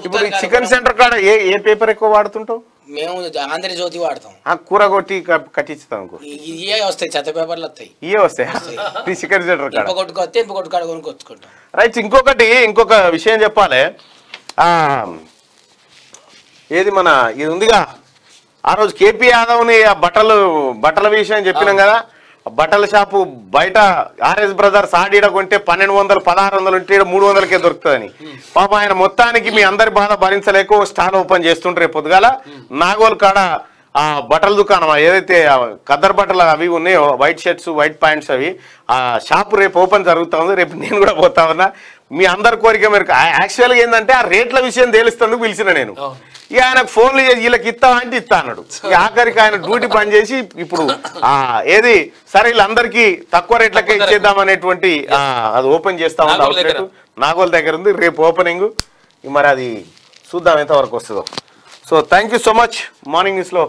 ఇప్పుడు ఈ చికెన్ సెంటర్ కాడ ఏ ఏ పేపర్ ఎక్కువ వాడుతుంటావు మేము ఆంధ్రజ్యోతి వాడతాం కూర కొట్టి కట్టించుతాం ఇవే వస్తాయి చెత్త పేపర్లు వస్తాయి ఇవే వస్తాయి చికెన్ సెంటర్ కాడ కొట్టుకొస్తే ఇంప కొట్టు కాడ కొనుక్కొచ్చుకుంటాం రైట్ ఇంకొకటి ఇంకొక విషయం చెప్పాలి ఏది మన ఇది ఉందిగా ఆ రోజు కేపీ యాదవ్ని ఆ బట్టలు బట్టల విషయం చెప్పినాం కదా బట్టల షాపు బయట ఆర్ఎస్ బ్రదర్స్ ఆడీడ కొంటే పన్నెండు వందలు పదహారు వందలు ఉంటే మూడు వందలకే దొరుకుతుందని పాప ఆయన మొత్తానికి మీ అందరి బాధ భరించలేక స్టాల్ ఓపెన్ చేస్తుంటారు పొద్దుగాల నాగోల్ కాడ ఆ బట్టల దుకాణం ఏదైతే కద్దరు బట్టలు అవి ఉన్నాయో వైట్ షర్ట్స్ వైట్ ప్యాంట్స్ అవి ఆ షాపు రేపు ఓపెన్ జరుగుతూ ఉంది రేపు నేను కూడా పోతా ఉన్నా మీ అందరి కోరిక మేరకు యాక్చువల్గా ఏంటంటే ఆ రేట్ల విషయం తేలుస్తేందుకు పిలిచిన నేను ఇక ఆయనకు ఫోన్లు చేసి వీళ్ళకి ఇస్తా అంటే ఇస్తా అన్నాడు ఆఖరికి ఆయన డ్యూటీ పనిచేసి ఇప్పుడు ఆ ఏది సరే వీళ్ళందరికీ తక్కువ రేట్లకే ఇచ్చేద్దాం అనేటువంటి అది ఓపెన్ చేస్తా ఉంది అవుట్లెట్ నాగోల్ దగ్గర ఉంది రేపు ఓపెనింగ్ మరి అది చూద్దాం ఎంతవరకు వస్తుందో so thank you so much morning న్యూస్లో